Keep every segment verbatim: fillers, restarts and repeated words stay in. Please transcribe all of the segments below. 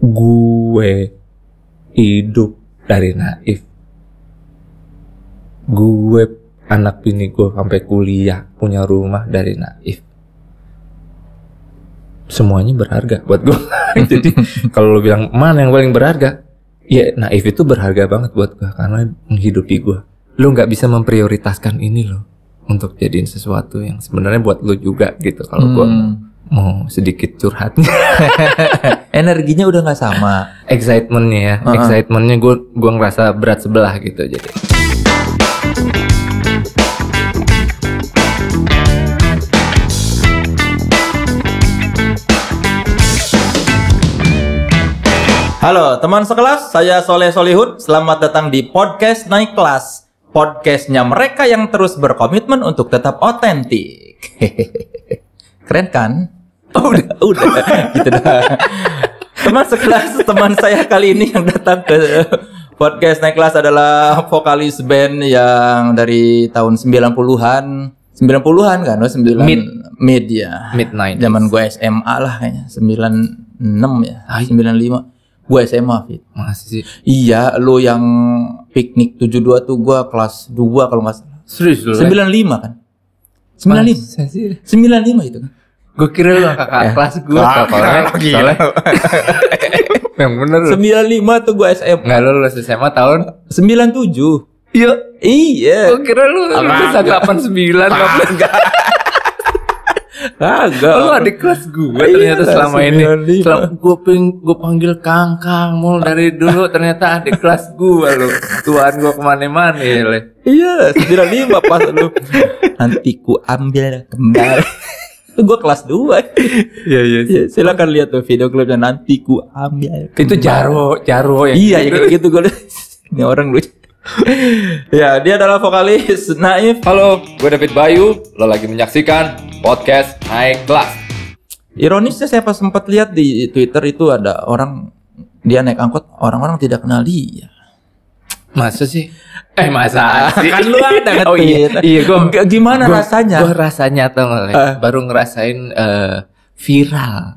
Gue hidup dari Naif. Gue anak bini gue sampai kuliah punya rumah dari Naif. Semuanya berharga buat gue. Jadi kalau lo bilang mana yang paling berharga, ya Naif itu berharga banget buat gue karena menghidupi gue. Lo nggak bisa memprioritaskan ini lo untuk jadiin sesuatu yang sebenarnya buat lo juga gitu. Kalau hmm. gue mau sedikit curhat, energinya udah nggak sama, excitementnya ya, uh-huh. excitementnya gue gue ngerasa berat sebelah gitu jadi. Halo teman sekelas, saya Soleh Solihun. Selamat datang di podcast Naik Kelas. Podcastnya mereka yang terus berkomitmen untuk tetap otentik. Keren kan? Oh, udah, udah. Gitu dah. Teman sekelas, teman saya kali ini yang datang ke podcast Naik Kelas adalah vokalis band yang dari tahun sembilan puluhan. sembilan puluhan kan? sembilan mid mid ya. Mid nineties. Zaman gue S M A lah kayaknya. sembilan enam ya. sembilan lima. Gue S M A Fit. Masih sih. Iya, lo yang piknik tujuh dua tuh gue kelas dua kalau nggak salah. Serius lo? sembilan lima kan? sembilan lima. sembilan lima itu kan. Gue kira lo kakak kelas gue. Soalnya yang bener lo. sembilan lima tuh gue S M A. Nggak, lo lulus S M A tahun? sembilan tujuh. Iya. Iya. Gue kira lo lulus delapan sembilan. Enggak. Kagak. Lu adik kelas gue ternyata selama ini. Selama gue ping, gue panggil Kang Kang mul dari dulu ternyata adik kelas gue lu. Tuan gue kemana-mana ya le. Iya, sembilan lima pas lu. Nanti ku ambil kembali. Itu gue kelas dua. Iya iya. Silakan lihat tuh video klipnya nanti ku ambil. Kembali. Itu Jaro, Jaro ya. Iya, ya gitu gue. Ini orang lucu. Ya, dia adalah vokalis Naif. Halo, gue David Bayu. Lo lagi menyaksikan podcast Naik Kelas. Ironisnya saya pas sempat lihat di Twitter itu ada orang dia naik angkot, orang-orang tidak kenal dia. Masa sih? Eh masa sih? Kan lu ada ngetit. Oh iya, iya gue. Gimana gua, rasanya? Gue rasanya tau gak, uh. baru ngerasain uh, viral.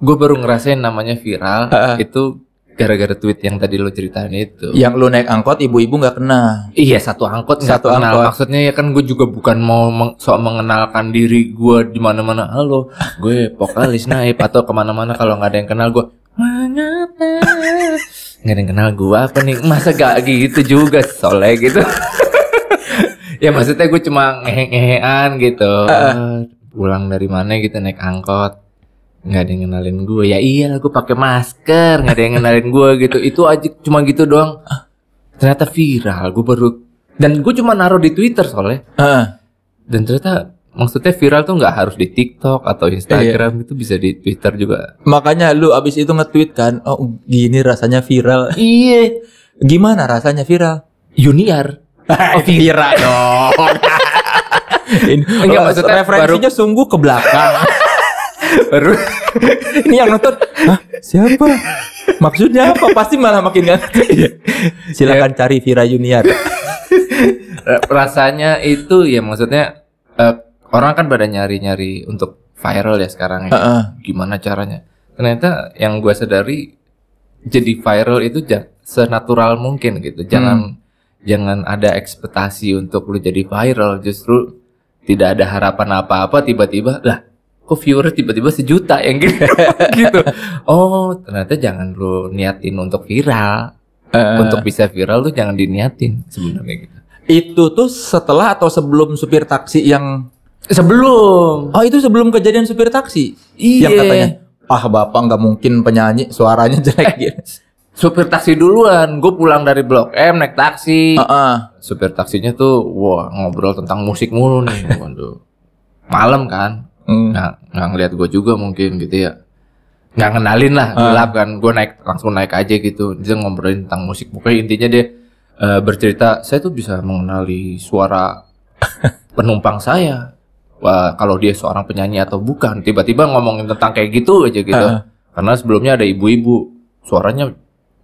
Gue baru ngerasain namanya viral uh. itu. Gara-gara tweet yang tadi lo ceritain itu. Yang lo naik angkot, ibu-ibu gak kena. Iya, satu angkot satu gak kenal. Maksudnya ya kan gue juga bukan mau meng- sok mengenalkan diri gue di mana-mana. Halo, gue vokalis Naif. Atau kemana-mana kalau gak ada yang kenal gue. Mengapa? Gak ada yang kenal gue apa nih? Masa gak gitu juga, Soleh gitu. Ya maksudnya gue cuma ngehe-ngehean gitu. Uh. Pulang dari mana gitu naik angkot. Nggak ada yang kenalin gue. Ya iyalah gue pakai masker. Nggak ada yang kenalin gue gitu. Itu aja cuma gitu doang. Ternyata viral. Gue baru. Dan gue cuma naruh di Twitter soalnya. uh. Dan ternyata maksudnya viral tuh nggak harus di TikTok atau Instagram, iya. Itu bisa di Twitter juga. Makanya lu abis itu nge-tweet kan, oh gini rasanya viral. Iya. Gimana rasanya viral? Junior. Oh viral dong. Enggak, maksudnya referensinya baru... sungguh ke belakang. Baru ini yang nonton, hah, siapa? Maksudnya apa? Pasti malah makin gak. Silakan ya. Cari Vira Junior. Rasanya itu ya maksudnya uh, orang kan pada nyari-nyari untuk viral ya sekarang ya. Uh-uh. Gimana caranya? Ternyata yang gue sadari jadi viral itu j- senatural mungkin gitu. Jangan hmm. jangan ada ekspektasi untuk lu jadi viral. Justru tidak ada harapan apa-apa tiba-tiba lah. Kok viewer tiba-tiba sejuta yang gitu, gitu. Oh ternyata jangan lu niatin untuk viral, uh, untuk bisa viral tuh jangan diniatin sebenarnya gitu. Itu tuh setelah atau sebelum supir taksi yang sebelum? Oh itu sebelum kejadian supir taksi. Iya. Yang katanya ah bapak nggak mungkin penyanyi suaranya jelek gitu. Supir taksi duluan, gue pulang dari Blok M naik taksi. Uh-uh. Supir taksinya tuh wah ngobrol tentang musik mulu nih. Waduh. Malam kan. Hmm. Nah, nggak ngeliat gue juga mungkin gitu ya, nggak kenalin lah, gelap kan, gue naik langsung naik aja gitu, dia ngobrolin tentang musik, pokoknya intinya dia uh, bercerita, saya tuh bisa mengenali suara penumpang saya, wah kalau dia seorang penyanyi atau bukan, tiba-tiba ngomongin tentang kayak gitu aja gitu, uh. karena sebelumnya ada ibu-ibu, suaranya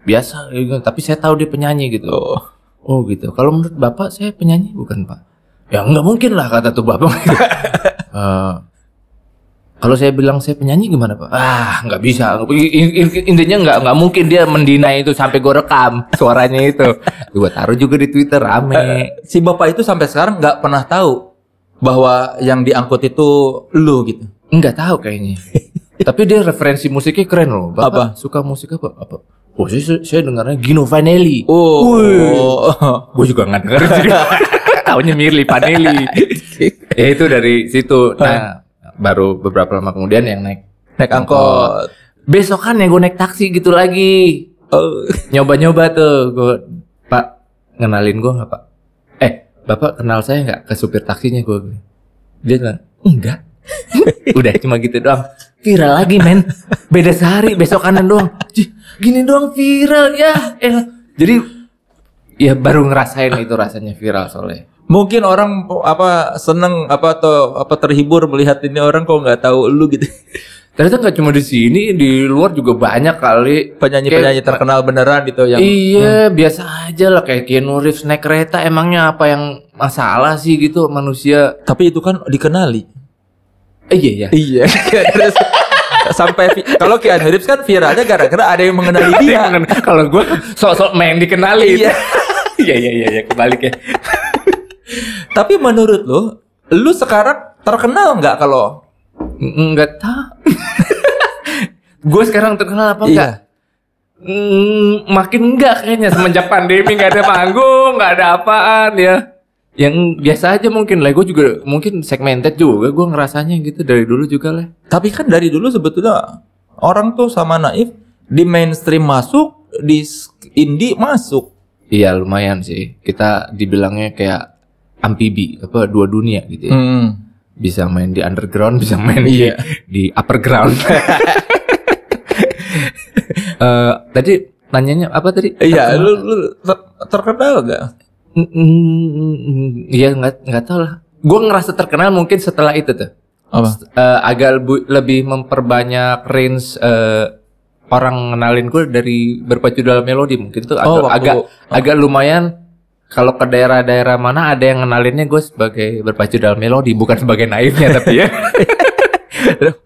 biasa, gitu. Tapi saya tahu dia penyanyi gitu, oh, oh gitu, kalau menurut bapak saya penyanyi bukan pak, ya nggak mungkin lah kata tuh bapak, uh, Kalau saya bilang saya penyanyi gimana Pak? Ah, nggak bisa. Intinya nggak nggak mungkin dia mendinai itu sampai gue rekam suaranya itu. Gue taruh juga di Twitter rame. Si bapak itu sampai sekarang nggak pernah tahu bahwa yang diangkut itu lu gitu. Nggak tahu kayaknya. Tapi dia referensi musiknya keren loh. Bapak apa? Suka musik apa? Apa? Oh, saya, saya dengarnya Gino Vanelli. Oh, oh. Gue juga nggak denger. Taunya Mirli Vanelli. Ya itu dari situ. Nah. Baru beberapa lama kemudian yang naik naik angkot. Besokan ya gue naik taksi gitu lagi. Oh. Nyoba-nyoba tuh gue, Pak, kenalin gue nggak Pak? Eh, Bapak kenal saya nggak ke supir taksinya gue? Dia bilang enggak. Udah cuma gitu doang. Viral lagi men. Beda sehari, besokanan doang. Gini doang viral ya. Eh, jadi ya baru ngerasain itu rasanya viral soalnya. Mungkin orang apa seneng apa atau apa terhibur melihat ini orang kok nggak tahu lu gitu. Ternyata nggak cuma di sini, di luar juga banyak kali penyanyi-penyanyi kayak, terkenal beneran gitu yang iya hmm. biasa aja lah kayak Keanu Reeves naik kereta, emangnya apa yang masalah sih gitu manusia. Tapi itu kan dikenali. Eh, iya ya. Iya. Sampai kalau Keanu Reeves kan viralnya gara-gara ada yang mengenali dia. Kalau gue sok-sok main dikenali. Iya. Iya iya iya kebalik ya. Tapi menurut lo, lo sekarang terkenal nggak kalau? Nggak tahu. Gue sekarang terkenal apa enggak? Iya. Mm, makin enggak kayaknya semenjak pandemi nggak ada panggung, nggak ada apaan ya. Yang biasa aja mungkin lah. Gue juga mungkin segmented juga. Gue ngerasanya gitu dari dulu juga lah. Tapi kan dari dulu sebetulnya orang tuh sama Naif di mainstream masuk, di indie masuk. Iya lumayan sih. Kita dibilangnya kayak amfibi apa dua dunia gitu ya. Hmm. Bisa main di underground, bisa main yeah. di, di upper ground. uh, tadi nanyanya apa tadi? Iya, lu, lu ter terkenal gak? Iya, nggak nggak tahu lah. Gue ngerasa terkenal mungkin setelah itu tuh. Apa? Uh, agak lebih memperbanyak range. Uh, Orang ngenalin gue dari berpacu dalam melodi mungkin tuh agak oh, waktu, agak, oh. agak lumayan. Kalau ke daerah-daerah mana ada yang ngenalinnya gue sebagai berpacu dalam melodi, bukan sebagai Naifnya tapi ya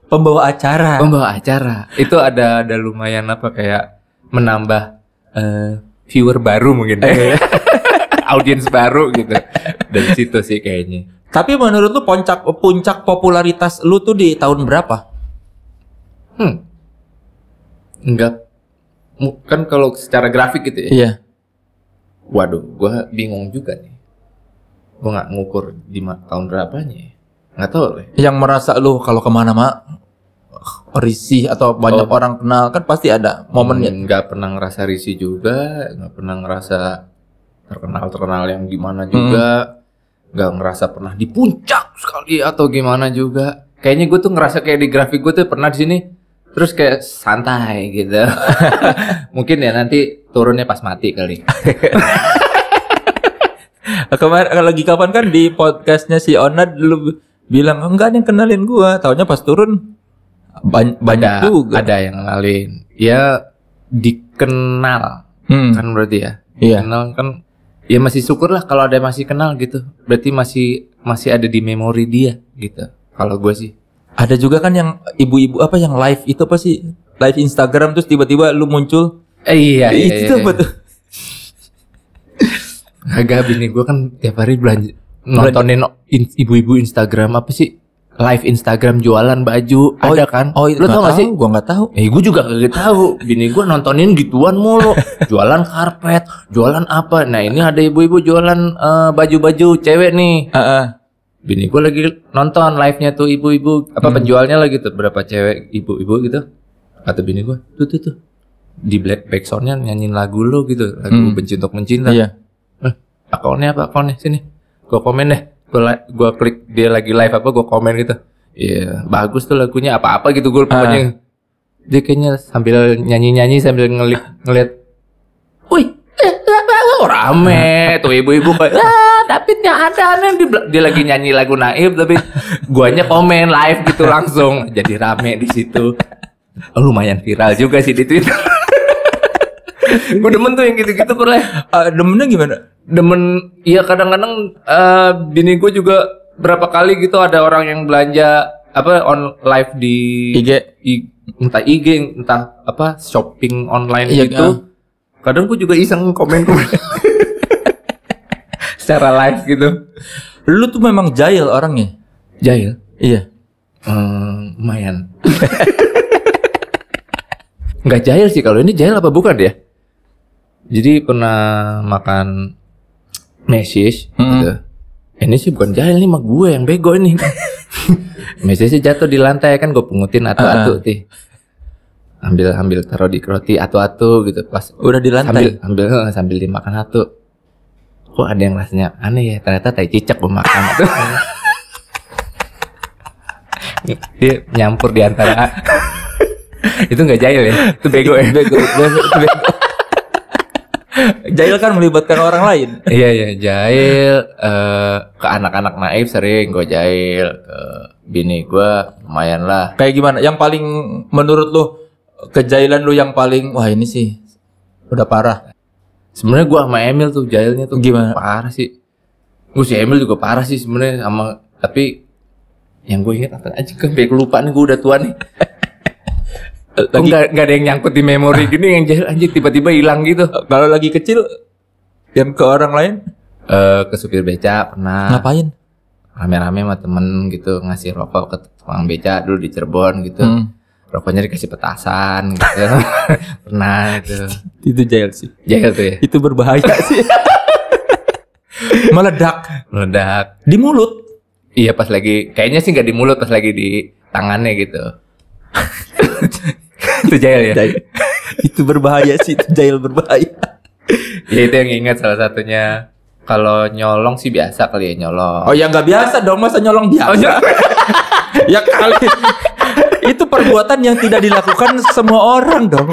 pembawa acara. Pembawa acara itu ada ada lumayan apa kayak menambah uh, viewer baru mungkin, audiens baru gitu dari situ sih kayaknya. Tapi menurut lu puncak puncak popularitas lu tuh di tahun berapa? Hmm. Enggak, kan kalau secara grafik gitu ya. Iya. Waduh, gue bingung juga nih. Gue nggak ngukur di tahun berapanya. Nggak tahu deh. Yang merasa lu kalau kemana mak risih atau banyak oh. orang kenal kan pasti ada momennya. Nggak pernah ngerasa risih juga, nggak pernah ngerasa terkenal terkenal yang gimana juga, nggak hmm. ngerasa pernah di puncak sekali atau gimana juga. Kayaknya gue tuh ngerasa kayak di grafik gue tuh pernah di sini. Terus kayak santai gitu. Mungkin ya nanti turunnya pas mati kali. Kemarin lagi kapan kan di podcastnya si Onad dulu bilang enggak ada yang kenalin gua. Taunya pas turun banyak, banyak ada, juga. Ada yang kenalin. Ya dikenal hmm. kan berarti ya. Iya. Dikenal kan. Ya masih syukurlah kalau ada yang masih kenal gitu. Berarti masih masih ada di memori dia gitu. Kalau gua sih. Ada juga kan yang ibu-ibu apa yang live itu apa sih? Live Instagram terus tiba-tiba lu muncul. Eh, iya, iya, itu iya, apa iya. tuh? Agak bini gue kan tiap hari belanja nontonin ibu-ibu Instagram apa sih? Live Instagram jualan baju. Oh, ada kan? Oh, lu tau gak sih? Gue nggak tahu. Eh, gue juga nggak tahu. Bini gue nontonin gituan mulu. Jualan karpet, jualan apa? Nah ini ada ibu-ibu jualan baju-baju uh, cewek nih. Uh -uh. Bini gue lagi nonton live-nya tuh ibu-ibu apa hmm. penjualnya lagi tuh berapa cewek ibu-ibu gitu atau bini gue tuh tuh tuh di black backsoundnya nyanyiin lagu lo gitu lagu hmm. benci untuk mencinta. Iya. Eh, akunnya apa akunnya sini gue komen deh gue gue klik dia lagi live apa gue komen gitu. Iya yeah. bagus tuh lagunya apa-apa gitu gue pokoknya uh. dia kayaknya sambil nyanyi-nyanyi sambil ngeli ngeliat. Wih. Oh, rame tuh ibu-ibu kayak ah, tapi ada aneh dia, dia lagi nyanyi lagu Naif tapi guanya komen live gitu langsung jadi rame di situ. Oh, lumayan viral juga sih di Twitter. Gue demen tuh yang gitu-gitu boleh. Uh, demennya gimana? Demen iya kadang-kadang uh, bini gue juga berapa kali gitu ada orang yang belanja apa on live di I G, I, entah I G entah apa shopping online iya, gitu. Kan? Kadang gue juga iseng komen-komen secara live gitu. Lu tuh memang jahil orangnya. Jahil? Iya. Hmm, lumayan. Nggak jahil sih, kalau ini jahil apa bukan ya? Jadi pernah makan mesis hmm. gitu. Ini sih bukan jahil nih, mah gue yang bego ini. Mesisnya jatuh di lantai kan, gue pungutin atu-atu uh-huh. tih. Ambil ambil taruh di roti atu-atu gitu pas. Udah di lantai. Ambil ambil sambil dimakan atu. Kok ada yang rasanya aneh ya, ternyata tai cicak gue makan atu. Dia nyampur di antara. Itu nggak jahil ya, itu bego ya. Bego, bego, bego. Jahil kan melibatkan orang lain. Iya iya jahil uh, ke anak-anak Naif sering gue jahil, ke bini gue lumayan lah. Kayak gimana? Yang paling menurut lu kejahilan lu yang paling wah ini sih udah parah. Sebenarnya gue sama Emil tuh jahilnya tuh gimana? Parah sih. Gue si Emil juga parah sih sebenarnya sama, tapi yang gue inget apa aja kan? Biar lupa nih, gue udah tua nih. Lagi, gak, gak ada yang nyangkut di memori gini yang jahil anjir tiba-tiba hilang gitu. Kalau lagi kecil yang ke orang lain uh, ke supir beca pernah. Ngapain? Rame-rame sama temen gitu, ngasih rokok ke tukang beca dulu di Cirebon gitu. Hmm. Rokoknya dikasih petasan gitu. Pernah gitu. Itu jahil sih. Jahil tuh ya. Itu berbahaya sih. Meledak. Meledak di mulut. Iya pas lagi kayaknya sih gak di mulut, pas lagi di tangannya gitu. Itu jahil ya? Jahil. Itu berbahaya sih, itu jahil berbahaya. Ya itu yang ingat salah satunya. Kalau nyolong sih biasa kali ya, nyolong. Oh ya nggak biasa dong, masa nyolong biasa? Oh, nyolong. Ya kali. Itu perbuatan yang tidak dilakukan semua orang dong.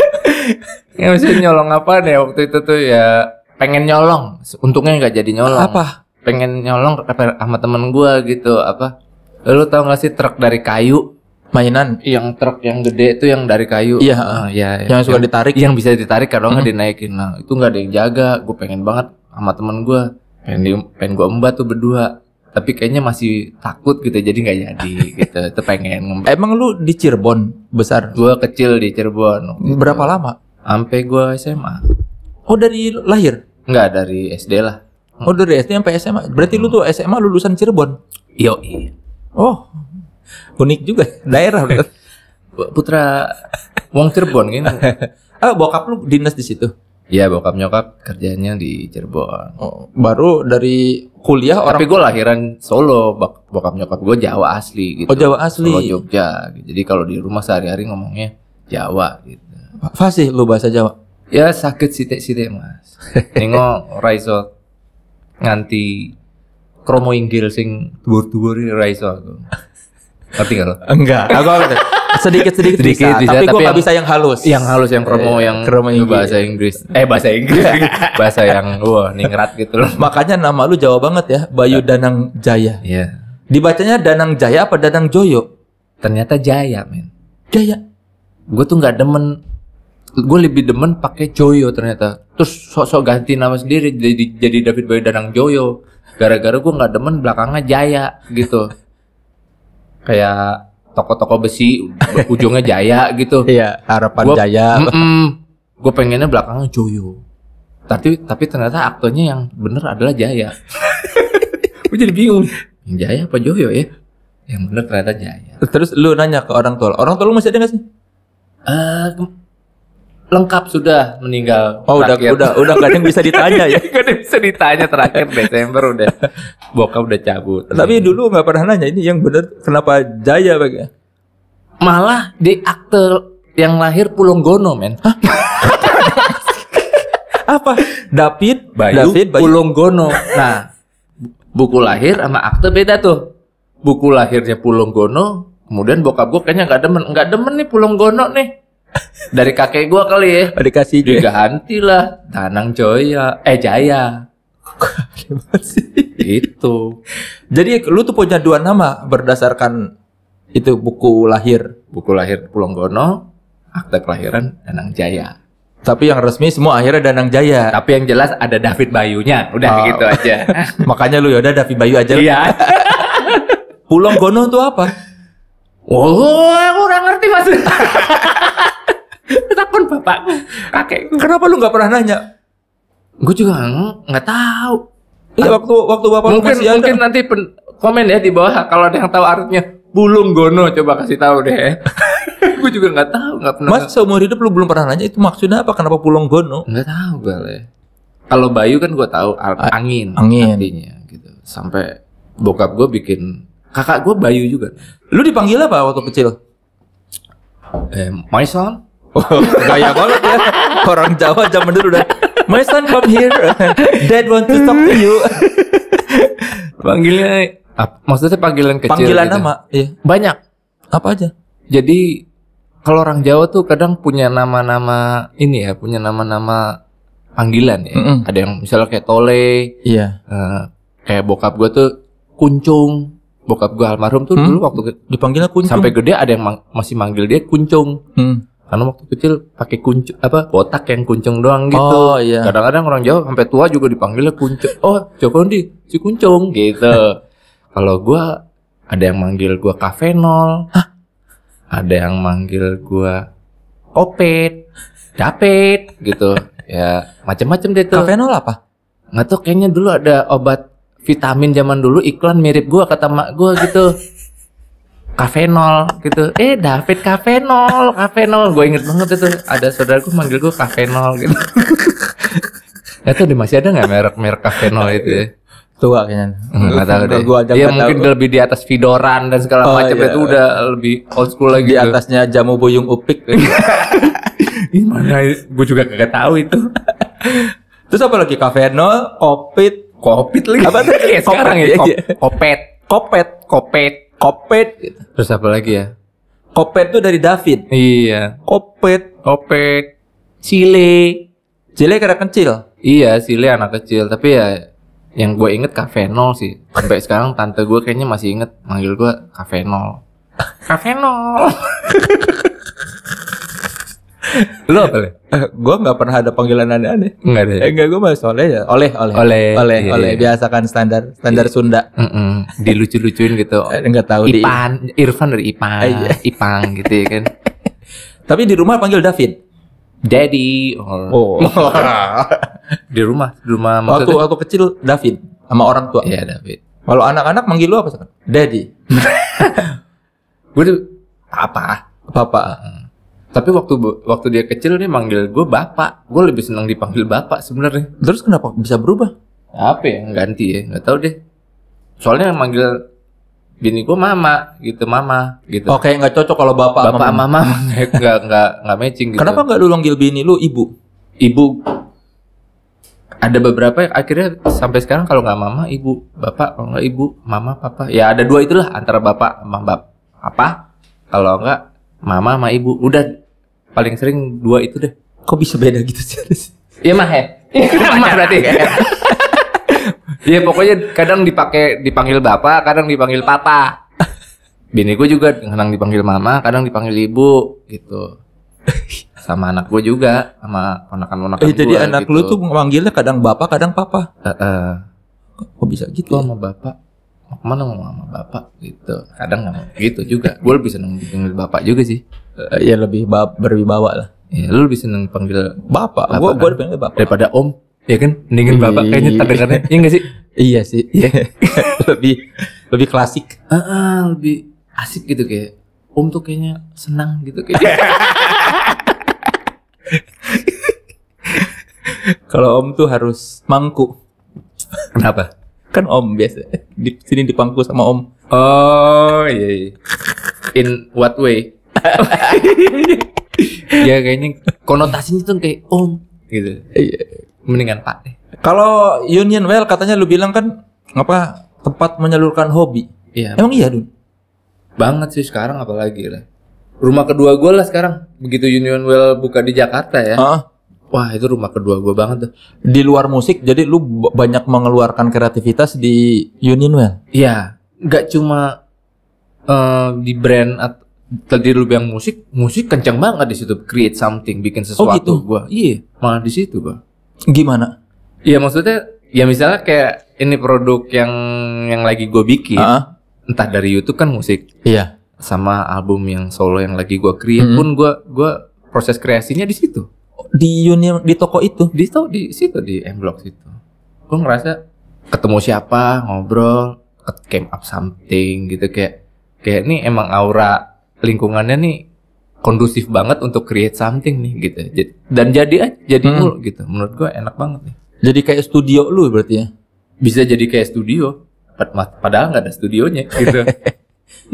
Ya maksudnya nyolong apa deh waktu itu tuh ya. Pengen nyolong, untungnya nggak jadi nyolong. Apa? Pengen nyolong sama temen gue gitu apa? Lu tau nggak sih truk dari kayu? Mainan yang truk yang gede itu yang dari kayu. Iya, uh, ya, yang ya, suka ditarik, yang bisa ditarik kalau nggak mm-hmm. dinaikin. Nah, itu nggak ada yang jaga. Gue pengen banget sama temen gue, pengen di, pengen gue embat tuh berdua. Tapi kayaknya masih takut gitu, jadi nggak jadi. Gitu, itu pengen ngembat. Emang lu di Cirebon besar? Gue kecil di Cirebon. Gitu. Berapa lama? Sampai gue S M A. Oh dari lahir? Nggak, dari S D lah. Oh dari S D sampai S M A. Berarti hmm. lu tuh S M A lulusan Cirebon? Yo. Oh. Unik juga daerah. Putra wong Cirebon gitu. Ah, bokap lu dinas di situ? Iya, bokap nyokap kerjanya di Cirebon. Oh, baru dari kuliah orang. Tapi gue lahiran Solo, bok- bokap nyokap gue Jawa asli gitu. Oh, Jawa asli. Solo Jogja. Jadi kalau di rumah sehari-hari ngomongnya Jawa gitu. Fasih lu bahasa Jawa? Ya sakit sitik-sitik, Mas. Nengok ora iso nganti kromo inggil sing dhuwur-dhuwur ora iso aku. Ngerti gak lo? Enggak. Aku sedikit-sedikit bisa, bisa, tapi gue gak bisa yang halus. Yang halus, yang kromo, yang kromo bahasa Inggris. Eh bahasa Inggris, bahasa yang wah ningrat gitu loh. Makanya nama lu Jawa banget ya, Bayu Danang Jaya. Iya. Dibacanya Danang Jaya apa Danang Joyo? Ternyata Jaya, men. Jaya. Gue tuh nggak demen. Gue lebih demen pakai Joyo ternyata. Terus sok-sok ganti nama sendiri jadi jadi David Bayu Danang Joyo. Gara-gara gue nggak demen belakangnya Jaya gitu. Kayak toko-toko besi ujungnya Jaya gitu. Iya, harapan gua, Jaya. Gue pengennya belakangnya Joyo. Tapi tapi ternyata aktornya yang bener adalah Jaya. Gue jadi bingung. Yang Jaya apa Joyo ya? Yang bener ternyata Jaya. Terus lu nanya ke orang tua. Orang tua lu masih ada nggak sih? Uh, lengkap sudah meninggal. Oh terakhir. udah udah udah gak ada yang bisa ditanya ya. Gak ada yang bisa ditanya terakhir Desember udah bokap udah cabut. Tapi dulu nggak pernah nanya ini yang bener kenapa Jaya baga? Malah di aktor yang lahir Pulunggono men. Apa? David Bayu, David Bayu Pulunggono. Nah buku lahir sama aktor beda tuh. Buku lahirnya Pulunggono. Kemudian bokap gue kayaknya nggak demen nggak demen nih Pulunggono nih. Dari kakek gue kali ya. Dikasih diganti lah Danang Jaya. Eh Jaya. Itu. Jadi lu tuh punya dua nama berdasarkan itu buku lahir. Buku lahir Pulunggono, akte kelahiran Danang Jaya. Tapi yang resmi semua akhirnya Danang Jaya. Tapi yang jelas ada David Bayunya. Udah oh. Gitu aja. Makanya lu yaudah David Bayu aja. Iya. Pulunggono tuh apa? Oh, aku kurang ngerti mas. Takon bapak, kakek. Kenapa lu nggak pernah nanya? Gue juga nggak tahu. Iya waktu waktu bapak mungkin mungkin nanti pen, komen ya di bawah kalau ada yang tahu artinya. Pulunggono coba kasih tahu deh. Gue juga nggak tahu, nggak pernah. Mas seumur hidup lu belum pernah nanya itu maksudnya apa? Kenapa Pulunggono? Nggak tahu bale. Kalau Bayu kan gue tahu angin, angin artinya gitu. Sampai bokap gue bikin kakak gue Bayu juga. Lu dipanggil apa waktu kecil? Eh, my son. Gaya banget ya. Orang Jawa zaman dulu udah. My son come here. Dad want to talk to you. Panggilnya apa? Maksudnya panggilan kecil. Panggilan gitu. Nama, iya. Banyak. Apa aja? Jadi kalau orang Jawa tuh kadang punya nama-nama ini ya, punya nama-nama panggilan ya. Mm -mm. Ada yang misalnya kayak Tole. Iya. Uh, kayak bokap gue tuh Kuncung. Bokap gue almarhum tuh hmm? dulu waktu dipanggilnya Kuncung. Sampai gede ada yang mang masih manggil dia Kuncung. Hmm. Karena waktu kecil pakai kuncung apa botak yang kuncung doang gitu. Oh, iya. Kadang-kadang orang Jawa sampai tua juga dipanggilnya Kuncung. Oh, Jokondi si Kuncung gitu. Kalau gue ada yang manggil gue Kafenol, hah? Ada yang manggil gue Kopet, Dapet gitu, ya macam-macam deh tuh. Kafenol apa? Nggak tau, kayaknya dulu ada obat vitamin zaman dulu iklan mirip gue kata mak gue gitu. Kafenol gitu, eh David Kafenol, Kafenol, gue inget banget itu ada saudaraku manggil gue Kafenol gitu. Nggak tau masih ada nggak merek-merek Kafenol itu ya? Tua kayaknya. Enggak tahu deh. Iya mungkin tahu. Lebih di atas Vidoran dan segala oh, macam iya. Itu udah lebih old school lagi. Di gitu. Atasnya jamu boyong upik. Gimana? Gue juga kagak tahu itu. Terus apa lagi? Kafenol, Kopit, Kopit lagi. Apa tuh kayak sekarang ya? Kopet, Kopet, Kopet, Kopet. Terus apa lagi ya? Kopet tuh dari David. Iya. Kopet, Kopet. Cile. Cile karena kecil. Iya, Cile anak kecil, tapi ya yang gue inget Kafenol sih. Sampai sekarang tante gue kayaknya masih inget manggil gue Kafenol. Kafenol. Lo apa deh? Gue gak pernah ada panggilan aneh-aneh. Enggak deh. Enggak, gue masih oleh ya. Oleh, oleh. Oleh, oleh, iya, oleh. Biasa kan standar, standar iya. Sunda. Mm -mm. Dilucu-lucuin gitu. Enggak tahu. Ipan, di... Irfan dari Ipang, iya. Ipang gitu ya kan. Tapi di rumah panggil David. Daddy or... oh. Di rumah, di rumah waktu maksudnya... waktu kecil David sama orang tua. Iya, David. Kalau anak-anak manggil lu apa sih? Daddy. Gue apa? Bapak. Hmm. Tapi waktu waktu dia kecil dia manggil gue bapak. Gue lebih senang dipanggil bapak sebenarnya. Terus kenapa bisa berubah? Apa ya? Ganti ya, nggak tahu deh. Soalnya yang manggil bini gue mama gitu, mama gitu. Oke, oh, nggak cocok kalau bapak, bapak sama mama. Nggak nggak nggak matching gitu. Kenapa nggak lu longgil bini lu ibu? Ibu. Ada beberapa yang akhirnya sampai sekarang kalau nggak mama ibu, bapak, kalau nggak ibu mama, papa. Ya ada dua itulah antara bapak sama bap apa? Kalau nggak mama sama ibu. Udah paling sering dua itu deh. Kok bisa beda gitu sih? Iya mah ya. Mah berarti. Iya pokoknya kadang dipakai dipanggil bapak, kadang dipanggil papa. Bini gue juga kadang dipanggil mama, kadang dipanggil ibu gitu. Sama anak gue juga, sama ponakan-ponakan eh, gue. Jadi anak gitu. Lu tuh manggilnya kadang bapak, kadang papa. Uh, uh, Kok bisa gitu? Sama bapak. Mana mau sama bapak gitu. Kadang nggak mau gitu juga. Gue lebih seneng dipanggil bapak juga sih. Uh, ya lebih berwibawa lah. Ya, lu lebih seneng panggil bapak. Gue gue dipanggil bapak daripada om. Ya kan, mendingan bapak kayaknya terdengarnya, iya nggak sih? Iya sih, iya. lebih lebih klasik, uh, uh, lebih asik gitu kayak. Om tuh kayaknya senang gitu kayaknya. Kalau om tuh harus mangku. Kenapa? Kan om biasa di sini dipangku sama om. Oh iya. iya. In what way? Ya kayaknya konotasinya tuh kayak om gitu. Iya. Mendingan pak. Kalau Unionwell katanya lu bilang kan apa tempat menyalurkan hobi. Iya. Emang iya Dun? Banget sih sekarang apalagi lah. Rumah kedua gue lah sekarang. Begitu Unionwell buka di Jakarta ya. Uh. Wah itu rumah kedua gue banget tuh. Di luar musik jadi lu banyak mengeluarkan kreativitas di Unionwell. Iya. Gak cuma uh, di brand atau tadi lu bilang musik, musik kencang banget di situ. Create something, bikin sesuatu. Oh gitu. Gue iya malah di situ gue. Gimana? Iya maksudnya ya misalnya kayak ini produk yang yang lagi gue bikin, uh -huh. entah dari YouTube kan musik. Iya. sama album yang solo yang lagi gue create hmm. pun gue gue proses kreasinya di situ, di union, di toko itu, di toko di situ, di M Block situ. Gue ngerasa ketemu siapa, ngobrol, came up something gitu, kayak kayak ini emang aura lingkungannya nih kondusif banget untuk create something nih gitu. Dan jadi jadi hmm. mulu gitu. Menurut gue enak banget nih. Jadi kayak studio lu berarti ya? Bisa jadi kayak studio, padahal nggak ada studionya gitu.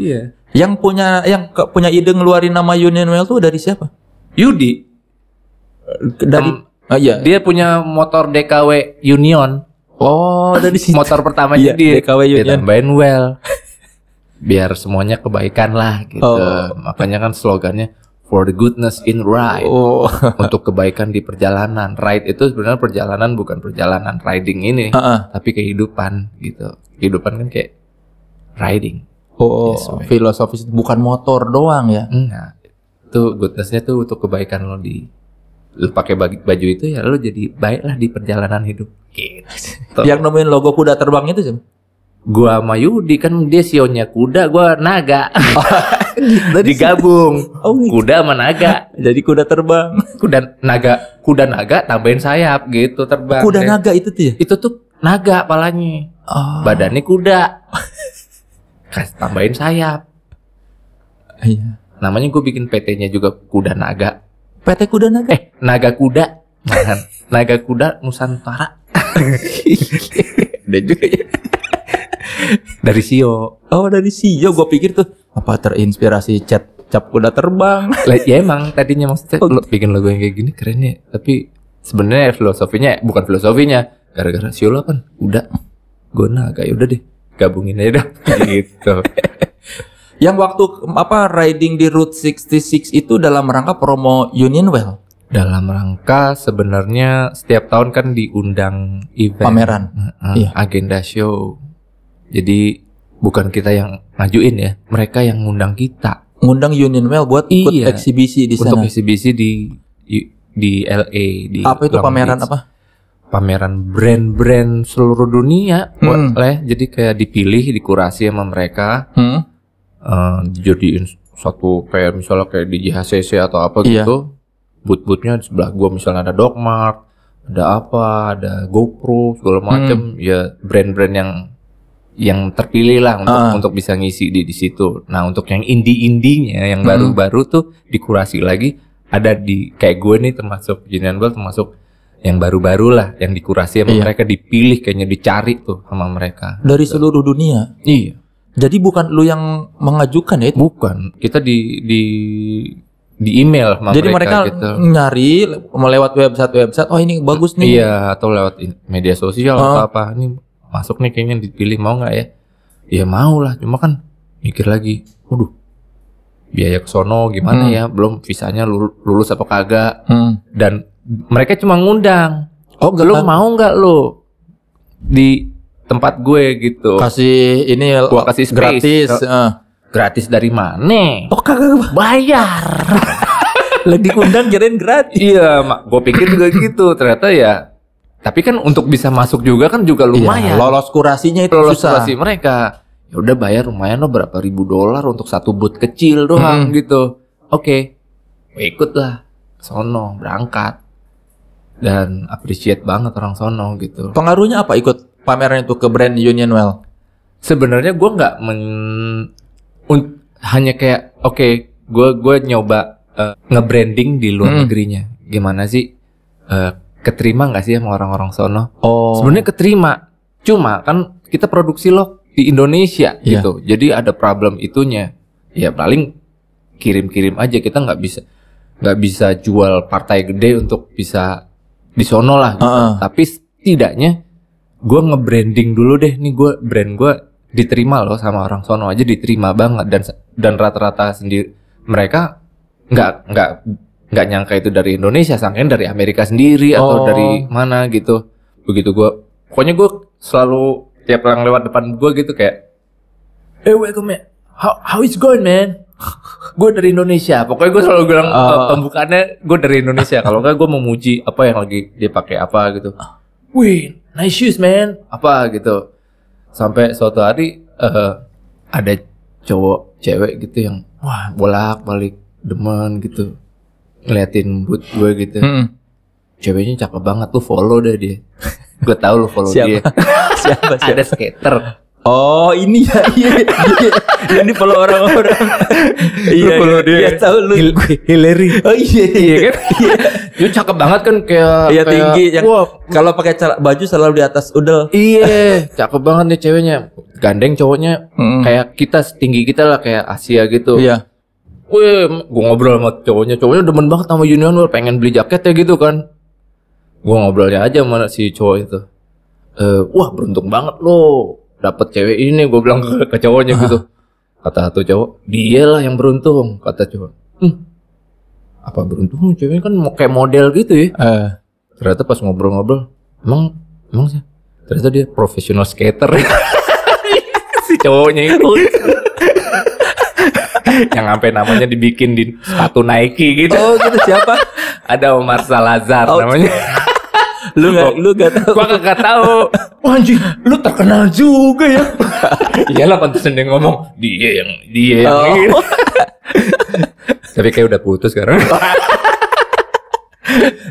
Iya. yeah. Yang punya yang ke, punya ide ngeluarin nama Unionwell tuh dari siapa? Yudi. Dari um, ah, iya. Dia punya motor D K W Union. Oh, dari situ. Motor pertamanya iya, dia D K W Union. Ditambahin well. Biar semuanya kebaikan lah gitu. Oh. Makanya kan slogannya for the goodness in ride. Oh. Untuk kebaikan di perjalanan. Ride itu sebenarnya perjalanan, bukan perjalanan riding ini, uh-uh. tapi kehidupan gitu. Kehidupan kan kayak riding. Oh, yes, filosofis bukan motor doang ya. Enggak. Itu goodness-nya tuh untuk kebaikan lo, di lo pakai baju itu ya lo jadi baiklah di perjalanan hidup. Gitu. Yang nemuin logo kuda terbang itu sih. Gua sama Yudi kan dia sionya kuda, gua naga. Oh, gitu. Digabung. Oh, gitu. Kuda sama naga jadi kuda terbang. Kuda naga, kuda naga tambahin sayap gitu terbang. Kuda ya. Naga itu tuh. Itu tuh naga palanya. Oh. Badannya kuda. Kasih tambahin sayap. Iya. Namanya gue bikin P T-nya juga Kuda Naga. P T Kuda Naga? Eh, Naga Kuda. Naga Kuda Nusantara. Dan juga ya. Dari Sio. Oh, dari Sio. Gue pikir tuh apa terinspirasi cat cap kuda terbang. Ya emang tadinya maksudnya oh. bikin logo yang kayak gini keren ya. Tapi sebenarnya filosofinya bukan filosofinya. Gara-gara Sio lo kan kuda. Gue naga ya udah deh. Gabungin aja dah gitu. Yang waktu apa riding di Route enam puluh enam itu dalam rangka promo Unionwell. Dalam rangka sebenarnya setiap tahun kan diundang event pameran, uh, iya. agenda show. Jadi bukan kita yang ngajuin ya, mereka yang ngundang kita. Ngundang Unionwell buat ikut iya, eksibisi di sana. Untuk eksibisi di di L A di apa itu Long pameran Beach. Apa? Pameran brand-brand seluruh dunia, hmm. boleh. Jadi kayak dipilih, dikurasi sama mereka, hmm. uh, dijadiin satu kayak misalnya kayak di J H C C atau apa iya. gitu. Boot-bootnya di sebelah gua misalnya ada Dogmart, ada apa, ada GoPro segala macem. Hmm. Ya brand-brand yang yang terpilih lah untuk uh. untuk bisa ngisi di di situ. Nah untuk yang indie-indinya yang baru-baru hmm. tuh dikurasi lagi. Ada di kayak gue nih termasuk Unionwell termasuk yang baru-baru lah, yang dikurasi sama iya. mereka, dipilih kayaknya dicari tuh sama mereka dari gitu. Seluruh dunia. Iya. Jadi bukan lu yang mengajukan ya? Itu? Bukan, kita di di di email sama jadi mereka. Jadi mereka gitu. Nyari melewat website-website. Oh ini bagus nih. Iya, atau lewat media sosial oh. atau apa. Ini masuk nih kayaknya dipilih, mau nggak ya? Ya mau lah, cuma kan mikir lagi. Waduh. Biaya kesono gimana hmm. ya? Belum visanya lulus apa kagak? Hmm. Dan mereka cuma ngundang. Oh, lu mau nggak lu di tempat gue gitu? Kasih ini gua kasih space. Gratis. Uh. Gratis dari mana? Oh kagak bayar. Lagi ngundang jadiin gratis. Iya, mak. Gue pikir juga gitu. Ternyata ya. Tapi kan untuk bisa masuk juga kan juga lumayan. Iya, lolos kurasinya itu lolos susah. Lolos kurasi mereka. Ya udah bayar lumayan loh berapa ribu dolar untuk satu booth kecil doang hmm. gitu. Oke, okay. ikut lah. Sono berangkat. Dan appreciate banget orang sono gitu. Pengaruhnya apa ikut pameran itu ke brand Unionwell? Sebenarnya gue nggak men un, hanya kayak oke okay, gue gue nyoba uh, nge-branding di luar hmm. negerinya. Gimana sih uh, keterima nggak sih sama orang-orang sono? Oh. Sebenarnya keterima. Cuma kan kita produksi lo di Indonesia yeah. gitu. Jadi ada problem itunya. Ya paling kirim-kirim aja, kita nggak bisa nggak bisa jual partai gede untuk bisa di sono lah gitu. Uh-uh. Tapi setidaknya gue nge-branding dulu deh, nih gue brand gue diterima loh sama orang sono aja, diterima banget. Dan dan rata-rata sendiri mereka nggak nggak nggak nyangka itu dari Indonesia, sangkain dari Amerika sendiri oh. atau dari mana gitu. Begitu gue pokoknya gue selalu tiap orang lewat depan gue gitu kayak eh hey, welcome man, how how is going man? Gue dari Indonesia, pokoknya gue selalu bilang uh, pembukaannya gue dari Indonesia. Kalau enggak gue memuji apa yang lagi dia pakai apa gitu. Wih, nice shoes man, apa gitu. Sampai suatu hari uh, ada cowok cewek gitu yang wah bolak-balik demen gitu ngeliatin boot gue gitu. Hmm. Ceweknya cakep banget, lu follow dah dia. Gue tahu lu follow siapa? Dia. Siapa? Siapa? Ada skater. Oh ini ya, iya, iya. Ini follow orang-orang. Iya, follow dia. Iya, tahu lu. Hil Hillary. Oh iya, iya kan. Iya. Dia cakep banget kan kayak. Iya tinggi. Wow. Kalau pakai baju selalu di atas udel. Iya, cakep banget nih ceweknya. Gandeng cowoknya mm. kayak kita setinggi kita lah kayak Asia gitu. Iya. Wih, gue ngobrol sama cowoknya. Cowoknya demen banget sama Unionwell, pengen beli jaketnya gitu kan. Gue ngobrolnya aja sama si cowok itu. E, wah beruntung banget lo dapat cewek ini, gue bilang ke, ke cowoknya gitu. Kata satu cowok, dia lah yang beruntung. Kata cowok, hm, apa beruntung? Cewek kan kayak model gitu ya. Uh. Ternyata pas ngobrol-ngobrol, emang, emang sih. Ternyata dia profesional skater. Si cowoknya itu. Yang sampai namanya dibikin di sepatu Nike gitu. Oh gitu siapa? Ada Omar Salazar oh, namanya. Lu gak, lu gak tahu. Gua gak tahu. Wah anjing, lu terkenal juga ya. Iyalah pantesan dia ngomong dia yang dia yang oh. Gitu. Tapi kayak udah putus sekarang.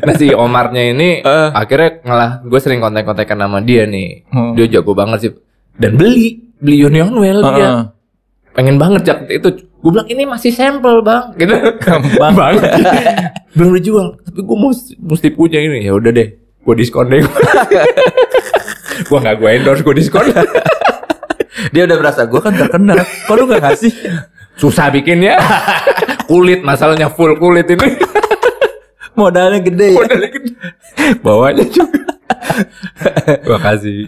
Nah si Omarnya ini uh. akhirnya ngalah. Gue sering kontak-kontakan sama dia nih. Hmm. Dia jago banget sih. Dan beli beli Unionwell uh-uh. dia. Pengen banget jaket itu. Gue bilang ini masih sampel bang, gitu. Bang, bang. Belum dijual. Tapi gue mesti mesti punya ini. Ya udah deh. Gue diskon deh. Gue gak gue endorse, gue diskon. Dia udah merasa gue kan terkenal. Kok lu gak ngasih? Susah bikinnya. Kulit masalahnya full kulit ini. Modalnya gede ya. Modalnya gede. Bawanya juga. Gue kasih.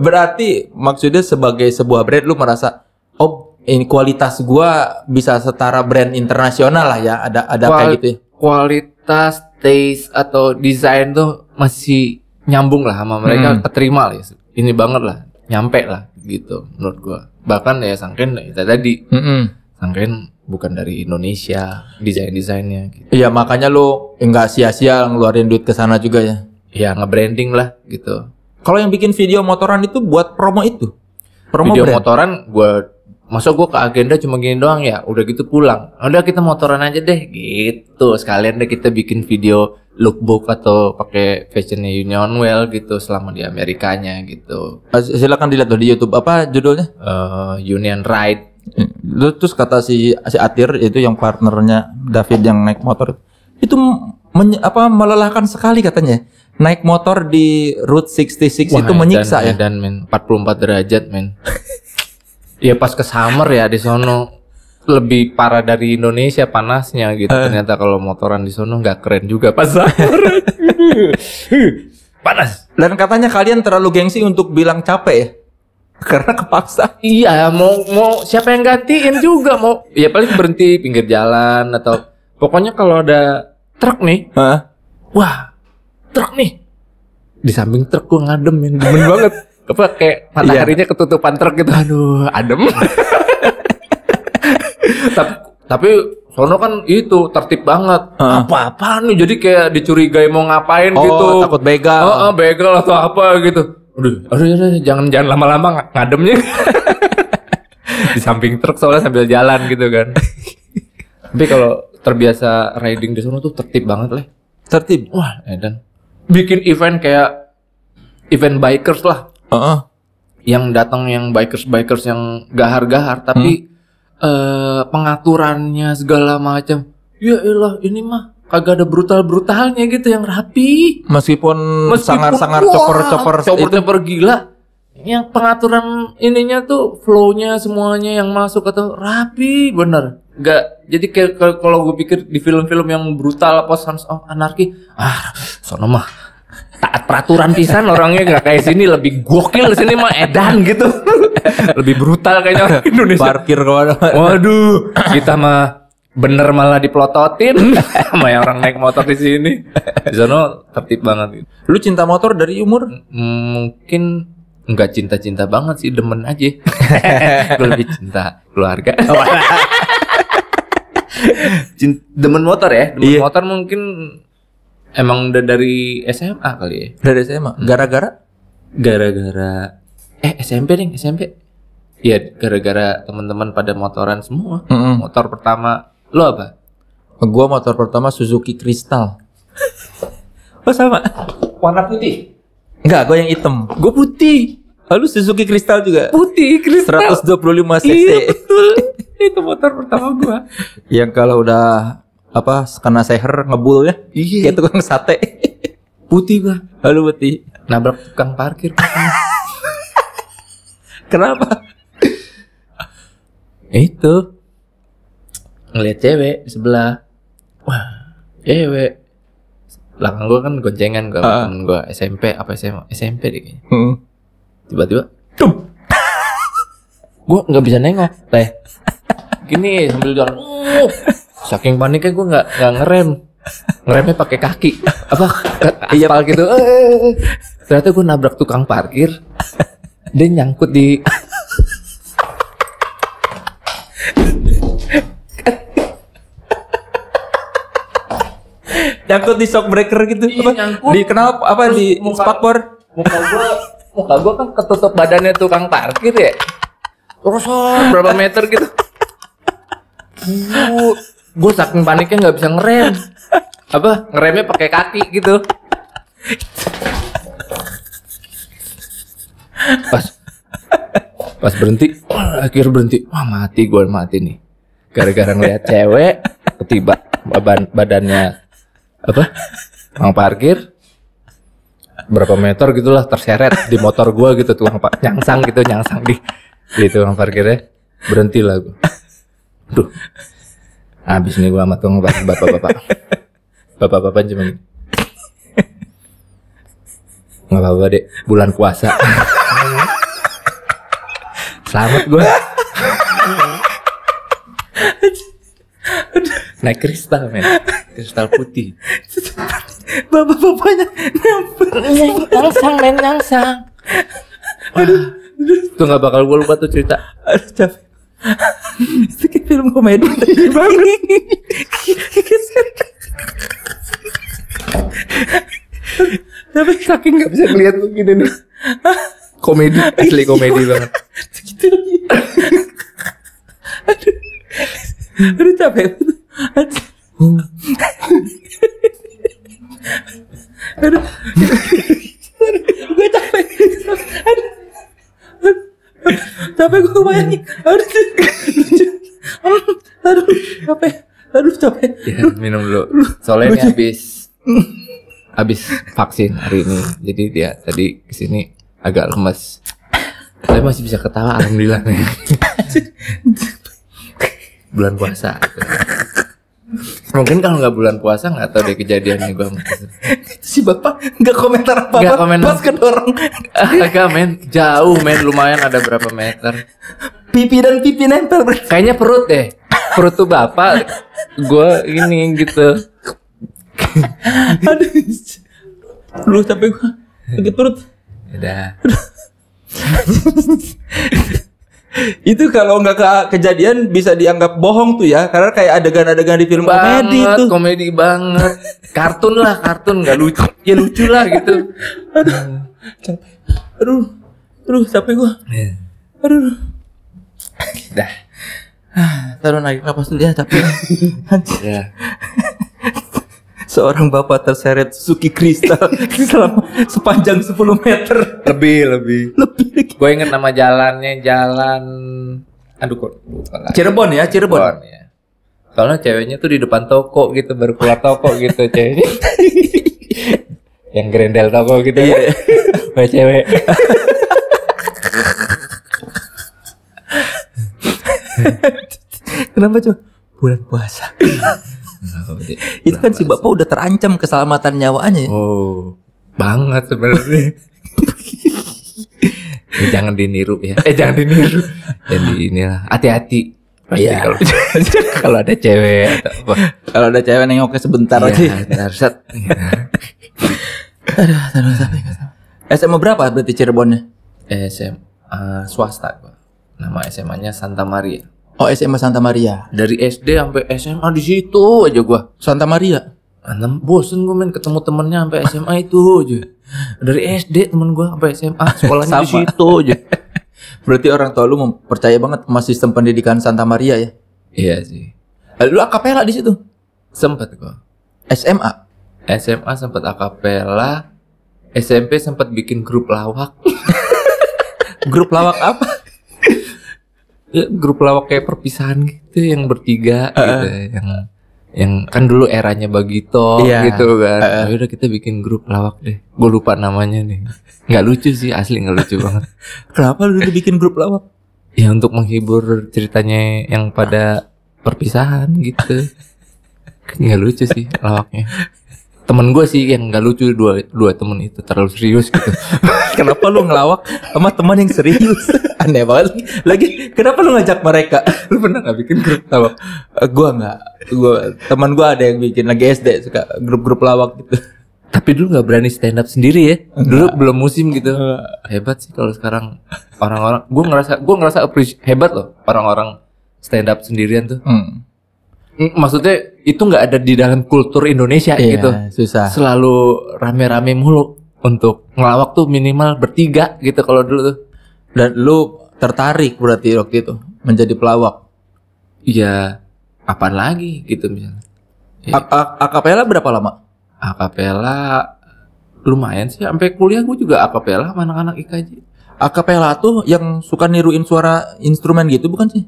Berarti maksudnya sebagai sebuah brand lu merasa oh ini kualitas gue bisa setara brand internasional lah ya. Ada ada Kual- kayak gitu ya. Kualitas taste atau desain tuh masih nyambung lah sama mereka, hmm. keterima lah ya. Ini banget lah, nyampe lah gitu menurut gua. Bahkan ya sangkain kita tadi, mm-hmm. sangkain bukan dari Indonesia desain-desainnya. Gitu. Iya makanya lo nggak sia-sia ngeluarin duit ke sana juga ya? Iya nge-branding lah gitu. Kalau yang bikin video motoran itu buat promo itu? Promo video brand. Motoran gua masa gua ke agenda cuma gini doang ya, udah gitu pulang. Udah kita motoran aja deh gitu. Sekalian deh kita bikin video lookbook atau pakai fashionnya Unionwell gitu selama di Amerikanya gitu. Silakan dilihat tuh di YouTube apa judulnya? Uh, Union Ride. Lu terus kata si si Atir itu yang partnernya David yang naik motor itu men, apa melelahkan sekali katanya. Naik motor di Route enam enam wah, itu menyiksa dan, ya. Dan men empat puluh empat derajat men. Ya pas ke summer ya di sono. Lebih parah dari Indonesia panasnya gitu. Uh. Ternyata kalau motoran di sono nggak keren juga pas sahur. Panas. Dan katanya kalian terlalu gengsi untuk bilang capek ya. Karena kepaksa. Iya, mau mau siapa yang gantiin juga mau. Ya paling berhenti pinggir jalan atau pokoknya kalau ada truk nih. Huh? Wah, truk nih. Di samping truk gua ngadem yang demen banget. Apa kayak mataharinya yeah. ketutupan truk gitu. Aduh, adem. tapi tapi sono kan itu tertib banget. Uh. Apa-apaan nih jadi kayak dicurigai mau ngapain oh, gitu. Oh, takut begal. Heeh, uh, uh, begal atau apa gitu. Aduh, aduh, aduh jangan jangan lama-lama ngademnya. Di samping truk soalnya sambil jalan gitu kan. Tapi kalau terbiasa riding di sono tuh tertib banget lah. Tertib. Wah, edan. Bikin event kayak event bikers lah. Uh-uh. Yang datang yang bikers-bikers yang gahar-gahar tapi hmm. Uh, pengaturannya segala macam. Ya elah ini mah kagak ada brutal-brutalnya gitu yang rapi. Meskipun, Meskipun sangar-sangar copor-copor copor-copor gila. Yang pengaturan ininya tuh flow-nya semuanya yang masuk atau rapi bener. Gak jadi kayak kalau gue pikir di film-film yang brutal apa Sons of Anarchy, ah sono mah taat peraturan pisan orangnya gak kayak sini lebih gokil sini mah edan gitu. Lebih brutal kayaknya Indonesia. Parkir kemana-mana. Waduh, kita mah bener malah diplototin sama yang orang naik motor di sini. Di sana tertib banget. Lu cinta motor dari umur? M- mungkin nggak cinta-cinta banget sih, demen aja. Gue lebih cinta keluarga. Cinta, demen motor ya? Demen iya. Motor mungkin emang udah dari S M A kali ya? Dari S M A? Gara-gara? Gara-gara... Eh S M P deh, S M P. Iya, gara-gara teman-teman pada motoran semua. Mm-mm. Motor pertama lo apa? Gua motor pertama Suzuki Crystal. Oh sama. Warna putih? Enggak, gua yang hitam. Gua putih. Lalu Suzuki Crystal juga. Putih Crystal. seratus dua puluh lima cc. Iya betul. Itu motor pertama gua. Yang kalau udah apa kena seher ngebul ya? Iya. Kayak tukang sate. Putih gua. Lalu putih. Nabrak tukang parkir. Kenapa? Itu ngeliat cewek sebelah. Wah, cewek. Belakang gua kan goncengan gua sama temen gua S M P apa S M A? S M P deh kayaknya. Hmm. Tiba-tiba dum. Gua enggak bisa nengok, teh. Gini sambil jalan. Uh, saking paniknya gua enggak enggak ngerem. Ngeremnya pakai kaki. Apa? Aspal gitu. Ternyata gua nabrak tukang parkir. Dia nyangkut di nyangkut di shock breaker gitu. Iya, apa? Nyangkut. Di kenal apa terus di spakbor? Muka gua, muka gua kan ketutup badannya tukang parkir ya. Terus berapa meter gitu. Gua, gua saking paniknya nggak bisa ngerem. Apa? Ngeremnya pakai kaki gitu. Pas pas berhenti, akhir berhenti. Wah, mati gua mati nih. Gara-gara ngeliat cewek ketiba badannya apa tukang parkir berapa meter gitulah terseret di motor gua gitu tukang pak nyangsang gitu nyangsang di di tukang parkirnya berhenti lah gua. Duh, habis nih gua sama tukang parkir bapak-bapak bapak-bapak cuma nggak apa-apa deh bulan puasa selamat gua naik kristal men. Kristal putih. Bapak-bapaknya nyamper. Nyangsang men, nyangsang. Aduh, itu gak bakal gue lupa tuh cerita. Aduh capek. Itu kayak film komedi. Banget. Tapi saking gak bisa ngeliat lu gini nih. Komedi, asli komedi banget. Gitu lagi. Aduh. Aduh capek. Aduh. Hmm. Aduh, gue capek. Aduh, capek gue bayangin. Aduh, aduh, capek. Aduh, capek. Ya, minum dulu. Soalnya ini habis, habis vaksin hari ini. Jadi dia tadi kesini agak lemas. Tapi masih bisa ketawa, alhamdulillah nih. Bulan puasa. Mungkin kalau nggak bulan puasa nggak tahu deh kejadiannya gue. Si bapak nggak komentar apa apa pas kedorong. Agak men jauh men lumayan ada berapa meter. Pipi dan pipi nempel. Kayaknya perut deh. Perut tuh bapak. Gue ini gitu. Aduh, lu capek gue. Sakit perut. Udah. Itu kalau nggak ke kejadian bisa dianggap bohong tuh ya, karena kayak adegan-adegan di film banget, komedi tuh. Komedi banget, kartun lah, kartun nggak lucu, ya lucu lah gitu. Aduh, capek. Aduh, aduh capek gua. Aduh, dah. Taruh naik napas dulu ya, capek. Ya. Seorang bapak terseret Suzuki Crystal selama sepanjang sepuluh meter. Lebih, lebih. Lebih. Gue inget nama jalannya, jalan aduh kok lupa lagi. Cirebon ya, Cirebon. Cirebon ya. Soalnya ceweknya tuh di depan toko gitu, baru keluar toko gitu ceweknya. Yang gerendel toko gitu ya. Wah, cewek. Kenapa cuy? Bulan puasa. Nah, itu kan si bapak udah terancam keselamatan nyawanya. Oh, banget sebenarnya. Eh, jangan diniru ya. Eh jangan diniru. Jadi inilah hati-hati. Iya. Kalau, kalau ada cewek atau apa. Kalau ada cewek nengoknya sebentar aja. Iya. Set. Aduh, aduh, aduh. S M A berapa berarti Cirebonnya? S M A swasta gua. Nama S M A-nya Santa Maria. Oh, S M A Santa Maria. Dari S D sampai S M A di situ aja gua. Santa Maria. Antem bosen gua main ketemu temennya sampai S M A itu aja. Dari S D temen gua sampai S M A sekolahnya di situ aja. Berarti orang tua lu mempercaya banget sama sistem pendidikan Santa Maria ya? Iya sih. Lu akapela di situ? Sempet kok. S M A? S M A sempet akapela. S M P sempet bikin grup lawak. Grup lawak apa? Ya, grup lawak kayak perpisahan gitu, yang bertiga uh, gitu, yang yang kan dulu eranya Bagito yeah, gitu kan. Uh, udah kita bikin grup lawak deh. Gue lupa namanya nih. Nggak lucu sih, asli nggak lucu banget. Kenapa lu bikin grup lawak? Ya untuk menghibur ceritanya yang pada perpisahan gitu. Nggak lucu sih lawaknya. Temen gue sih yang nggak lucu, dua dua temen itu terlalu serius gitu. Kenapa lu ngelawak sama teman yang serius? Aneh banget. Lagi kenapa lu ngajak mereka? Lu pernah nggak bikin grup lawak? Uh, gua nggak. Gua teman gua ada yang bikin lagi S D, suka grup-grup lawak gitu. Tapi dulu nggak berani stand up sendiri ya. Dulu enggak, belum musim gitu. Hebat sih kalau sekarang orang-orang. Gua ngerasa gua ngerasa appreciate, hebat loh orang-orang stand up sendirian tuh. Hmm. Maksudnya itu nggak ada di dalam kultur Indonesia iya, gitu. Susah. Selalu rame-rame mulu. Untuk ngelawak tuh minimal bertiga gitu kalau dulu tuh. Dan lu tertarik berarti waktu itu menjadi pelawak? Iya, apaan lagi gitu misalnya. Ya. Akapela berapa lama? Akapela lumayan sih, sampai kuliah gue juga akapela sama anak-anak I K J. Akapela tuh yang suka niruin suara instrumen gitu bukan sih?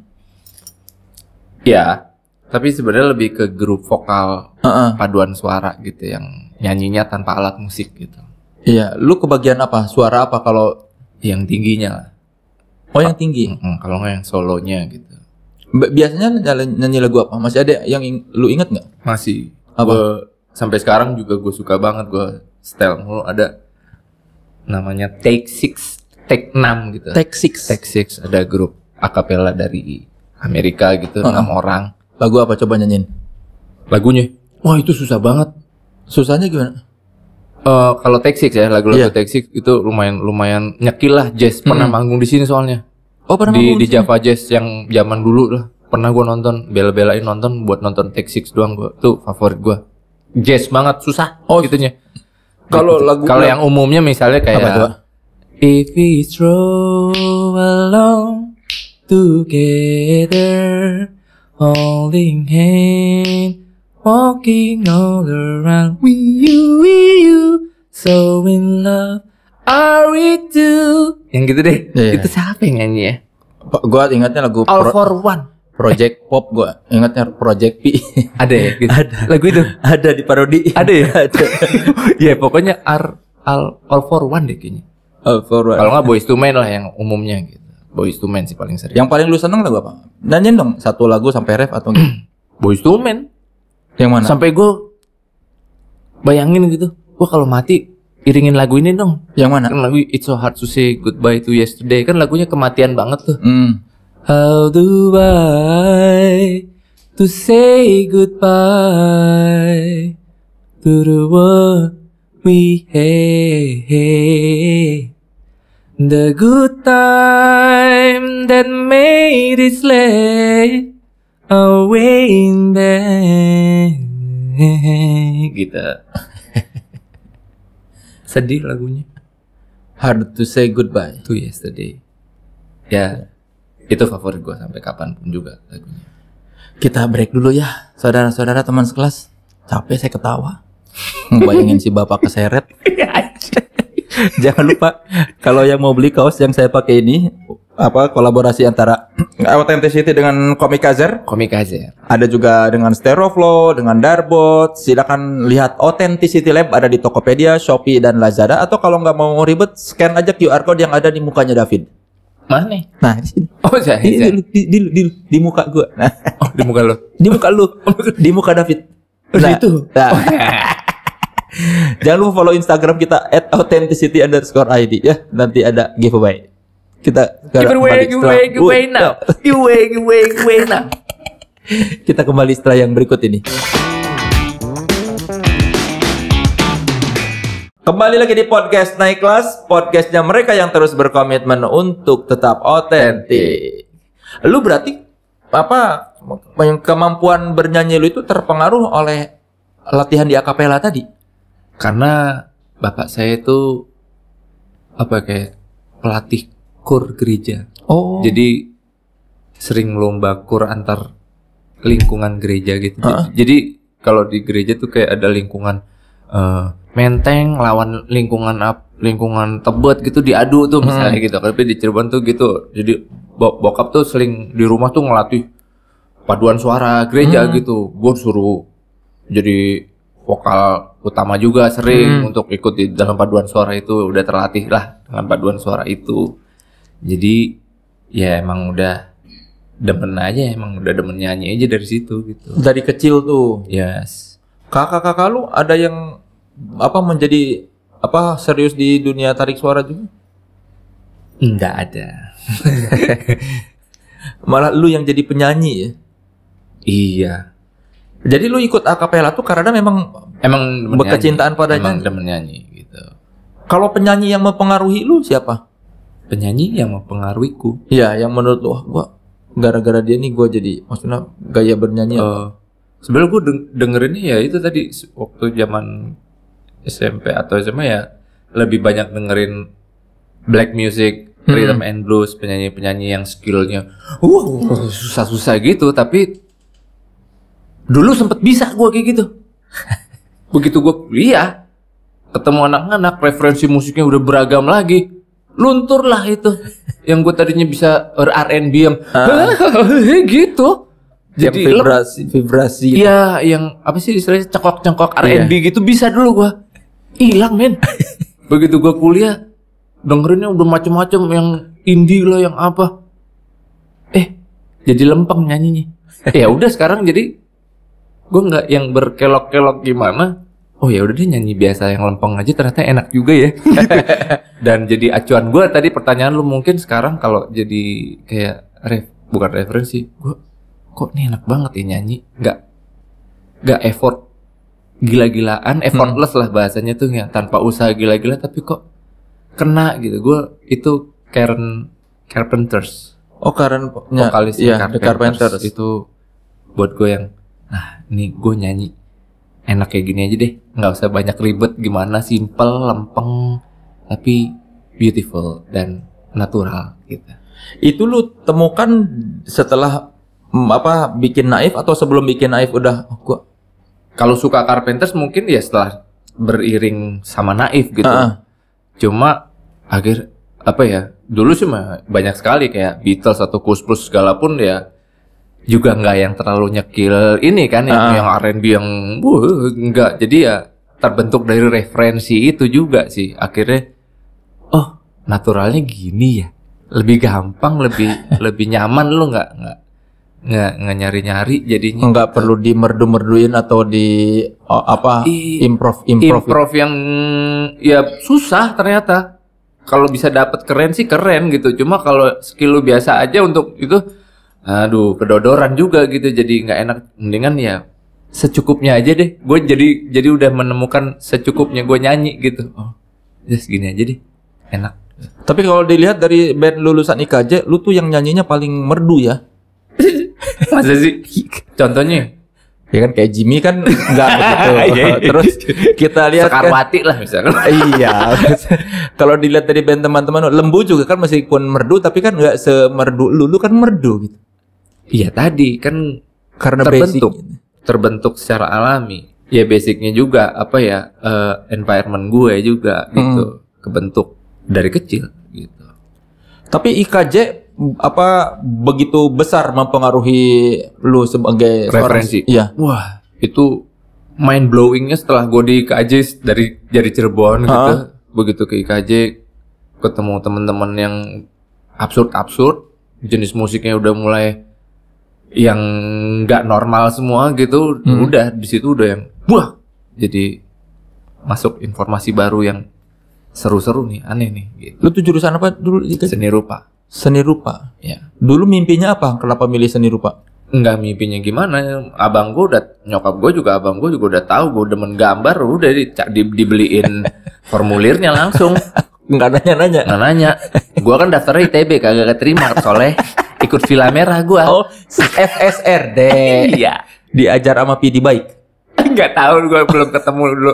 Iya, tapi sebenarnya lebih ke grup vokal uh-uh. paduan suara gitu, yang nyanyinya tanpa alat musik gitu. Iya, lu kebagian apa? Suara apa kalau yang tingginya lah? Oh, yang tinggi. Mm-mm, kalau nggak yang solonya gitu. B- biasanya nyanyi lagu apa? Masih ada yang ing- lu inget nggak? Masih. Apa? Gua, sampai sekarang juga gue suka banget, gue setel mulu, ada namanya Take six, Take six gitu. Take six. Take six ada grup akapela dari Amerika gitu, enam uh-huh. orang. Lagu apa coba nyanyiin? Lagunya? Wah, itu susah banget. Susahnya gimana? Uh, kalau Take six ya, lagu-lagu yeah. Take six itu lumayan lumayan nyekil lah, jazz. Pernah mm-hmm. manggung di sini soalnya. Oh, pernah di, manggung di Java sini? Jazz yang zaman dulu lah. Pernah gue nonton, bela-belain nonton buat nonton Take six doang gue. Itu favorit gue. Jazz banget, susah. Oh, gitunya. Kalau lagu kalau yang umumnya misalnya kayak If we stroll along together, holding hands, walking all around with you, with you, so in love are we two. Yang gitu deh, yeah. Itu siapa yang nyanyi ya? Gue ingatnya lagu All pro- for One Project eh. Pop, gue ingatnya Project P. Ada ya? Gitu. Ada. Lagu itu? Ada di parodi. Ada ya? Ada. Ya pokoknya R, all, all for One deh kayaknya. All for One. Kalau gak Boyz two Men lah yang umumnya gitu. Boyz two Men sih paling sering. Yang paling lu seneng lagu apa? Nanyain dong satu lagu sampai ref atau gitu. Boyz two Men. Yang mana? Sampai gue bayangin gitu, gue kalau mati iringin lagu ini dong. Yang mana? Kan lagu It's So Hard to Say Goodbye to Yesterday, kan lagunya kematian banget tuh. Mm. How do I to say goodbye to the world we hate, the good time that made it late away in there, gitu. Sedih lagunya. Hard to say goodbye to yesterday. Ya, yeah. Itu favorit gue sampai kapanpun juga lagunya. Kita break dulu ya, saudara-saudara teman sekelas. Capek saya ketawa. Bayangin si bapak keseret. Jangan lupa kalau yang mau beli kaos yang saya pakai ini, apa kolaborasi antara Authenticity dengan Comicazer. Comicazer. Ada juga dengan Stereoflow, dengan Darbot. Silakan lihat Authenticity Lab ada di Tokopedia, Shopee dan Lazada, atau kalau nggak mau ribet scan aja Q R code yang ada di mukanya David. Mana? Nah, di sini. Oh, saya di, di, di, di, di, di muka gua. Nah. Oh, di muka lu. Di muka lu. Di muka David. Nah, itu. Nah. Jangan lupa follow Instagram kita at authenticity underscore I D ya. Nanti ada giveaway. Kita giveaway, giveaway, giveaway now. Giveaway, giveaway, giveaway now. Kita kembali setelah yang berikut ini. Kembali lagi di podcast Naik Kelas, podcastnya mereka yang terus berkomitmen untuk tetap otentik. Lu berarti apa? Kemampuan bernyanyi lu itu terpengaruh oleh latihan di akapela tadi? Karena bapak saya itu apa kayak pelatih kur gereja. Oh. Jadi sering lomba kur antar lingkungan gereja gitu. Uh-huh. Jadi kalau di gereja tuh kayak ada lingkungan uh, Menteng lawan lingkungan up, lingkungan Tebet gitu, diadu tuh misalnya hmm. gitu. Tapi di Cirebon tuh gitu. Jadi bokap tuh sering di rumah tuh ngelatih paduan suara gereja hmm. gitu. Gue suruh jadi vokal utama juga sering hmm. untuk ikut di dalam paduan suara itu. Udah terlatih lah dengan paduan suara itu. Jadi ya emang udah demen aja, emang udah demen nyanyi aja dari situ gitu. Dari kecil tuh. Yes. Kakak-kakak lu ada yang apa menjadi apa serius di dunia tarik suara juga? Enggak ada. Malah lu yang jadi penyanyi ya? Iya. Jadi lu ikut akapela tuh karena memang emang berkecintaan padanya. Emang demen nyanyi gitu. Kalau penyanyi yang mempengaruhi lu siapa? Penyanyi yang mempengaruhiku? Iya, yang menurut lu, wah gua gara-gara dia nih gua jadi, maksudnya gaya bernyanyi. Uh, Sebenarnya gue dengerinnya ya itu tadi waktu zaman S M P atau S M A ya lebih banyak dengerin black music, hmm. rhythm and blues, penyanyi-penyanyi yang skillnya uh, susah-susah gitu. Tapi dulu sempet bisa gue kayak gitu. Begitu gue kuliah, ketemu anak-anak, referensi musiknya udah beragam lagi, lunturlah itu. Yang gue tadinya bisa R and B yang gitu. Jadi yang vibrasi, vibrasi. Iya, gitu. Yang apa sih istilahnya cengkok-cengkok R and B yeah. gitu bisa dulu gua. Hilang, men. Begitu gua kuliah dengerinnya udah macam-macam yang indie lah yang apa. Eh, jadi lempeng nyanyinya. Ya udah sekarang jadi gua enggak yang berkelok-kelok gimana. Oh ya udah deh nyanyi biasa yang lempeng aja ternyata enak juga ya. Gitu. Dan jadi acuan gua tadi pertanyaan lu mungkin sekarang kalau jadi kayak ref, bukan referensi, gua kok ini enak banget ya nyanyi, nggak nggak effort gila-gilaan, effortless hmm. lah bahasanya tuh ya, tanpa usaha gila-gila tapi kok kena gitu. Gue itu Karen Carpenters. Oh Karen, vokalis ya, Carpenters, Carpenters itu buat gue yang nah ini gue nyanyi enak kayak gini aja deh, nggak usah banyak ribet gimana, simple, lempeng tapi beautiful dan natural gitu. Itu lu temukan setelah apa bikin Naif atau sebelum bikin Naif udah oh, gua kalau suka Carpenters mungkin ya setelah beriring sama Naif gitu. Uh-uh. Cuma akhir apa ya? Dulu sih mah banyak sekali kayak Beatles atau Kus-Plus segala pun ya juga nggak yang terlalu nyekil ini kan yang uh-uh. yang R and B yang wuh, enggak. Jadi ya terbentuk dari referensi itu juga sih. Akhirnya oh, naturalnya gini ya. Lebih gampang, lebih lebih nyaman lo nggak nggak nggak nggak nyari-nyari jadinya nggak gitu. Perlu dimerdu-merduin atau di oh, apa I, improv improv improv yang ya susah ternyata. Kalau bisa dapat keren sih keren gitu, cuma kalau skill lu biasa aja untuk itu aduh kedodoran juga gitu, jadi nggak enak. Mendingan ya secukupnya aja deh. Gue jadi jadi udah menemukan secukupnya gue nyanyi gitu. Oh ya segini aja deh enak. Tapi kalau dilihat dari band lulusan I K J lu tuh yang nyanyinya paling merdu ya. Masa sih? Contohnya ya kan kayak Jimmy kan nggak begitu. Terus kita lihat Sekarwati kan, lah misalnya. Iya. Kalau dilihat dari band teman-teman Lembu juga kan masih pun merdu tapi kan nggak semerdu Lulu kan merdu gitu. Iya tadi kan karena terbentuk basic. Terbentuk secara alami. Ya basicnya juga apa ya uh, environment gue juga gitu hmm. kebentuk dari kecil gitu. Tapi I K J apa begitu besar mempengaruhi lu sebagai referensi? Iya. Wah, itu mind blowingnya setelah gue di I K J dari dari Cirebon uh. gitu, begitu ke I K J ketemu teman-teman yang absurd-absurd, jenis musiknya udah mulai yang nggak normal semua gitu, hmm. udah di situ udah yang wah, jadi masuk informasi baru yang seru-seru nih, aneh nih. Gitu. Lu tuh jurusan apa dulu? Seni rupa. Seni rupa, ya. Dulu mimpinya apa? Kenapa milih seni rupa? Enggak mimpinya gimana? Abang gue udah, nyokap gue juga, abang gue juga udah tahu gue demen gambar, udah di, di, dibeliin formulirnya langsung. Enggak nanya-nanya. Enggak nanya. Gue kan daftar I T B kagak keterima, soalnya ikut Vila Merah gue. Oh, F S R D. Iya. Diajar sama P D baik. Enggak tahu, gue belum ketemu dulu.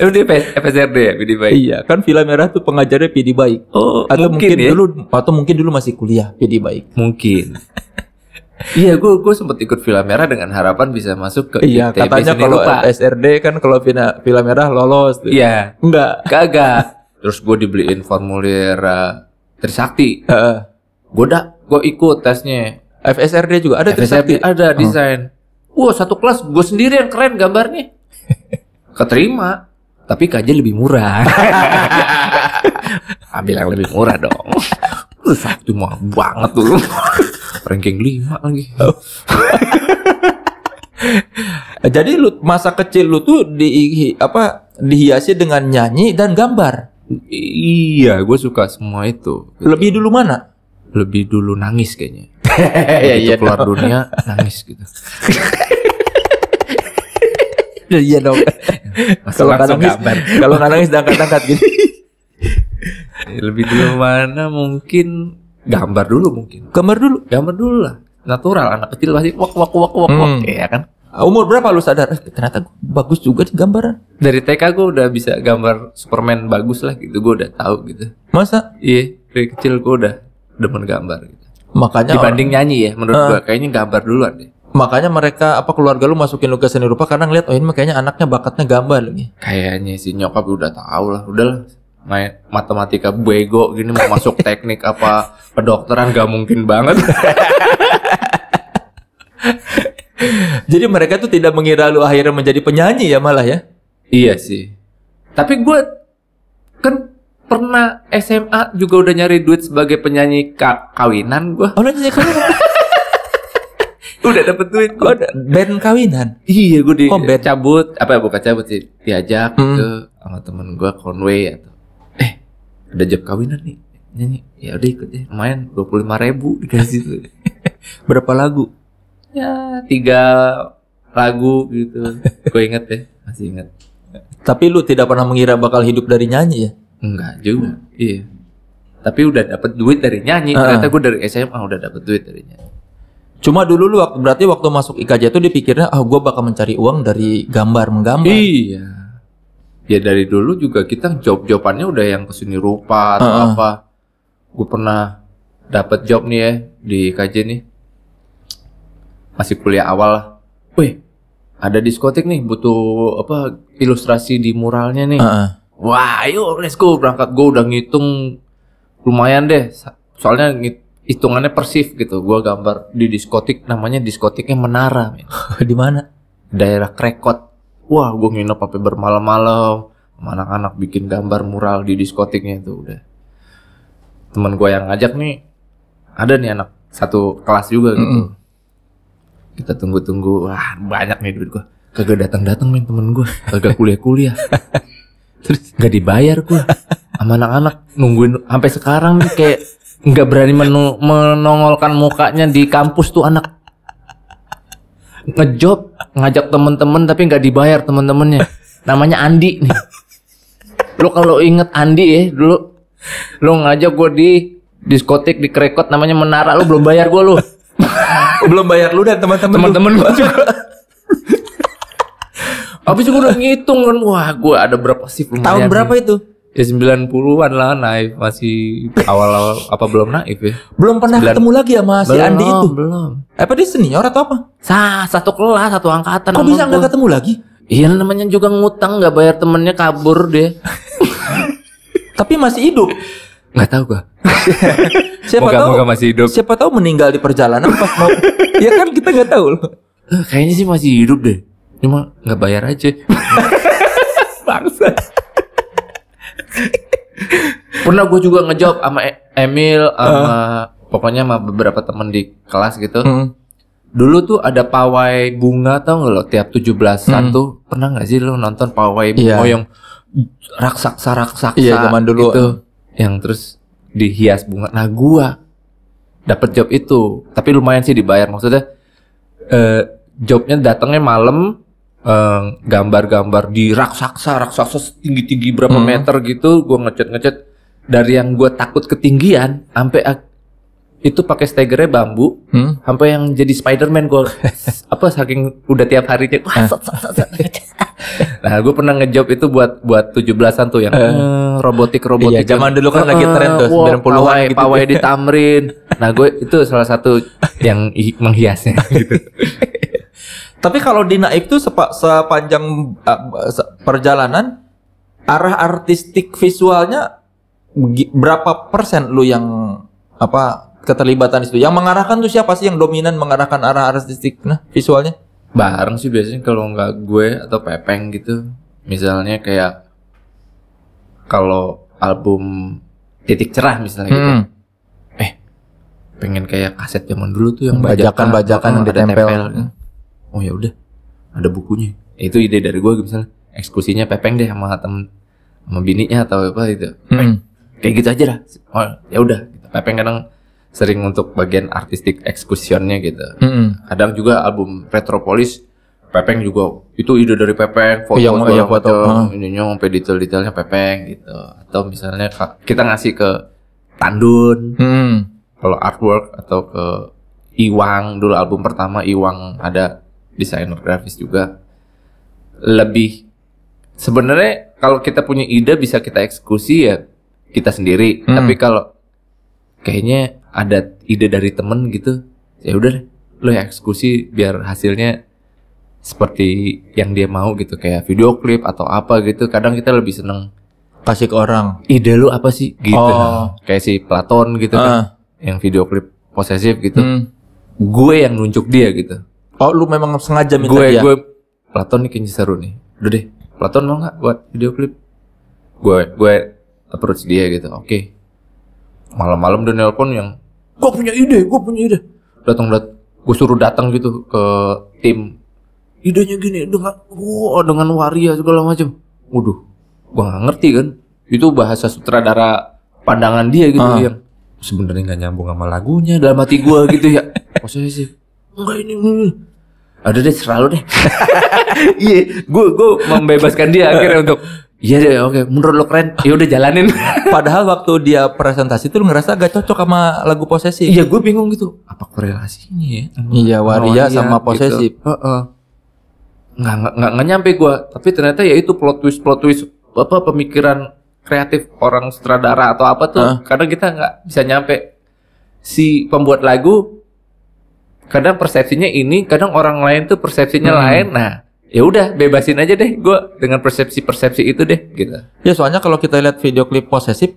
Itu di F S R D ya, P D Baik. Iya, kan Vila Merah tuh pengajarnya P D Baik. Oh, atau mungkin, mungkin ya? dulu atau mungkin dulu masih kuliah P D Baik. Mungkin. Iya, gue gue sempat ikut Vila Merah dengan harapan bisa masuk ke iya, I T B. Iya, katanya kalau F S R D kan kalau Vila, Vila Merah lolos tuh. Iya. Enggak. Kagak. Terus gue dibeliin formulir uh, Trisakti. Heeh. Gue dah, gue ikut tesnya. F S R D juga ada Trisakti. Ada desain. Oh. Wah, satu kelas gue sendiri yang keren gambarnya. Keterima, tapi K J lebih murah. Ambil yang lebih murah dong. Satu mah banget dulu. Ranking lima lagi. Oh. Jadi lu masa kecil lu tuh di apa dihiasi dengan nyanyi dan gambar. Iya, gue suka semua itu. Gitu. Lebih dulu mana? Lebih dulu nangis kayaknya. Begitu iya keluar dong. Dunia nangis gitu. Iya dong. Kalau nangis, kalau nangis angkat-angkat gitu. Lebih dulu mana mungkin? Gambar dulu mungkin. Gambar dulu. Gambar dulu lah. Natural anak kecil pasti wak wak wak wak wak hmm. ya kan. Umur berapa lu sadar? Eh, ternyata bagus juga di gambaran. Dari T K gue udah bisa gambar Superman bagus lah gitu. Gue udah tahu gitu. Masa? Iya. Dari kecil gue udah demen gambar gitu. Makanya dibanding orang, nyanyi ya menurut uh, gue kayaknya gambar duluan deh. Makanya mereka apa keluarga lu masukin lu ke seni rupa karena ngeliat oh ini kayaknya anaknya bakatnya gambar lagi. Kayaknya si nyokap udah tahu lah. Udahlah. Main matematika bego gini mau masuk teknik apa kedokteran gak mungkin banget. Jadi mereka tuh tidak mengira lu akhirnya menjadi penyanyi ya malah ya. Iya sih. Tapi gue kan pernah S M A juga udah nyari duit sebagai penyanyi ka kawinan gue. Oh, nyanyi kawinan. Udah dapet duit gue. Oh, band kawinan. Iya gue di oh, band. Cabut apa bukan cabut sih diajak hmm. ke sama temen gue Conway atau ada job kawinan nih nyanyi ya udah ikut deh main dua puluh lima ribu dikasih tuh. Berapa lagu ya tiga lagu gitu gue inget ya masih inget. Tapi lu tidak pernah mengira bakal hidup dari nyanyi ya? Enggak juga hmm. iya tapi udah dapet duit dari nyanyi. uh -uh. Ternyata gue dari S M A udah dapet duit dari nyanyi. Cuma dulu lu waktu berarti waktu masuk I K J itu dipikirnya ah oh, gue bakal mencari uang dari gambar menggambar. Iya. Ya dari dulu juga kita job-jobannya udah yang kesini rupa atau uh -uh. apa. Gue pernah dapat job nih ya di I K J nih. Masih kuliah awal lah. Wih, ada diskotik nih butuh apa ilustrasi di muralnya nih. Uh -uh. Wah, ayo let's go berangkat. Gue udah ngitung lumayan deh. Soalnya hitungannya persif gitu. Gue gambar di diskotik namanya diskotiknya Menara. Di mana? Daerah Krekot. Wah, gue nginep sampai bermalam-malam, anak-anak bikin gambar mural di diskotiknya itu udah. Temen gue yang ngajak nih, ada nih anak satu kelas juga gitu. Mm -mm. Kita tunggu-tunggu, wah banyak nih duit gue. Kagak datang-datang nih temen gue, kagak kuliah-kuliah. Terus gak dibayar gue, sama anak-anak nungguin sampai sekarang nih kayak nggak berani menong menongolkan mukanya di kampus tuh anak. Ngejob ngajak temen-temen tapi nggak dibayar temen-temennya. Namanya Andi nih. Lo kalau inget Andi ya dulu, lo ngajak gue di diskotik di Krekot namanya Menara, lo belum bayar gue lo. Belum bayar lu dan teman-teman. Teman-teman gue juga. Habis gue udah ngitung kan, wah gue ada berapa sih? Tahun berapa nih. Itu? Ya sembilan puluhan lah, Naif masih awal-awal apa belum Naif ya? Belum pernah sembilan ketemu lagi ya Mas belum, si Andi itu? Belum. Apa dia senior atau apa? Sa, satu kelas, satu angkatan. Kok bisa nggak ketemu lagi? Iya namanya juga ngutang, nggak bayar temennya kabur deh. Tapi masih hidup? Nggak tahu gua. Siapa moga, tahu? Moga masih hidup. Siapa tahu meninggal di perjalanan pas mau? Ya kan kita nggak tahu loh. Kayaknya sih masih hidup deh. Cuma nggak bayar aja. Bangsa. Pernah gue juga ngejob sama e Emil sama uh. pokoknya sama beberapa temen di kelas gitu. Mm. Dulu tuh ada pawai bunga tau gak lo tiap tujuh belasan. Mm. Pernah gak sih lo nonton pawai bunga? Yeah. Yang raksasa-raksasa yeah, zaman dulu gitu. Yang terus dihias bunga. Nah gue dapet job itu. Tapi lumayan sih dibayar. Maksudnya eh, jobnya datangnya malam. Gambar-gambar di raksasa, raksasa setinggi-tinggi berapa hmm. meter gitu, gue ngecat-ngecat dari yang gue takut ketinggian, sampai itu pakai stegernya bambu, sampai hmm. yang jadi Spiderman gue, apa saking udah tiap harinya, wah, sot, sot, sot, sot. Nah, gue pernah ngejob itu buat buat tujuh belasan tuh yang uh, robotik-robotik. Iya, zaman dulu kan uh, lagi tren tuh sembilan puluhan pawai, gitu. Pawai di Tamrin. Nah, gue itu salah satu yang menghiasnya gitu. Tapi kalau di Naif tuh sepa, sepanjang uh, se perjalanan arah artistik visualnya berapa persen lu yang apa keterlibatan di situ? Yang mengarahkan tuh siapa sih yang dominan mengarahkan arah artistik nah visualnya? Bareng sih biasanya kalau nggak gue atau Pepeng gitu. Misalnya kayak kalau album Titik Cerah misalnya hmm. gitu. Eh, pengen kayak kaset zaman dulu tuh yang bajakan-bajakan yang ditempel. Oh ya udah, ada bukunya. Itu ide dari gue misalnya. Eksekusinya Pepeng deh sama temen, sama bininya atau apa gitu. Hmm. Kayak gitu aja lah. Oh, ya udah. Pepeng kadang sering untuk bagian artistik eksekusinya gitu. Mm-hmm. Kadang juga album Retropolis Pepeng juga itu ide dari Pepeng, foto yang foto, foto ininya sampai detail-detailnya Pepeng gitu. Atau misalnya kita ngasih ke Tandun. Mm. Kalau artwork atau ke Iwang, dulu album pertama Iwang ada desainer grafis juga. Lebih sebenarnya kalau kita punya ide bisa kita eksekusi ya kita sendiri. Mm. Tapi kalau kayaknya ada ide dari temen gitu, ya udah lo ya eksekusi biar hasilnya seperti yang dia mau gitu, kayak video klip atau apa gitu. Kadang kita lebih seneng kasih ke orang ide lu apa sih gitu. Oh. Kayak si Platon gitu uh. kan, yang video klip posesif gitu. Hmm. Gue yang nunjuk dia gitu. Oh, lu memang sengaja minta gue, dia? Gue Platon nih kayaknya seru nih, udah deh Platon mau nggak buat video klip? Gue gue approach dia gitu, oke. Okay. Malam-malam udah nelpon yang gue punya ide, gue punya ide. Datang dat, gue suruh datang gitu ke tim. Idenya gini dengan, wow, dengan waria segala macam. Waduh, gue nggak ngerti kan. Itu bahasa sutradara pandangan dia gitu uh. yang sebenarnya nggak nyambung sama lagunya dalam hati gue gitu ya. Maksudnya sih, enggak ini, ini. Ada deh selalu deh. Iya, gue gue membebaskan dia akhirnya untuk. Iya deh, oke. Okay. Menurut lo keren, ya udah jalanin. Padahal waktu dia presentasi tuh lo ngerasa agak cocok sama lagu posesif. Iya, gue bingung gitu. Apa korelasinya ya? Iya, waria sama posesif. Gitu. Uh -uh. Nggak, nggak, nggak, nggak nyampe gue. Tapi ternyata ya itu plot twist, plot twist apa pemikiran kreatif orang sutradara atau apa tuh. Uh. Kadang kita nggak bisa nyampe. Si pembuat lagu, kadang persepsinya ini, kadang orang lain tuh persepsinya hmm. lain. Nah. Ya udah bebasin aja deh gue dengan persepsi-persepsi itu deh gitu. Ya soalnya kalau kita lihat video klip posesif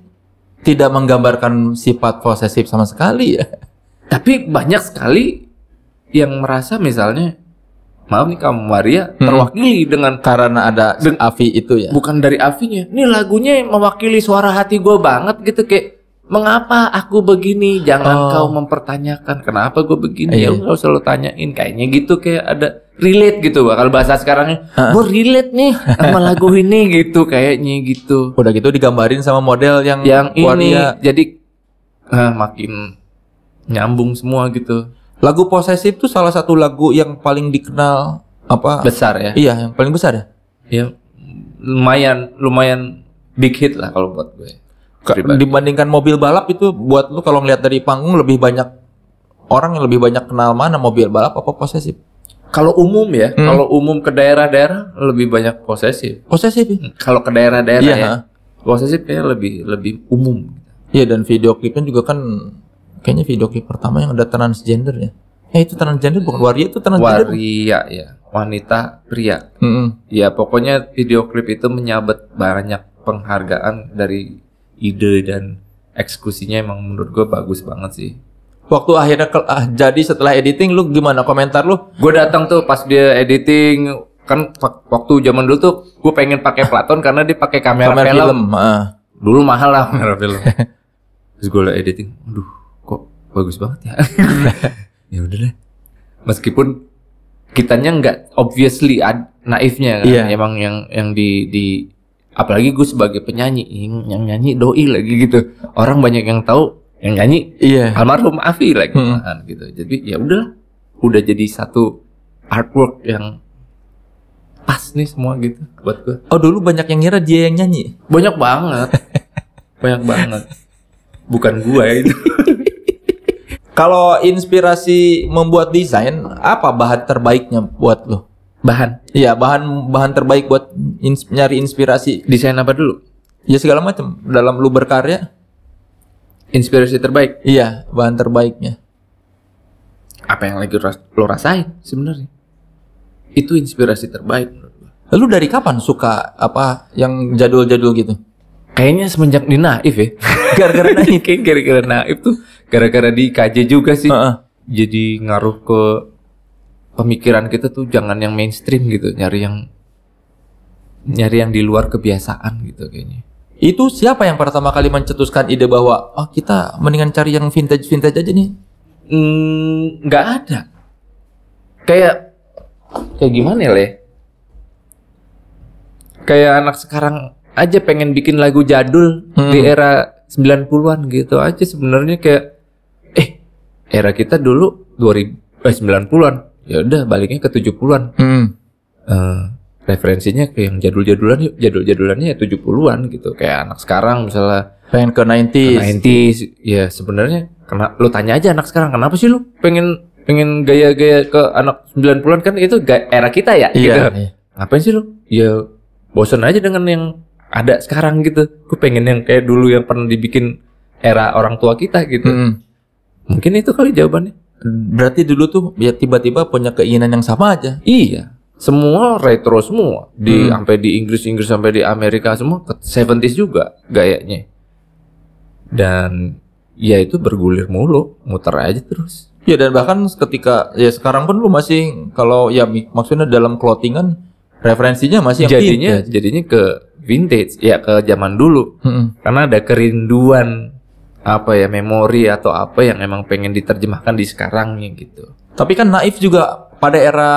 tidak menggambarkan sifat posesif sama sekali ya. Tapi banyak sekali yang merasa misalnya maaf nih kamu waria hmm. terwakili dengan karena ada deng Avi itu ya. Bukan dari Avinya. Ini lagunya mewakili suara hati gue banget gitu kayak mengapa aku begini? Jangan oh. kau mempertanyakan kenapa gue begini. Iya. Ya, gak usah lo tanyain. Kayaknya gitu kayak ada relate gitu bakal bahasa sekarangnya. Uh. Gue relate nih sama lagu ini gitu kayaknya gitu. Udah gitu digambarin sama model yang yang ini. Dia... Jadi uh, makin nyambung semua gitu. Lagu posesif itu salah satu lagu yang paling dikenal apa? Besar ya? Iya, yang paling besar ya. Iya, lumayan lumayan big hit lah kalau buat gue. Pribadi. Dibandingkan mobil balap itu buat lu kalau ngeliat dari panggung lebih banyak orang yang lebih banyak kenal mana mobil balap apa posesif? Kalau umum ya, hmm. kalau umum ke daerah-daerah lebih banyak posesif. Posesif? Ya? Kalau ke daerah-daerah ya, ya posesif kayaknya lebih lebih umum. Iya, dan video klipnya juga kan kayaknya video klip pertama yang ada transgender ya. Eh itu transgender bukan waria itu transgender? Waria ya, wanita pria. Hmm. Ya pokoknya video klip itu menyabet banyak penghargaan dari ide dan eksekusinya emang menurut gue bagus banget sih. Waktu akhirnya ah, jadi setelah editing lu gimana komentar lu? Gue datang tuh pas dia editing kan waktu zaman dulu tuh gue pengen pakai Platon karena dia pakai kamera, kamera film. film. Uh. Dulu mahal lah kamera film. Terus gue editing, aduh kok bagus banget ya. Ya udah deh. Meskipun kitanya nggak obviously naifnya kan, yeah. emang yang yang di di apalagi gue sebagai penyanyi yang nyanyi doi lagi gitu orang banyak yang tahu yang nyanyi yeah. almarhum Afi lagi hmm. gitu jadi ya udah udah jadi satu artwork yang pas nih semua gitu buat gue. Oh dulu banyak yang ngira dia yang nyanyi banyak banget banyak banget bukan gue ya itu. Kalau inspirasi membuat desain apa bahan terbaiknya buat lo? bahan. Iya, bahan bahan terbaik buat ins nyari inspirasi. Desain apa dulu? Ya segala macam. Dalam lu berkarya, inspirasi terbaik. Iya, bahan terbaiknya. Apa yang lagi ras lo rasain sebenarnya? Itu inspirasi terbaik. Lu dari kapan suka apa yang jadul-jadul gitu? Kayaknya semenjak di Naif ya. Gara-gara Naif, gara-gara Naif tuh, gara-gara di I K J juga sih. Uh-uh. Jadi ngaruh ke pemikiran kita tuh jangan yang mainstream gitu, nyari yang nyari yang di luar kebiasaan gitu kayaknya. Itu siapa yang pertama kali mencetuskan ide bahwa oh, kita mendingan cari yang vintage-vintage aja nih? Mm, nggak ada. Kayak kayak gimana ya? Le? Kayak anak sekarang aja pengen bikin lagu jadul hmm. di era sembilan puluhan gitu aja sebenarnya, kayak eh era kita dulu dua ribu sembilan puluhan ya udah baliknya ke tujuh puluhan. Hmm. Uh, referensinya ke yang jadul-jadulan, jadul-jadulannya ya tujuh puluhan gitu. Kayak anak sekarang misalnya pengen ke nineties. nineties ya sebenarnya kena, lu tanya aja anak sekarang kenapa sih lu pengen pengen gaya-gaya ke anak sembilan puluhan, kan itu era kita ya. Iya, gitu. Iya. Ngapain sih lu? Ya bosen aja dengan yang ada sekarang gitu. Gue pengen yang kayak dulu yang pernah dibikin era orang tua kita gitu. Mm. Mungkin itu kali jawabannya. Berarti dulu tuh ya tiba-tiba punya keinginan yang sama aja. Iya. Semua retro semua. Di mm. sampai di Inggris-Inggris sampai di Amerika semua ke tujuh puluhan juga gayanya. Dan ya itu bergulir mulu, muter aja terus. Ya dan bahkan ketika ya sekarang pun lu masih kalau ya maksudnya dalam clothingan referensinya masih yang jadinya vintage. Jadinya ke vintage ya, ke zaman dulu. Hmm. Karena ada kerinduan apa ya, memori atau apa yang emang pengen diterjemahkan di sekarangnya gitu. Tapi kan Naif juga pada era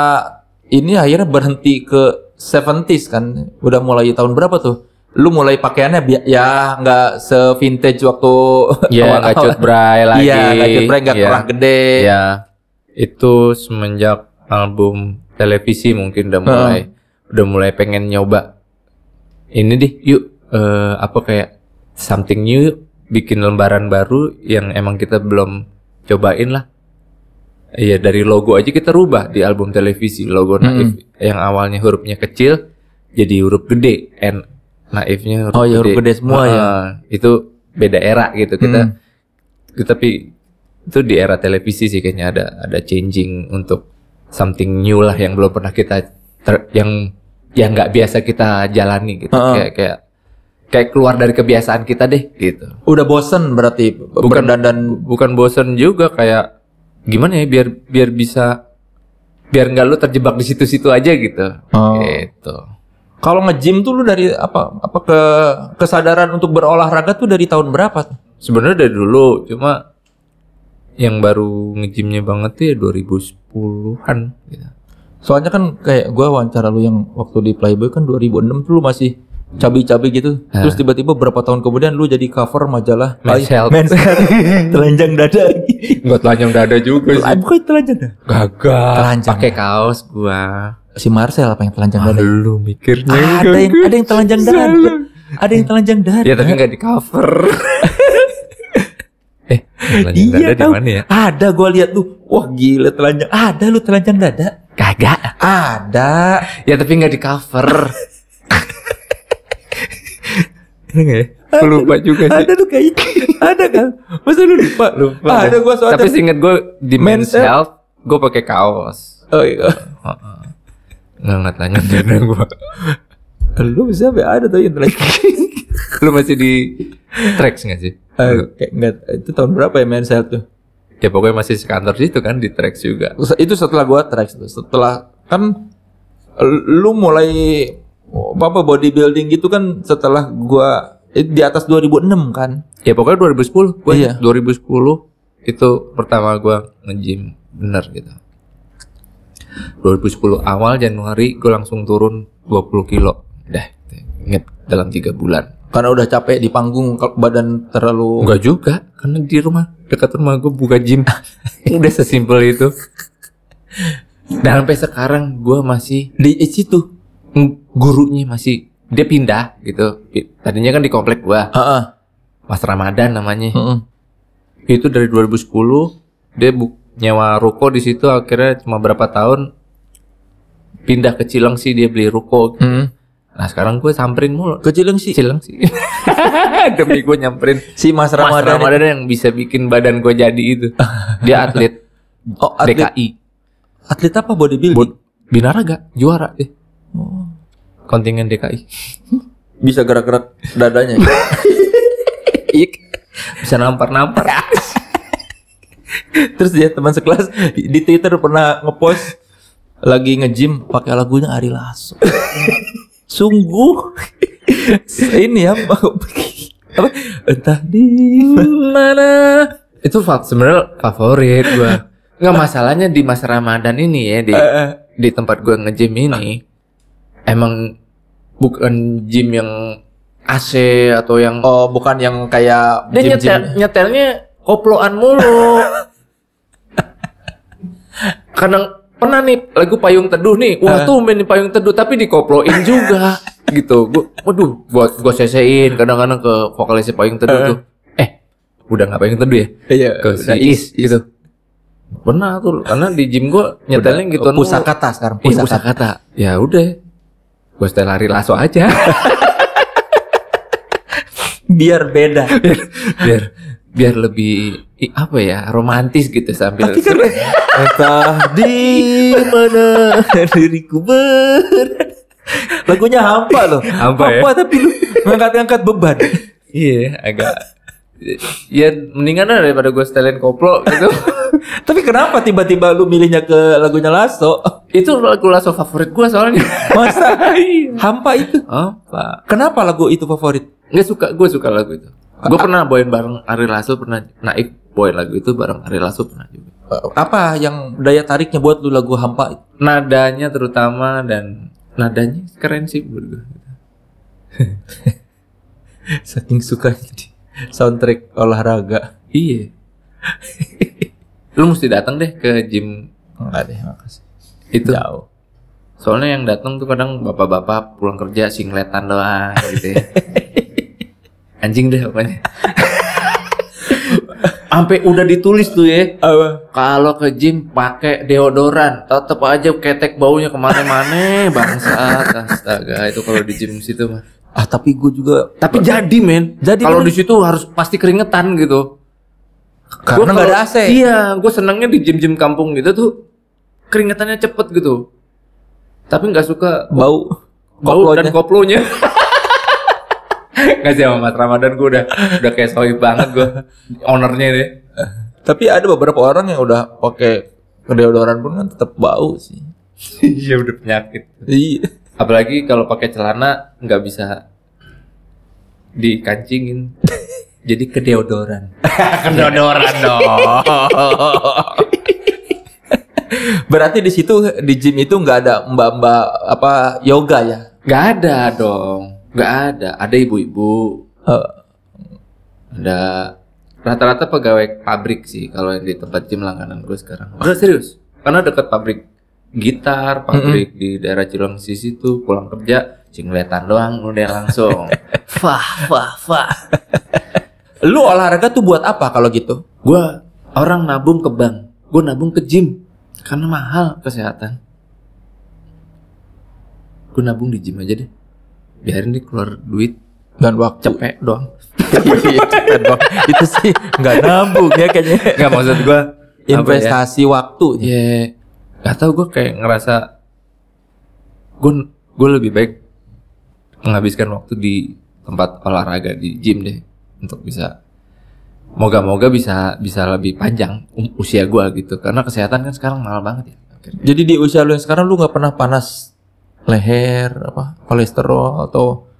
ini akhirnya berhenti ke tujuh puluhan kan. Udah mulai tahun berapa tuh? Lu mulai pakaiannya ya nggak se-vintage waktu ya, awal-awal. Kacut bray lagi. Iya, kacut bray nggak ya, kerah gede. Iya. Itu semenjak album televisi mungkin udah mulai uh. udah mulai pengen nyoba ini deh yuk, uh, apa kayak something new yuk, bikin lembaran baru yang emang kita belum cobain lah. Iya, dari logo aja kita rubah di album televisi, logo hmm. Naif yang awalnya hurufnya kecil jadi huruf gede, and Naifnya huruf, oh, ya, huruf gede. gede semua. Nah, ya itu beda era gitu kita, hmm. tapi itu di era televisi sih kayaknya ada ada changing untuk something new lah yang belum pernah kita ter, yang yang nggak biasa kita jalani gitu. Uh-uh. kayak kayak kayak keluar dari kebiasaan kita deh gitu. Udah bosen berarti bukan dan bukan bosen juga, kayak gimana ya biar biar bisa biar nggak lu terjebak di situ-situ aja gitu. Uh. Gitu. Kalau nge-gym tuh lu dari apa apa ke kesadaran untuk berolahraga tuh dari tahun berapa? Sebenarnya dari dulu, cuma yang baru nge-gymnya banget ya dua ribu sepuluhan gitu. Soalnya kan kayak gua wawancara lu yang waktu di Playboy kan dua ribu enam tuh lu masih cabi-cabi gitu. Nah. Terus tiba-tiba berapa tahun kemudian lu jadi cover majalah Men's Health. Men's Health. Telanjang dada. Enggak telanjang dada juga sih. Bukan telanjang dada. Gagal. Pakai kaos gua. Si Marcel apa yang telanjang dada? Lu mikirnya ah, ada yang ada yang telanjang dada. Ada yang telanjang dada. Ya tapi enggak di cover. Eh, telanjang iya, dada di mana ya? Ada, gua lihat tuh. Wah, gila telanjang. Ada lu telanjang dada? Kagak. Ada. Ya tapi nggak di cover. Enggak. Gua lupa juga sih. Ada tuh kayak itu. Ada kan? Masa lu lupa? Lupa. Ah, ada gua soalnya. Tapi seinget gua di Men's Health gua pakai kaos. Oh iya. Heeh. Enggak telanjang dada gua. Lu bisa be ada tuh yang telanjang. Lu masih di Trax nggak sih? Uh, enggak, itu tahun berapa ya Men's Health tuh? Ya pokoknya masih sekantor situ kan, di Trax juga. Itu setelah gua Trax tuh. Setelah kan lu mulai apa bodybuilding gitu kan setelah gua di atas dua ribu enam kan? Ya pokoknya dua ribu sepuluh. Gua iya. dua ribu sepuluh itu pertama gua nge-gym bener gitu. dua ribu sepuluh awal Januari gua langsung turun dua puluh kilo. Dah, inget dalam tiga bulan. Karena udah capek di panggung, badan terlalu... Enggak juga, karena di rumah, dekat rumah gue buka gym. Udah sesimpel itu. Dan sampai sekarang gue masih di situ. Gurunya masih, dia pindah gitu. Tadinya kan di komplek gue. Uh-uh. Mas Ramadan namanya. Uh-uh. Itu dari dua ribu sepuluh, dia nyewa ruko di situ, akhirnya cuma berapa tahun. pindah ke Cilengsi, dia beli ruko. Gitu. Hmm. Nah sekarang gue samperin mulu ke Cilengsi. Cilengsi. Demi gue nyamperin si Mas Ramadhan, Mas Ramadhan yang bisa bikin badan gue jadi itu. Dia atlet. Oh, atlet. D K I. Atlet apa? Bodybuilding? Bo binaraga, juara deh. Oh. Kontingen D K I. Bisa gerak-gerak dadanya. Bisa nampar-nampar. Terus dia teman sekelas di Twitter pernah ngepost lagi nge-gym pakai lagunya Ari Lasso. Sungguh ini ya apa entah di mana itu sebenarnya favorit gue. Nggak, masalahnya di Mas Ramadhan ini ya, di di tempat gue nge-gym ini emang bukan gym yang A C atau yang oh bukan yang kayak dia nyetel, nyetelnya koploan mulu. Kadang pernah nih lagu Payung Teduh nih, wah tuh main Payung Teduh tapi dikoploin juga gitu. Gue, waduh, buat gue cecein kadang-kadang ke vokalisnya Payung Teduh tuh. Eh, udah nggak Payung Teduh ya? Iya. Ke si Is gitu. Pernah tuh, karena di gym gue nyetelnya gitu. Pusakata sekarang. Pusakata. Eh, pusakata. Ya udah, gue setel Ari Lasso aja. Biar beda. Biar, biar, biar lebih. I, apa ya, romantis gitu sambil tapi keren. Entah di mana diriku ber lagunya hampa loh, hampa, hampa ya? Tapi lu ngangkat-ngangkat beban. Iya agak ya mendingan daripada gue setelin koplo gitu. Tapi kenapa tiba-tiba lu milihnya ke lagunya Lasso? Itu lagu Lasso favorit gue soalnya. Masa? Hampa itu? Hampa. Kenapa lagu itu favorit? Nggak suka, gue suka lagu itu. Gue pernah boin bareng Ari Lasso, pernah Naif boin lagu itu bareng Ari Lasso pernah juga. Apa yang daya tariknya buat lu lagu hampa itu? Nadanya terutama, dan nadanya keren sih buat gue. Saking suka jadi soundtrack olahraga. Iya. Lu mesti datang deh ke gym. Enggak deh, makasih. Itu. Jauh. Soalnya yang datang tuh kadang bapak-bapak pulang kerja singletan doang gitu ya. Anjing deh pokoknya. Sampai udah ditulis tuh ya. Kalau ke gym pakai deodoran, tetep aja ketek baunya kemana-mana. Bangsat, astaga itu kalau di gym situ mah. Ah tapi gue juga. Tapi jadi men. Jadi kalau di situ harus pasti keringetan gitu. Karena nggak ada A C. Iya, gue senangnya di gym-gym kampung gitu tuh keringetannya cepet gitu. Tapi nggak suka bau, bau dan koplonya. Nggak sih sama Mas Ramadhan, gue udah udah kayak sohib banget gue ownernya deh. Tapi ada beberapa orang yang udah pakai deodoran pun kan tetap bau sih. Iya udah penyakit. Iya. Apalagi kalau pakai celana nggak bisa dikancingin. Jadi kedeodoran. Kedeodoran dong. Berarti di situ di gym itu nggak ada mbak-mbak apa yoga ya? Nggak ada dong. Nggak ada, ada ibu-ibu, uh. ada rata-rata pegawai pabrik sih kalau di tempat gym langganan gue sekarang. Udah serius, karena dekat pabrik gitar, pabrik mm -hmm. di daerah Cilengsi situ, pulang kerja cingletan doang udah langsung. Fah, fah, fah. Lu olahraga tuh buat apa kalau gitu? Gue orang nabung ke bank, gue nabung ke gym karena mahal kesehatan. Gue nabung di gym aja deh. Biarin dia keluar duit dan waktu cepet doang. Cepet doang. Itu sih nggak nabung ya kayaknya. Nggak, maksud gue investasi ya? Waktu. Ya yeah. Nggak tahu gue kayak ngerasa gue gue lebih baik menghabiskan waktu di tempat olahraga di gym deh untuk bisa moga-moga bisa bisa lebih panjang usia gue gitu, karena kesehatan kan sekarang mahal banget ya. Akhirnya. Jadi di usia lu yang sekarang lu nggak pernah panas leher, apa kolesterol atau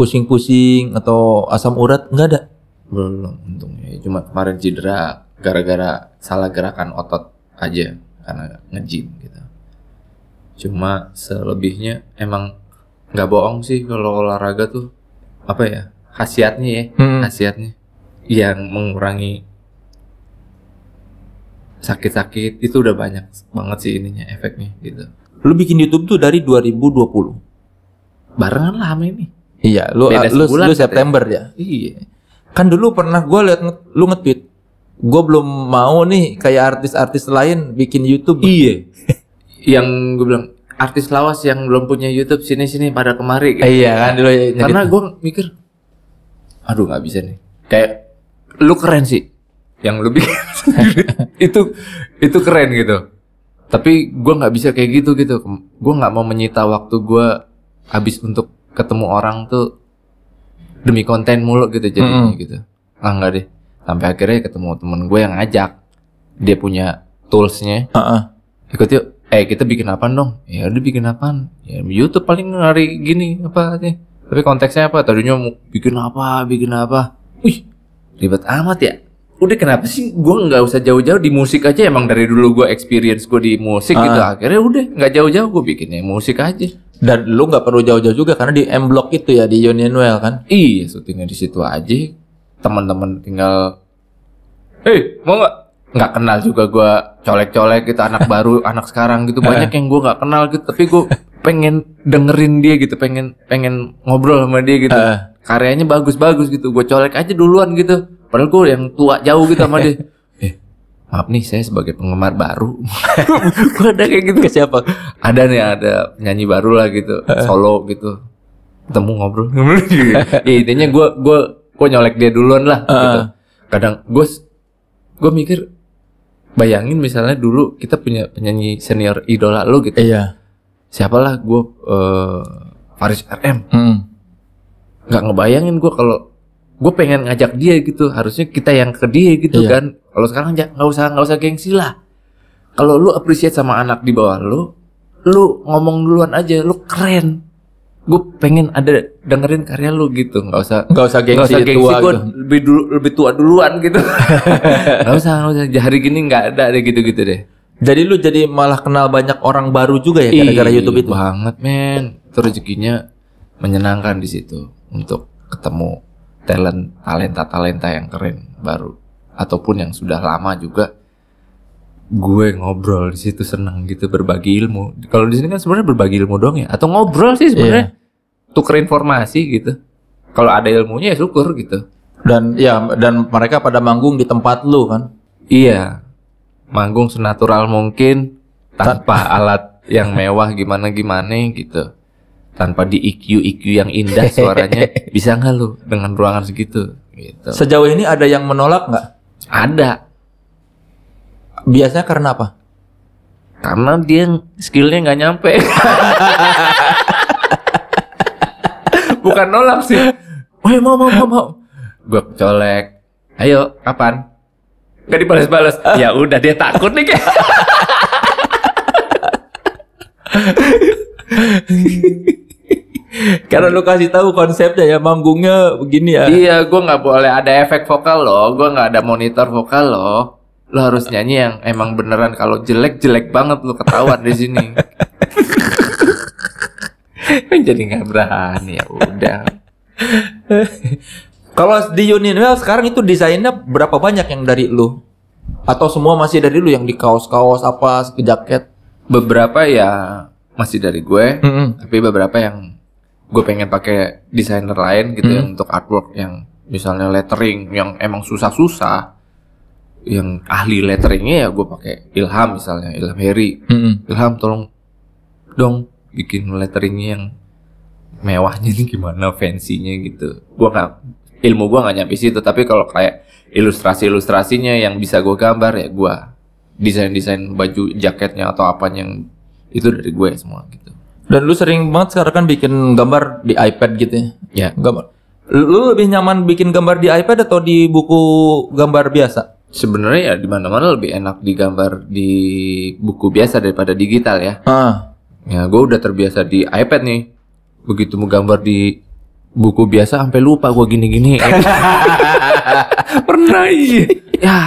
pusing-pusing atau asam urat nggak ada? Belum, untungnya. Cuma kemarin cedera gara-gara salah gerakan otot aja karena nge-gym gitu. Cuma selebihnya emang nggak bohong sih kalau olahraga tuh apa ya khasiatnya ya hmm. khasiatnya yang mengurangi sakit-sakit itu udah banyak banget sih ininya efeknya gitu. Lu bikin YouTube tuh dari dua ribu dua puluh. Barengan lah sama ini. Iya, lu beda lu, lu September ya. Ya. Iya. Kan dulu pernah gue liat lu nge-tweet. Gue belum mau nih kayak artis-artis lain bikin YouTube. Iya. Yang gue bilang artis lawas yang belum punya YouTube sini-sini pada kemari. Gitu. Iya kan dulu. Ya, karena gue mikir, aduh nggak bisa nih. Kayak lu keren sih, yang lu bikin itu itu keren gitu. Tapi gue nggak bisa kayak gitu gitu. Gue nggak mau menyita waktu gue habis untuk ketemu orang tuh demi konten mulu gitu jadinya mm-hmm. gitu. Ah nggak deh. Sampai akhirnya ketemu temen gue yang ngajak, dia punya toolsnya. Uh-uh. Ikut yuk. Eh kita bikin apaan dong? Ya udah bikin apaan? Ya YouTube paling hari gini apa sih? Tapi konteksnya apa? Tadinya mau bikin apa? Bikin apa? Wih ribet amat ya. Udah kenapa sih gue nggak usah jauh-jauh di musik aja, emang dari dulu gue experience gue di musik uh. gitu, akhirnya udah nggak jauh-jauh gue bikinnya musik aja. Dan lu nggak perlu jauh-jauh juga karena di M Block itu ya, di Unionwell kan? Iya, syutingnya di situ aja, teman-teman tinggal, hei mau nggak? Nggak kenal juga gue, colek-colek gitu anak baru, anak sekarang gitu banyak yang gue nggak kenal gitu, tapi gue pengen dengerin dia gitu, pengen pengen ngobrol sama dia gitu, uh. karyanya bagus-bagus gitu, gue colek aja duluan gitu. Padahal gue yang tua jauh gitu sama dia. Eh, maaf nih saya sebagai penggemar baru. Gue ada kayak gitu. Ke siapa? Ada nih, ada penyanyi baru lah gitu, solo gitu. Ketemu ngobrol. Ya intinya gue gue gue nyolek dia duluan lah. Uh-uh. Gitu. Kadang gue gue mikir, bayangin misalnya dulu kita punya penyanyi senior idola lo gitu. Iya. Siapalah gue uh, Faris R M. Hmm. Gak ngebayangin gue kalau gue pengen ngajak dia gitu, harusnya kita yang ke dia gitu iya. kan. Kalau sekarang nggak usah nggak usah gengsi lah. Kalau lu appreciate sama anak di bawah lu, lu ngomong duluan aja, lu keren. Gue pengen ada dengerin karya lu gitu, nggak usah nggak usah gengsi, gak usah gengsi tua, gue gitu. lebih dulu, lebih tua duluan gitu. Nggak usah nggak usah. Hari gini nggak ada deh gitu gitu deh. Jadi lu jadi malah kenal banyak orang baru juga ya gara-gara YouTube itu. Banget men, rezekinya menyenangkan di situ untuk ketemu talent talenta-talenta yang keren baru ataupun yang sudah lama juga gue ngobrol di situ, seneng gitu berbagi ilmu. Kalau di sini kan sebenarnya berbagi ilmu doang ya, atau ngobrol sih sebenarnya yeah. tukar informasi gitu. Kalau ada ilmunya ya syukur gitu. Dan ya dan mereka pada manggung di tempat lu kan? Iya, manggung senatural mungkin tanpa alat yang mewah gimana-gimana gitu. Tanpa di I Q I Q yang indah suaranya, bisa nggak lu dengan ruangan segitu? Gitu. Sejauh ini ada yang menolak nggak? Ada. Biasanya karena apa? Karena dia skillnya nggak nyampe. Bukan nolak sih. Woi mau mau mau mau. Gue colek. Ayo kapan? Nggak dibalas-balas. Ya udah dia takut nih. Karena lu kasih tahu konsepnya ya, manggungnya begini ya. Iya, gue nggak boleh ada efek vokal loh, gue nggak ada monitor vokal loh. Lo harus nyanyi yang emang beneran, kalau jelek jelek banget lo ketahuan di sini. Jadi nggak berani ya udah. Kalau di Unionwell sekarang itu desainnya berapa banyak yang dari lu? Atau semua masih dari lu yang di kaos-kaos apa, jaket? Beberapa ya masih dari gue, mm-hmm. tapi beberapa yang gue pengen pakai desainer lain gitu mm-hmm. ya, untuk artwork yang misalnya lettering yang emang susah-susah, yang ahli letteringnya ya gue pakai Ilham misalnya, Ilham Heri, mm-hmm. Ilham tolong dong bikin letteringnya yang mewahnya ini gimana, fancy-nya gitu. Gue nggak, ilmu gue nggak nyampe situ, tapi kalau kayak ilustrasi-ilustrasinya yang bisa gue gambar ya gue, desain-desain baju jaketnya atau apanya yang itu dari gue semua gitu. Dan lu sering banget sekarang kan bikin gambar di iPad gitu ya? Ya. Gambar. Lu lebih nyaman bikin gambar di iPad atau di buku gambar biasa? Sebenarnya ya di mana-mana lebih enak digambar di buku biasa daripada digital ya. Ah. Ya gue udah terbiasa di iPad nih. Begitu mau gambar di buku biasa sampai lupa gue gini-gini. Pernah iya. Ya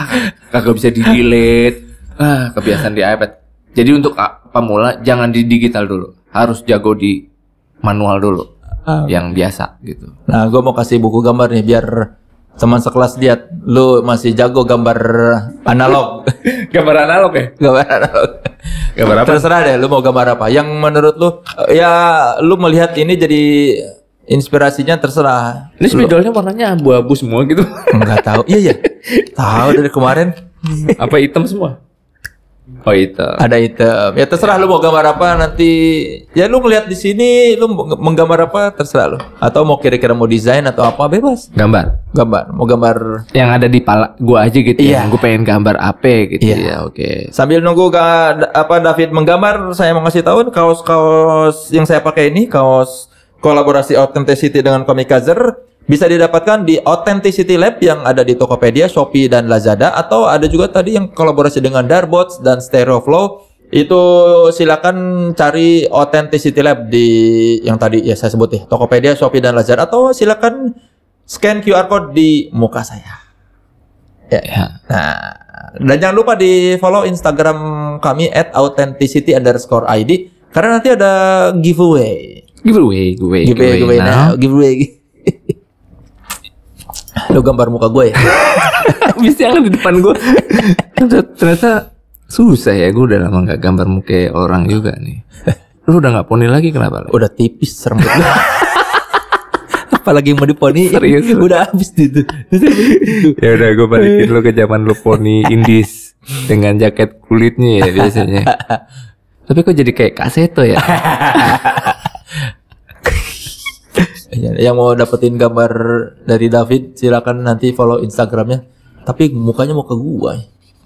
kagak bisa di-delete. Ah kebiasaan di iPad. Jadi untuk pemula jangan di digital dulu, harus jago di manual dulu, ah. yang biasa gitu. Nah, gue mau kasih buku gambar nih biar teman sekelas lihat lu masih jago gambar analog. Gambar analog ya? Gambar analog. Gambar apa? Terserah deh, lu mau gambar apa? Yang menurut lu, ya lu melihat ini jadi inspirasinya terserah. Ini spidolnya warnanya abu-abu semua gitu? Enggak tahu. Iya ya. Tahu dari kemarin. Apa hitam semua? Oh item. Ada item. Ya terserah lu mau gambar apa nanti. Ya lu ngeliat di sini, lu menggambar apa terserah lu. Atau mau kira-kira mau desain atau apa bebas. Gambar. Gambar. Mau gambar yang ada di pala gua aja gitu. Iya. Ya. Gua pengen gambar apa gitu. Iya. Ya, oke. Okay. Sambil nunggu gak, apa David menggambar, saya mau ngasih tahu kaos-kaos yang saya pakai ini, kaos kolaborasi Authenticity dengan Comicazer. Bisa didapatkan di Authenticity Lab yang ada di Tokopedia, Shopee, dan Lazada. Atau ada juga tadi yang kolaborasi dengan Darbot dan Stereoflow. Itu silakan cari Authenticity Lab di yang tadi ya saya sebut ya, Tokopedia, Shopee, dan Lazada. Atau silakan scan Q R Code di muka saya. Ya. Ya. Nah, dan jangan lupa di follow Instagram kami at Authenticity underscore I D. Karena nanti ada giveaway. Giveaway, giveaway, giveaway, giveaway. Now. Now, giveaway. Lo gambar muka gue ya? Bisa kan di depan gue. Ternyata susah ya, gue udah lama gak gambar muka orang juga nih. Lo udah gak poni lagi kenapa? Udah tipis serem banget. Apalagi mau diponi. Serius? Udah habis gitu. Ya udah gue balikin lo ke zaman lo poni indis dengan jaket kulitnya ya biasanya. Tapi kok jadi kayak kaseto ya? Yang mau dapetin gambar dari David silakan nanti follow Instagramnya. Tapi mukanya mau ke gua.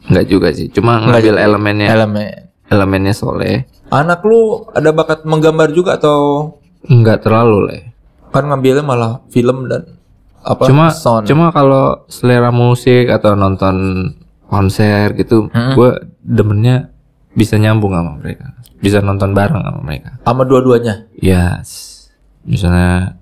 Enggak juga sih, cuma ngambil elemennya. Elemen. Elemennya Soleh. Anak lu ada bakat menggambar juga atau enggak terlalu leh? Kan ngambilnya malah film dan apa? Cuma sound. Cuma kalau selera musik atau nonton konser gitu, hmm. gua demennya bisa nyambung sama mereka. Bisa nonton bareng sama mereka. Sama dua-duanya? Yes. Misalnya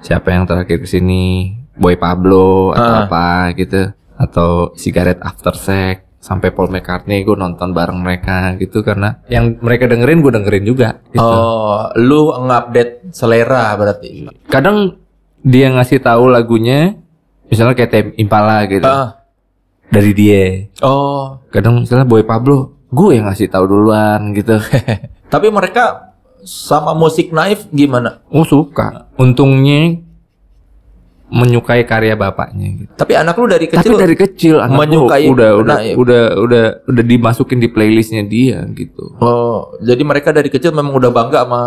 siapa yang terakhir kesini, Boy Pablo atau uh. apa gitu, atau Cigarette After Sex sampai Paul McCartney gue nonton bareng mereka gitu, karena yang mereka dengerin gue dengerin juga gitu. Oh, lu ngupdate selera berarti. Kadang dia ngasih tahu lagunya, misalnya kayak Tame Impala gitu, uh. dari dia. Oh, kadang misalnya Boy Pablo, gue yang ngasih tahu duluan gitu. Tapi mereka sama musik Naif gimana? Oh suka. Untungnya menyukai karya bapaknya gitu. Tapi anak lu dari kecil. Tapi dari kecil anak menyukai lu udah udah, udah udah udah dimasukin di playlistnya dia gitu. Oh, jadi mereka dari kecil memang udah bangga sama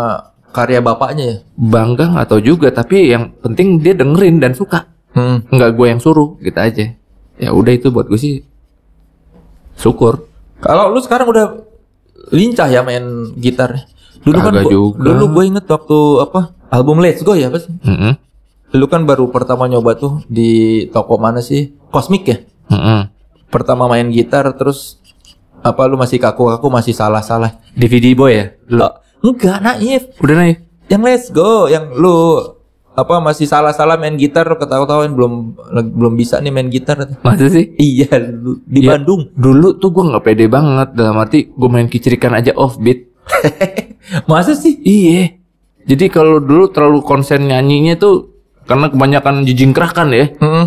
karya bapaknya ya? Bangga nggak tahu juga, tapi yang penting dia dengerin dan suka. Hmm. Nggak gue yang suruh gitu aja. Ya udah itu buat gue sih syukur. Kalau lu sekarang udah lincah ya main gitarnya. Dulu kan gua, dulu gue inget waktu apa album Let's Go ya pas. Mm-hmm. Dulu kan baru pertama nyoba tuh di toko mana sih, Cosmic ya. Mm-hmm. Pertama main gitar terus apa lu masih kaku-kaku masih salah-salah. D V D Boy ya? Lu enggak Naif. Udah Naif. Yang Let's Go yang lu apa masih salah-salah main gitar ketawa-tawain belum belum bisa nih main gitar. Masa sih? Iya lu, di ya, Bandung. Dulu tuh gue nggak pede banget dalam arti gue main kicirikan aja off beat. Masa sih? Iya. Jadi kalau dulu terlalu konsen nyanyinya tuh karena kebanyakan jijingkrakan ya. Mm-hmm.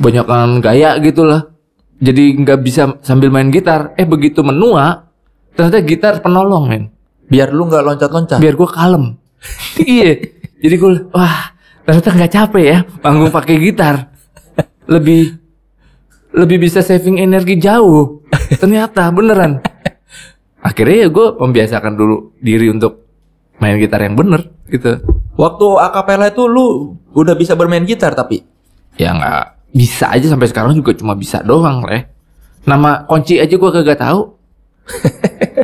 Kebanyakan gaya gitulah. Jadi nggak bisa sambil main gitar. Eh begitu menua, ternyata gitar penolong men. Biar lu nggak loncat-loncat. Biar gue kalem. Iya. Jadi gue wah ternyata nggak capek ya panggung pakai gitar. Lebih lebih bisa saving energi jauh. Ternyata beneran. Akhirnya ya gue membiasakan dulu diri untuk main gitar yang bener gitu. Waktu akapela itu lu udah bisa bermain gitar tapi? Ya nggak bisa aja sampai sekarang juga cuma bisa doang leh. Nama kunci aja gue kagak tahu.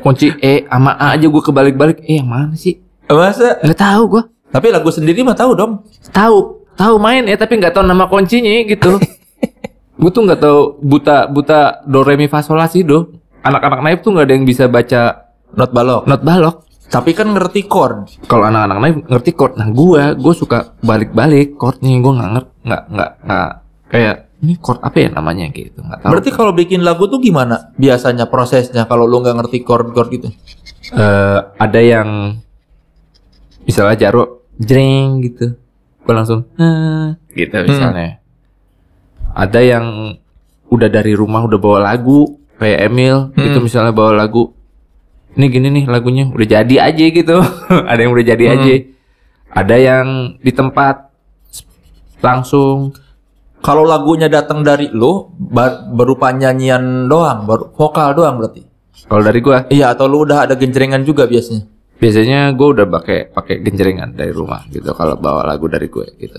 Kunci E sama A aja gue kebalik-balik. Eh yang mana sih? Masa? Nggak tahu gue. Tapi lagu sendiri mah tahu dong. Tahu, tahu main ya tapi nggak tahu nama kuncinya gitu. Gue tuh nggak tahu buta buta do re mi fa sol la si do. Anak-anak Naif tuh nggak ada yang bisa baca not balok, not balok. Tapi kan ngerti chord. Kalau anak-anak Naif ngerti chord, nah gue, gue suka balik-balik chordnya, gue nggak ngerti, nggak nggak kayak ini chord apa ya namanya gitu, nggak tahu. Berarti kalau bikin lagu tuh gimana? Biasanya prosesnya kalau lo nggak ngerti chord-chord gitu? Uh, ada yang misalnya Jaro jreng gitu, gue langsung nah, gitu misalnya. Hmm. Ada yang udah dari rumah udah bawa lagu. Kayak Emil hmm. gitu misalnya bawa lagu, ini gini nih lagunya udah jadi aja gitu. Ada yang udah jadi hmm. aja, ada yang di tempat langsung, Kalau lagunya datang dari lu berupa nyanyian doang, baru vokal doang berarti. Kalau dari gua? Iya, atau lu udah ada genjrengan juga biasanya? Biasanya gua udah pakai pakai genjrengan dari rumah gitu kalau bawa lagu dari gue gitu.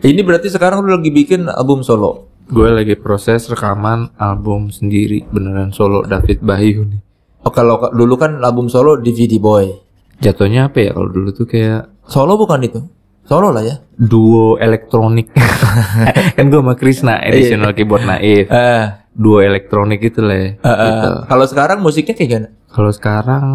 Ini berarti sekarang lu lagi bikin album solo? Gue lagi proses rekaman album sendiri beneran solo David Bayu nih. Oh, kalau dulu kan album solo D V D Boy. Jatuhnya apa ya kalau dulu tuh kayak solo bukan itu? Solo lah ya, duo elektronik. Kan gue sama Krisna, additional keyboard Naif. Uh, duo elektronik gitu lah. Uh, uh, gitu. Kalau sekarang musiknya kayak gimana? Kalau sekarang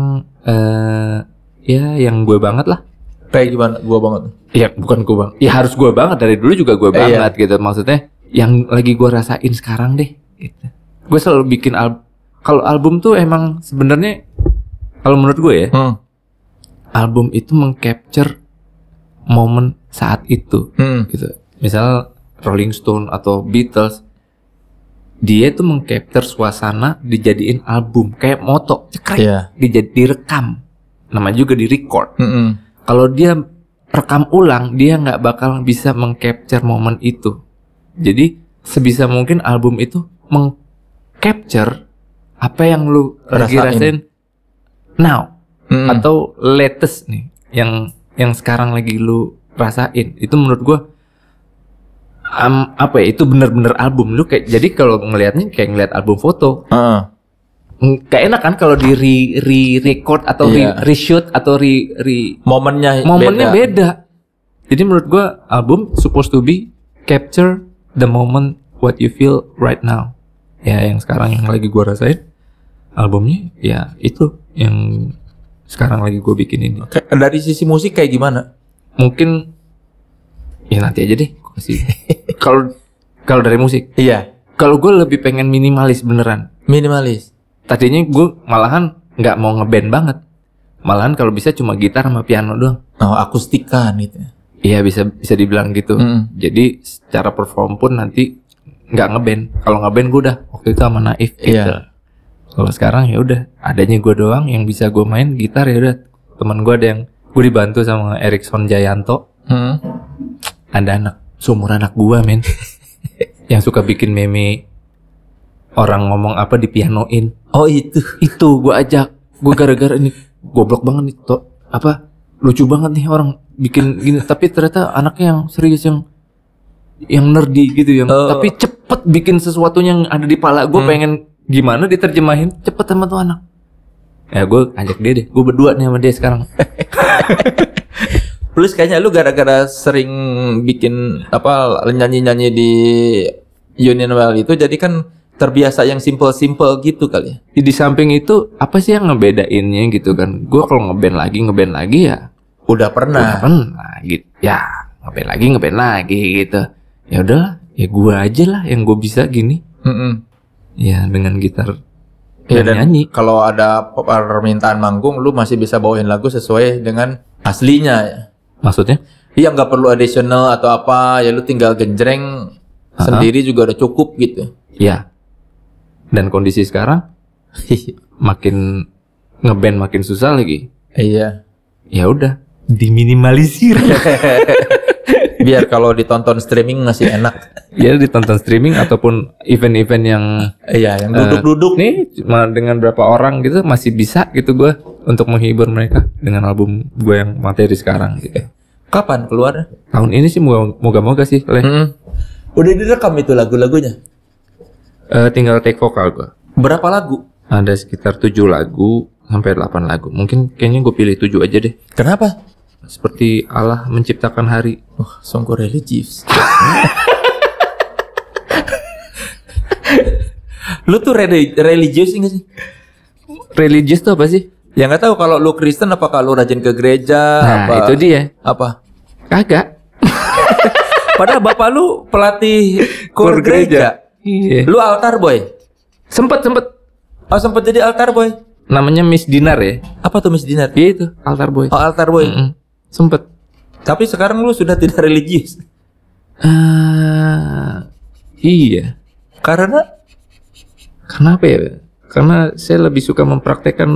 uh, ya yang gue banget lah. Kayak gimana? Gue banget? Ya bukan gue banget. Ya harus gue banget, dari dulu juga gue banget uh, iya. gitu. Maksudnya yang lagi gue rasain sekarang deh. Gitu. Gue selalu bikin album. Kalau album tuh emang sebenarnya kalau menurut gue ya, hmm. album itu mengcapture momen saat itu, hmm. gitu. Misal Rolling Stone atau Beatles, dia itu mengcapture suasana dijadiin album kayak moto, cekrek, yeah. dijad, direkam, namanya juga direcord. Mm-hmm. Kalau dia rekam ulang, dia nggak bakal bisa mengcapture momen itu. Jadi sebisa mungkin album itu mengcapture apa yang lu lagi rasain now mm-hmm. atau latest nih yang yang sekarang lagi lu rasain. Itu menurut gue um, apa ya, itu bener-bener album lu kayak. Jadi kalau ngelihatnya kayak ngelihat album foto. Heeh. Uh. Kayak enak kan kalau di re, re record atau yeah. re reshoot atau re, re momennya momennya beda. beda. Jadi menurut gue album supposed to be capture the moment what you feel right now. Ya yang sekarang yang lagi gue rasain albumnya ya itu yang sekarang lagi gue bikin ini. Dari sisi musik kayak gimana? Mungkin ya nanti aja deh. Kalau kalau dari musik, iya. Kalau gue lebih pengen minimalis beneran. Minimalis. Tadinya gue malahan nggak mau ngeband banget. Malahan kalau bisa cuma gitar sama piano doang. Oh, akustikan gitu. Iya bisa bisa dibilang gitu. Mm. Jadi secara perform pun nanti nggak ngeband. Kalau ngeband gue udah waktu itu sama Naif gitu. Iya. Kalau sekarang ya udah adanya gue doang yang bisa gue main gitar, ya udah teman gue ada yang gue dibantu sama Erikson Jayanto, hmm. ada anak seumur anak gue men yang suka bikin meme orang ngomong apa di pianoin. Oh itu itu gue ajak, gue gara-gara ini goblok banget nih toh, apa lucu banget nih orang bikin gini tapi ternyata anaknya yang serius yang yang nerdy gitu yang oh. tapi cepet bikin sesuatu yang ada di pala gue hmm. pengen gimana diterjemahin cepet sama tuh anak. Ya gue ajak dia deh, gue berdua nih sama dia sekarang. Plus kayaknya lu gara-gara sering bikin apa nyanyi-nyanyi di Unionwell itu jadi kan terbiasa yang simple-simple gitu kali ya. Di samping itu apa sih yang ngebedainnya gitu kan. Gue kalau ngeband lagi ngeband lagi ya udah pernah. Udah pernah gitu. Ya ngeband lagi ngeband lagi gitu. Ya udahlah, ya gue aja lah yang gue bisa gini. Mm-mm. Ya dengan gitar ya, dan nyanyi. Kalau ada permintaan manggung, lu masih bisa bawain lagu sesuai dengan aslinya ya? Maksudnya? Iya nggak perlu additional atau apa. Ya lu tinggal genjreng uh-huh. sendiri juga udah cukup gitu. Iya. Dan kondisi sekarang makin ngeband makin susah lagi. Iya. Ya udah diminimalisir. Biar kalau ditonton streaming masih enak. Ya ditonton streaming ataupun event-event yang iya yang duduk-duduk uh, nih cuma dengan berapa orang gitu masih bisa gitu gue untuk menghibur mereka dengan album gue yang materi sekarang gitu. Kapan keluar? Tahun ini sih moga-moga sih. Mm-hmm. Udah direkam itu lagu-lagunya? Uh, tinggal take vokal gue. Berapa lagu? Ada sekitar tujuh lagu sampai delapan lagu. Mungkin kayaknya gue pilih tujuh aja deh. Kenapa? Seperti Allah menciptakan hari. Oh, songko religius. Lu tuh re- religius enggak sih? Religius tuh apa sih? Ya nggak tahu kalau lu Kristen apa kalau rajin ke gereja. Nah, apa? Itu dia. Apa? Kagak. Padahal bapak lu pelatih kor gereja. Iya. Lu altar boy. Sempet sempet. Oh sempet jadi altar boy. Namanya Miss Dinar ya. Apa tuh Miss Dinar? Iya itu altar boy. Oh altar boy. Mm-mm. Sempet. Tapi sekarang lu sudah tidak religius. Uh, iya. Karena? Kenapa ya? Karena saya lebih suka mempraktekkan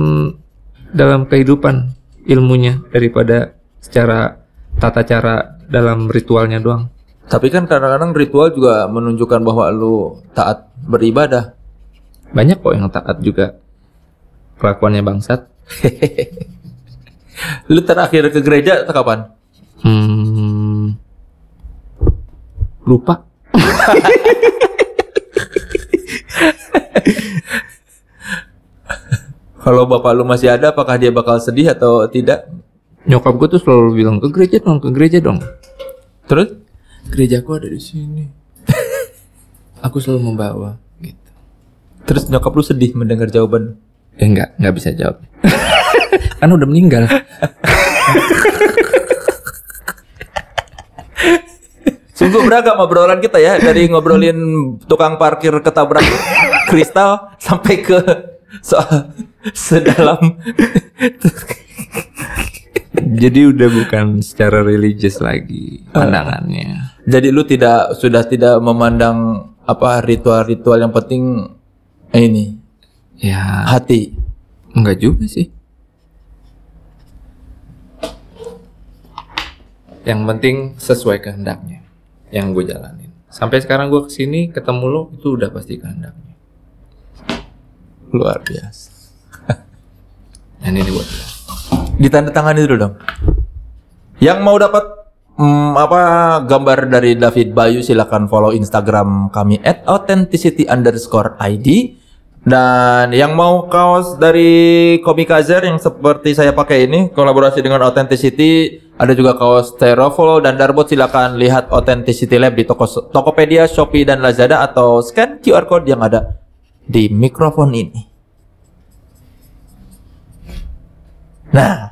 dalam kehidupan ilmunya daripada secara tata cara dalam ritualnya doang. Tapi kan kadang-kadang ritual juga menunjukkan bahwa lu taat beribadah. Banyak kok yang taat juga kelakuannya bangsat. Lu terakhir ke gereja kapan? Hmm, lupa. Kalau bapak lu masih ada, apakah dia bakal sedih atau tidak? Nyokap gue tuh selalu bilang, ke gereja dong, ke gereja dong. Terus? Gerejaku ada di sini. Aku selalu membawa. Gitu. Terus nyokap lu sedih mendengar jawaban? Eh, enggak, enggak bisa jawab. Kan udah meninggal. Sungguh beragam obrolan kita ya. Dari ngobrolin tukang parkir ketabrak kristal sampai ke soal sedalam. Jadi udah bukan secara religius lagi pandangannya. Jadi lu tidak sudah tidak memandang apa ritual-ritual, yang penting ini ya hati. Enggak juga sih. Yang penting sesuai kehendaknya yang gue jalanin. Sampai sekarang gue kesini ketemu lo, itu udah pasti kehendaknya. Luar biasa. Dan ini buat lo. Ditandatangani dulu dong. Yang mau dapat hmm, apa gambar dari David Bayu, silakan follow Instagram kami at authenticity underscore I D. Dan yang mau kaos dari Comicazer yang seperti saya pakai ini kolaborasi dengan Authenticity, ada juga kaos Stereoflow dan Darbot, silakan lihat Authenticity Lab di toko Tokopedia, Shopee dan Lazada, atau scan Q R code yang ada di mikrofon ini. Nah.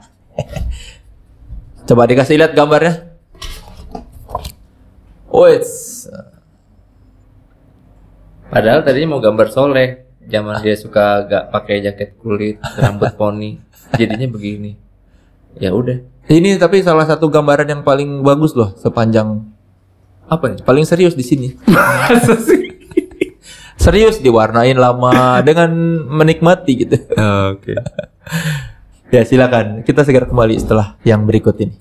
Coba dikasih lihat gambarnya. Wait. Padahal tadinya mau gambar Soleh. Zaman ah. dia suka gak pakai jaket kulit, rambut poni, jadinya begini. Ya udah. Ini tapi salah satu gambaran yang paling bagus loh sepanjang apa nih? Paling serius di sini. Serius diwarnain lama dengan menikmati gitu. Oh, oke. Okay. Ya silakan. Kita segera kembali setelah yang berikut ini.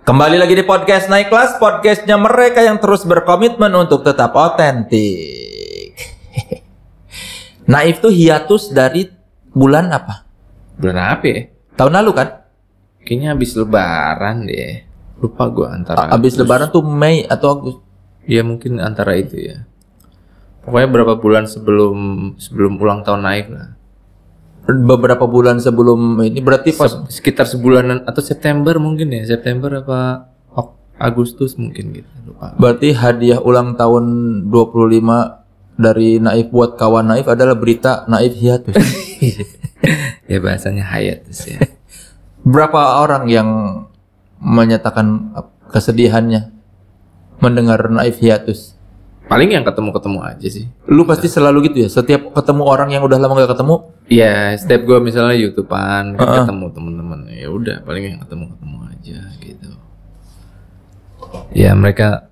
Kembali lagi di podcast Naik Kelas, podcastnya mereka yang terus berkomitmen untuk tetap otentik. Naif tuh hiatus dari bulan apa? Bulan apa ya? Tahun lalu kan? Kayaknya habis lebaran deh. Lupa gua antara habis lebaran tuh Mei atau Agustus. Ya mungkin antara itu ya. Pokoknya berapa bulan sebelum sebelum ulang tahun Naif lah. Beberapa bulan sebelum ini berarti pas Se sekitar sebulanan atau September mungkin ya, September apa Agustus mungkin gitu. Lupa. Berarti hadiah ulang tahun dua puluh lima dari Naif buat kawan Naif adalah berita Naif hiatus. Ya bahasanya hiatus ya. Berapa orang yang menyatakan kesedihannya mendengar Naif hiatus? Paling yang ketemu-ketemu aja sih. Lu pasti selalu gitu ya? Setiap ketemu orang yang udah lama gak ketemu? Iya, setiap gue misalnya YouTubean, kan uh -uh. ketemu temen-temen. Ya udah, paling yang ketemu-ketemu aja gitu. Ya mereka,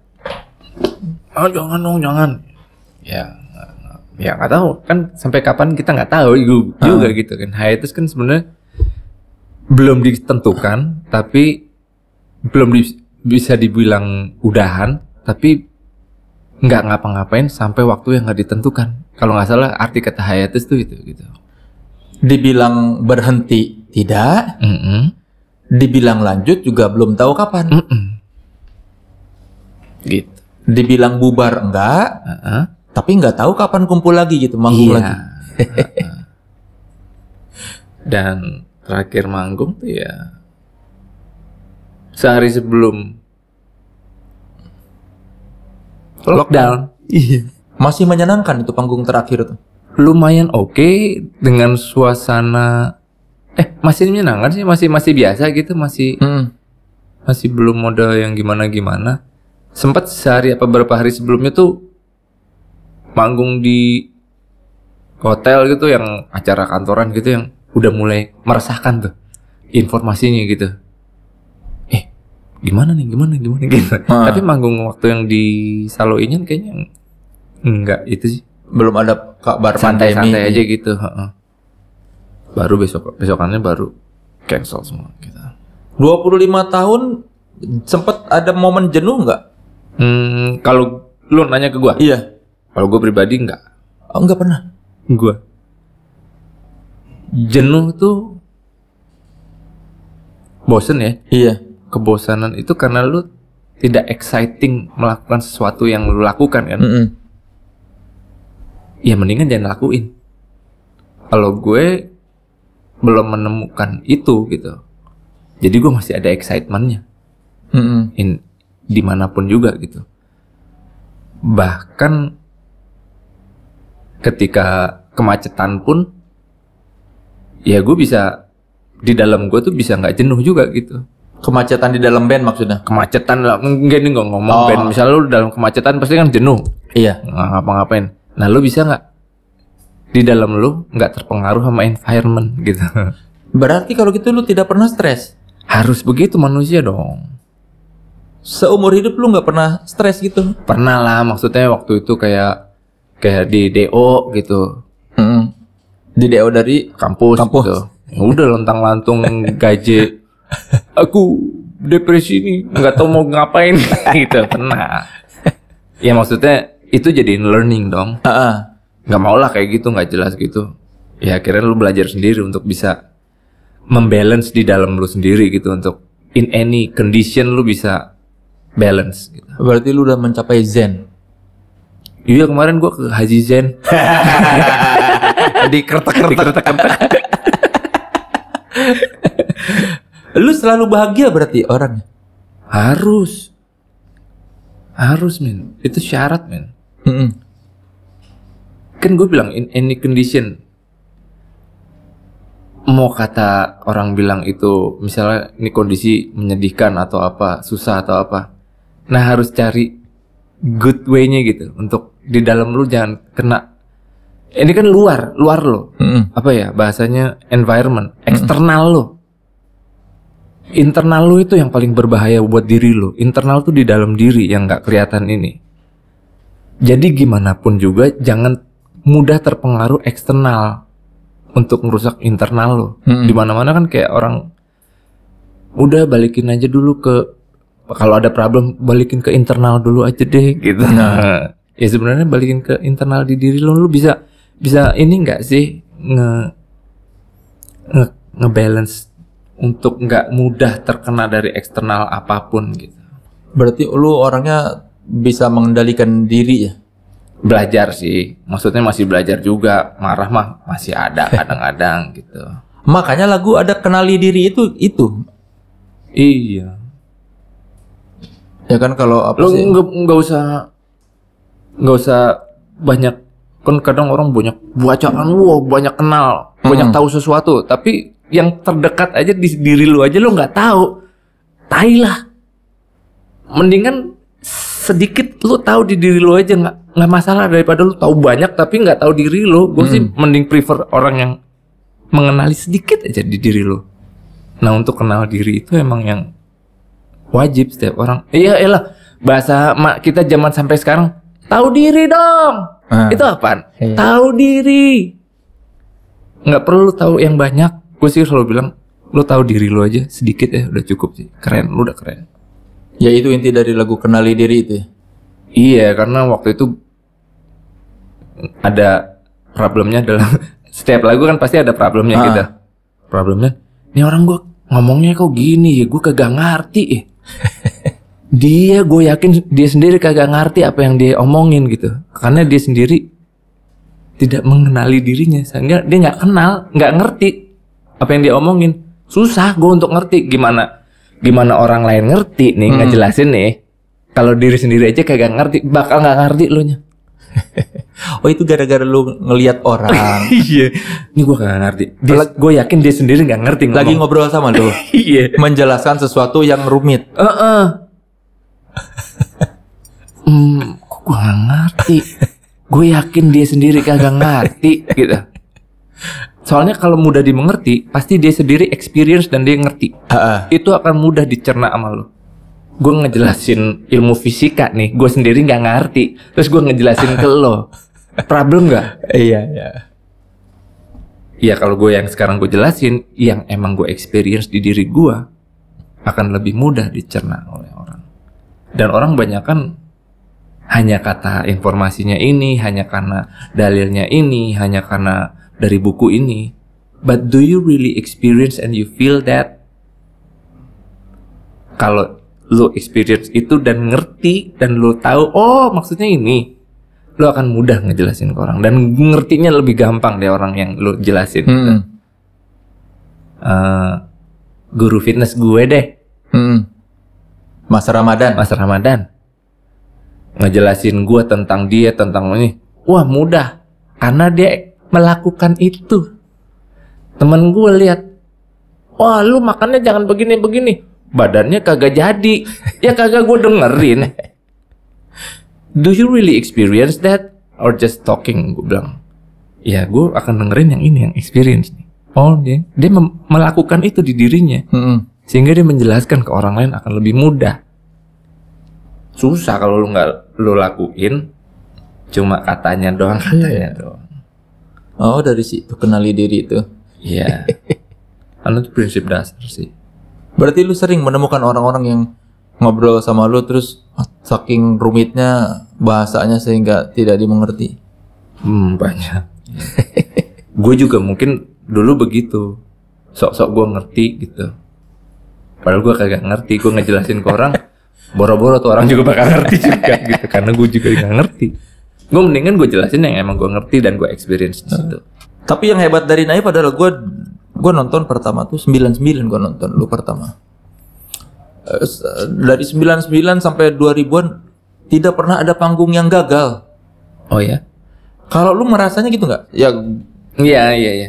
ah oh, jangan dong, jangan. Ya, ya nggak tahu kan sampai kapan kita nggak tahu juga uh -huh. gitu kan. Hiatus kan sebenarnya belum ditentukan, tapi belum di, bisa dibilang udahan, tapi nggak ngapa-ngapain sampai waktu yang nggak ditentukan. Kalau nggak salah arti kata hiatus tuh itu gitu. Dibilang berhenti tidak, mm -mm. dibilang lanjut juga belum tahu kapan. Mm -mm. Gitu. Dibilang bubar enggak, uh -uh. tapi nggak tahu kapan kumpul lagi gitu, manggung iya. lagi. uh -uh. Dan terakhir manggung tuh ya sehari sebelum lockdown. Iya. Masih menyenangkan itu panggung terakhir tuh. Lumayan oke okay, dengan suasana eh masih menyenangkan sih, masih masih biasa gitu, masih hmm. masih belum modal yang gimana-gimana. Sempat sehari apa beberapa hari sebelumnya tuh manggung di hotel gitu yang acara kantoran gitu yang udah mulai meresahkan tuh informasinya gitu. Gimana nih, gimana, gimana, gimana. Hmm. Tapi manggung waktu yang di Saloinyan kayaknya enggak itu sih. Belum ada kabar pandemi. Santai-santai aja gitu. Baru besok besokannya baru cancel semua kita. dua puluh lima tahun sempet ada momen jenuh nggak? Hmm, kalau lu nanya ke gua? Iya. Kalau gua pribadi nggak. Oh, nggak pernah. Gua jenuh tuh bosen ya? Iya. Kebosanan itu karena lu tidak exciting melakukan sesuatu yang lu lakukan kan? Mm-mm. Ya mendingan jangan lakuin. Kalau gue belum menemukan itu gitu, jadi gue masih ada excitementnya, mm-hmm. in dimanapun juga gitu. Bahkan ketika kemacetan pun, ya gue bisa di dalam gue tuh bisa nggak jenuh juga gitu. Kemacetan di dalam band maksudnya? Kemacetan lah, enggak nih ngomong oh. band. Misalnya lu dalam kemacetan pasti kan jenuh. Iya. Ngapa-ngapain? Nah lu bisa nggak di dalam lu nggak terpengaruh sama environment gitu. Berarti kalau gitu lu tidak pernah stres? Harus begitu manusia dong. Seumur hidup lu nggak pernah stres gitu? Pernah lah, maksudnya waktu itu kayak kayak di D O gitu. Mm-hmm. Di D O dari kampus, kampus. Gitu. Ya udah lontang-lantung gaje. Aku depresi nih, nggak tahu mau ngapain gitu. Pernah. Ya maksudnya itu jadiin learning dong. Uh-uh. Gak mau lah kayak gitu, gak jelas gitu. Ya akhirnya lu belajar sendiri untuk bisa membalance di dalam lu sendiri gitu. Untuk in any condition lu bisa balance gitu. Berarti lu udah mencapai zen? Iya, kemarin gua ke Haji Zen. Di kertek-kertek. Lu selalu bahagia berarti orangnya? Harus. Harus men, itu syarat men. Mm-mm. Kan gue bilang in any condition. Mau kata orang bilang itu misalnya ini kondisi menyedihkan atau apa, susah atau apa. Nah harus cari good way-nya gitu. Untuk di dalam lu jangan kena. Ini kan luar, luar lo. Mm-mm. Apa ya bahasanya, environment, eksternal lo. Internal lu itu yang paling berbahaya buat diri lu. Internal tuh di dalam diri yang gak kelihatan ini. Jadi gimana pun juga jangan mudah terpengaruh eksternal untuk merusak internal lo. Hmm. Dimana-mana kan kayak orang udah balikin aja dulu ke, kalau ada problem balikin ke internal dulu aja deh gitu. Nah, ya sebenarnya balikin ke internal di diri lo. Lo bisa bisa ini nggak sih nge nge ngebalance untuk nggak mudah terkena dari eksternal apapun gitu. Berarti lo orangnya bisa mengendalikan diri ya? Belajar sih, maksudnya masih belajar juga. Marah mah masih ada kadang-kadang gitu. Makanya lagu ada kenali diri itu itu. Iya. Ya kan kalau apa lu sih? Lu nggak usah nggak usah banyak kan, kadang orang banyak bacaan, wow banyak kenal, hmm. banyak tahu sesuatu, tapi yang terdekat aja di diri lu aja lu nggak tahu, tai lah. Mendingan sedikit lu tahu di diri lu aja nggak nggak masalah daripada lu tahu banyak tapi nggak tahu diri lu. Gue hmm. sih mending prefer orang yang mengenali sedikit aja di diri lu. Nah untuk kenal diri itu emang yang wajib setiap orang. Iya elah bahasa mak kita zaman sampai sekarang, tahu diri dong. Hmm. Itu apaan? Iya. Tahu diri. Nggak perlu tahu yang banyak. Gue sih selalu bilang lu tahu diri lu aja sedikit ya udah cukup sih. Keren, lu udah keren. Ya itu inti dari lagu Kenali Diri itu ya? Iya, karena waktu itu ada problemnya adalah setiap lagu kan pasti ada problemnya. Aa. Kita problemnya, ini orang gue ngomongnya kok gini ya, gue kagak ngerti eh. Dia, gue yakin dia sendiri kagak ngerti apa yang dia omongin gitu. Karena dia sendiri tidak mengenali dirinya, sehingga dia gak kenal, gak ngerti apa yang dia omongin. Susah gue untuk ngerti gimana Gimana orang lain ngerti nih, hmm. ngejelasin nih. Kalau diri sendiri aja kagak ngerti, bakal gak ngerti lu nya. Oh itu gara-gara lu ngelihat orang. Iya. Ini gue kagak ngerti. Gue yakin dia sendiri gak ngerti ngomong. Lagi ngobrol sama lu. Iya. Menjelaskan sesuatu yang rumit. Heeh. Uh-uh. Hmm, kok gue gak ngerti. Gue yakin dia sendiri kagak ngerti gitu. Soalnya kalau mudah dimengerti, pasti dia sendiri experience dan dia ngerti. Uh-uh. Itu akan mudah dicerna sama lo. Gue ngejelasin ilmu fisika nih, gue sendiri nggak ngerti. Terus gue ngejelasin ke lo, problem nggak? Iya, iya. Iya kalau gue yang sekarang gue jelasin, yang emang gue experience di diri gue, akan lebih mudah dicerna oleh orang. Dan orang banyak kan hanya kata informasinya ini, hanya karena dalilnya ini, hanya karena dari buku ini. But do you really experience and you feel that? Kalau lo experience itu dan ngerti dan lo tahu, oh maksudnya ini, lo akan mudah ngejelasin ke orang dan ngertinya lebih gampang deh orang yang lo jelasin. Hmm. Gitu. Uh, guru fitness gue deh, hmm. Mas Ramadan, Mas Ramadan ngejelasin gue tentang dia, tentang ini, wah mudah karena dia melakukan itu. Temen gue lihat, wah lu makannya jangan begini begini. Badannya kagak jadi. Ya kagak gue dengerin. Do you really experience that? Or just talking? Gue bilang, ya gue akan dengerin yang ini, yang experience. Oh dia, dia melakukan itu di dirinya. Hmm. Sehingga dia menjelaskan ke orang lain akan lebih mudah. Susah kalau lu gak lu lakuin. Cuma katanya doang. Katanya doang. Oh dari situ kenali diri itu. Iya. Karena itu prinsip dasar sih. Berarti lu sering menemukan orang-orang yang ngobrol sama lu terus saking rumitnya bahasanya sehingga tidak dimengerti. Hmm, banyak. Gue juga mungkin dulu begitu. Sok-sok gue ngerti gitu. Padahal gue kagak ngerti, gue ngejelasin ke orang, boro-boro tuh orang juga bakal ngerti juga gitu. Karena gue juga gak ngerti. Gue mendingan gue jelasin yang emang gue ngerti dan gue experience di situ. Tapi yang hebat dari Naif adalah gue Gue nonton pertama tuh sembilan puluh sembilan gue nonton lu pertama. Dari sembilan puluh sembilan sampai dua ribuan tidak pernah ada panggung yang gagal. Oh ya. Kalau lu merasanya gitu nggak? Ya, iya iya iya.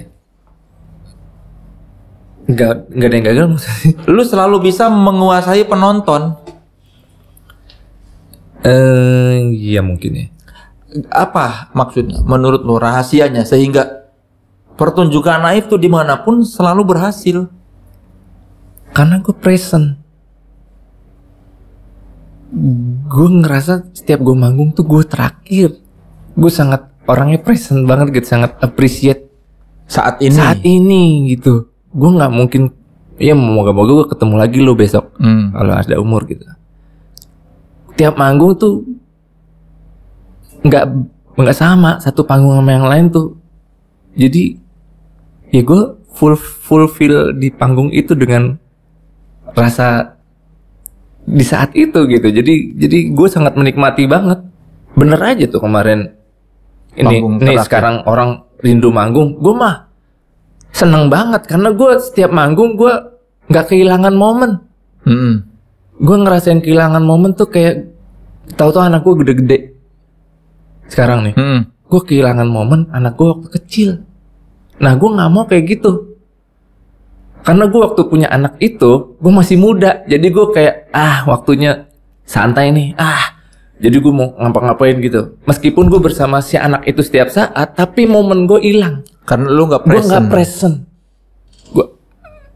Nggak nggak ada yang gagal. Lu selalu bisa menguasai penonton. Eh, iya mungkin ya. Apa maksudnya? Menurut lu rahasianya sehingga pertunjukan Naif tuh dimanapun selalu berhasil. Karena gue present. Gue ngerasa setiap gue manggung tuh gue terakhir. Gue sangat orangnya present banget gitu. Sangat appreciate saat ini. Saat ini gitu. Gue gak mungkin, ya moga-moga gue ketemu lagi lo besok. Hmm. Kalau ada umur gitu. Tiap manggung tuh Gak, gak sama. Satu panggung sama yang lain tuh. Jadi ya gue full fulfill di panggung itu dengan rasa di saat itu gitu. Jadi jadi gue sangat menikmati banget. Bener aja tuh kemarin ini nih sekarang orang rindu manggung. Gue mah seneng banget karena gue setiap manggung gue nggak kehilangan momen. Mm-hmm. Gue ngerasain kehilangan momen tuh kayak tahu-tahu anak gue gede-gede sekarang nih. Mm-hmm. Gue kehilangan momen anak gue waktu kecil. Nah gue gak mau kayak gitu. Karena gue waktu punya anak itu gue masih muda. Jadi gue kayak ah waktunya santai nih. Ah jadi gue mau ngapa-ngapain gitu. Meskipun gue bersama si anak itu setiap saat, tapi momen gue hilang. Karena lu gak present. Gue gak present. Gue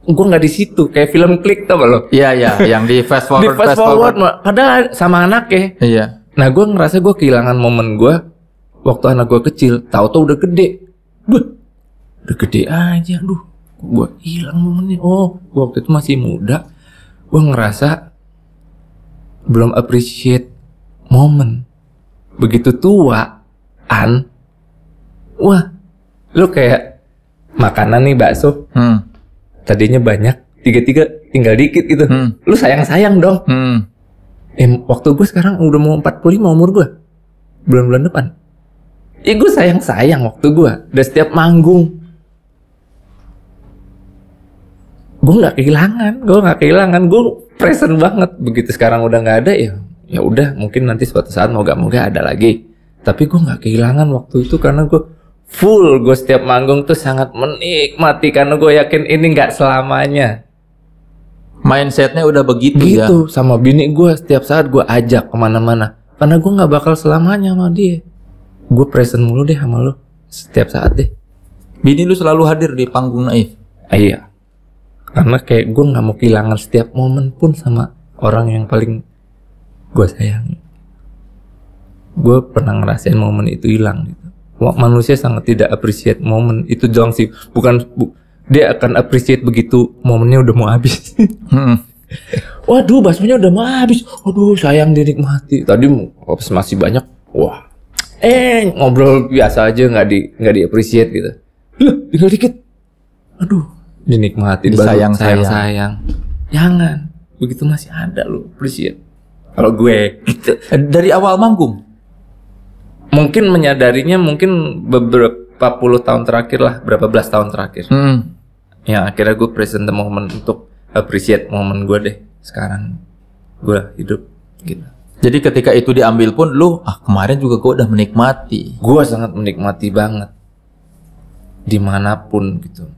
gue gak di situ. Kayak film Klik tau gak lo? Iya iya yang di fast forward. Di fast, fast forward, forward. Padahal sama anak ya. Iya. Nah gue ngerasa gue kehilangan momen gue waktu anak gue kecil, tahu-tahu udah gede. Duh, udah gede aja. Duh, gue hilang momennya. Oh, gue waktu itu masih muda. Gue ngerasa belum appreciate momen. Begitu tuaan, wah, lu kayak makanan nih bakso. Hmm. Tadinya banyak, tiga-tiga tinggal dikit gitu. Hmm. Lu sayang-sayang dong. Hmm. Eh, waktu gue sekarang udah mau empat puluh lima umur gue. Bulan-bulan depan. Ya gue sayang-sayang waktu gue. Dan setiap manggung gue gak kehilangan. Gue gak kehilangan. Gue present banget. Begitu sekarang udah gak ada ya. Ya udah mungkin nanti suatu saat moga-moga ada lagi. Tapi gue gak kehilangan waktu itu. Karena gue full. Gue setiap manggung tuh sangat menikmati. Karena gue yakin ini gak selamanya. Mindsetnya udah begitu ya. Gitu sama bini gue. Setiap saat gue ajak kemana-mana. Karena gue gak bakal selamanya sama dia. Gue present mulu deh sama lo setiap saat deh. Bini lu selalu hadir di panggung Naif. Ah, iya. Karena kayak gue nggak mau kehilangan setiap momen pun sama orang yang paling gue sayangi. Gue pernah ngerasain momen itu hilang gitu. Manusia sangat tidak appreciate momen itu doang sih. Bukan bu, dia akan appreciate begitu momennya udah mau habis. Hmm. Waduh, basminya udah mau habis. Waduh, sayang dinikmati. Tadi masih banyak. Wah. Eh, ngobrol biasa aja, nggak di nggak di-appreciate gitu. Loh, tinggal dikit. Aduh, dinikmati. Sayang-sayang. Jangan. Begitu masih ada lo, appreciate. Kalau gue gitu. Dari awal manggung. Mungkin menyadarinya mungkin beberapa puluh tahun terakhir lah, berapa belas tahun terakhir. Hmm. Ya akhirnya gue present the moment untuk appreciate momen gue deh sekarang gue hidup gitu. Jadi ketika itu diambil pun lu, ah kemarin juga gue udah menikmati. Gue sangat menikmati banget dimanapun gitu.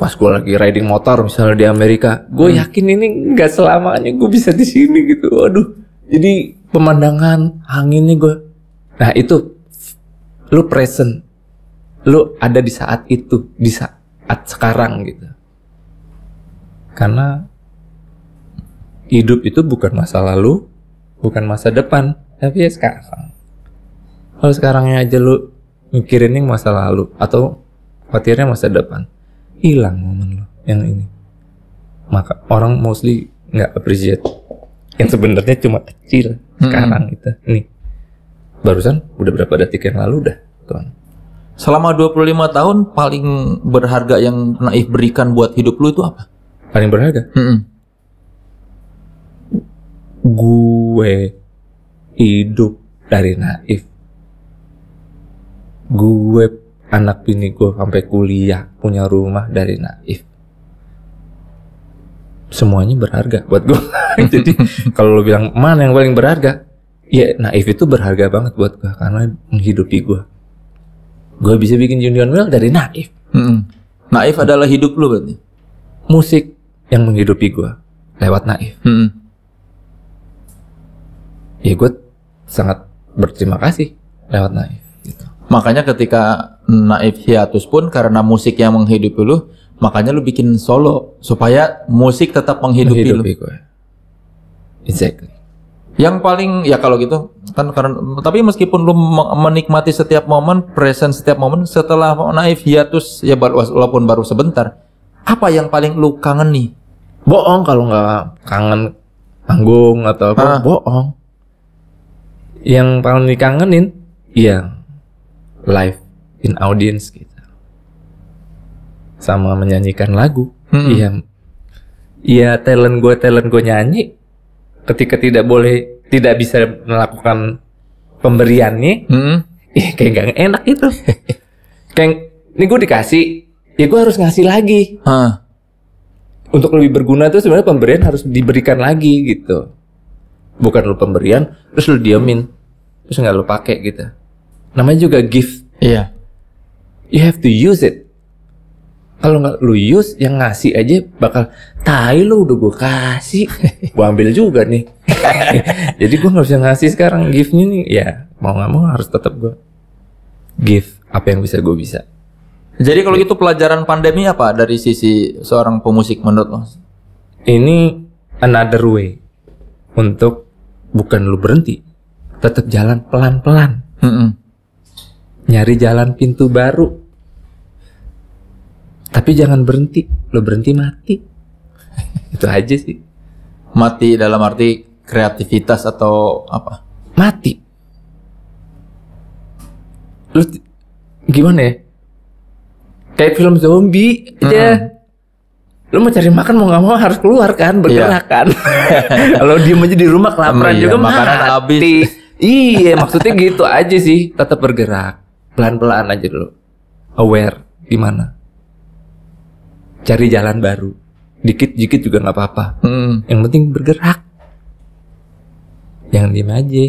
Pas gue lagi riding motor misalnya di Amerika, gue hmm. yakin ini nggak selamanya gue bisa di sini gitu. Aduh, jadi pemandangan, anginnya gue. Nah itu lu present, lu ada di saat itu, di saat sekarang gitu. Karena hidup itu bukan masa lalu, bukan masa depan, tapi ya sekarang. Kalau sekarangnya aja lu mikirin yang masa lalu atau khawatirnya masa depan, hilang momen lu yang ini. Maka orang mostly nggak appreciate yang sebenarnya cuma kecil sekarang hmm. itu nih. Barusan udah berapa detik yang lalu dah, Tuhan. Selama dua puluh lima tahun paling berharga yang Naif berikan buat hidup lu itu apa? Paling berharga? Mm-mm. Gue hidup dari Naif. Gue anak bini gue sampai kuliah, punya rumah dari Naif. Semuanya berharga buat gue. Jadi kalau lu bilang mana yang paling berharga? Ya, Naif itu berharga banget buat gue karena menghidupi gue. Gue bisa bikin Unionwell dari Naif. Mm-hmm. Naif hmm. adalah hidup lu berarti? Musik yang menghidupi gue lewat Naif. Mm-hmm. Ya gue sangat berterima kasih lewat Naif. Gitu. Makanya ketika Naif hiatus pun karena musik yang menghidupi lu, makanya lu bikin solo supaya musik tetap menghidupi, menghidupi lu. Gue. Exactly. Yang paling ya kalau gitu kan karena tapi meskipun lu menikmati setiap momen, present setiap momen, setelah Naif hiatus ya walaupun baru sebentar, apa yang paling lu kangen nih? Bohong kalau nggak kangen panggung atau apa, ah. bohong. Yang paling dikangenin ya live in audience gitu. Sama menyanyikan lagu. Iya. Hmm. Iya talent gue talent gue nyanyi. Ketika tidak boleh, tidak bisa melakukan pemberiannya, hmm. ya kayak gak enak gitu. Kayak, ini gue dikasih, ya gue harus ngasih lagi. Huh. Untuk lebih berguna tuh sebenarnya pemberian harus diberikan lagi gitu. Bukan lu pemberian, terus lu diamin, terus gak lu pakai gitu. Namanya juga gift. Iya. You have to use it. Kalau nggak lu use, yang ngasih aja bakal, tai lu udah gue kasih, gue ambil juga nih. Jadi gue nggak bisa ngasih sekarang gift-nya nih. Ya mau nggak mau harus tetap gue give apa yang bisa gue bisa. Jadi kalau gitu pelajaran pandemi apa dari sisi seorang pemusik menurut lo? Ini another way untuk bukan lu berhenti, tetap jalan pelan-pelan, mm-hmm. nyari jalan pintu baru. Tapi jangan berhenti, lo berhenti mati. Itu aja sih. Mati dalam arti kreativitas atau apa? Mati. Lo gimana ya? Kayak film zombie aja. Mm. Lo mau cari makan mau nggak mau harus keluar kan, bergerak kan. Kalau diem aja di rumah kelaparan mm, juga iya, makanan habis. Iya, maksudnya gitu aja sih. Tetap bergerak, pelan-pelan aja dulu. Aware gimana? Cari jalan baru, dikit-dikit juga nggak apa-apa. Hmm. Yang penting bergerak, jangan diem aja.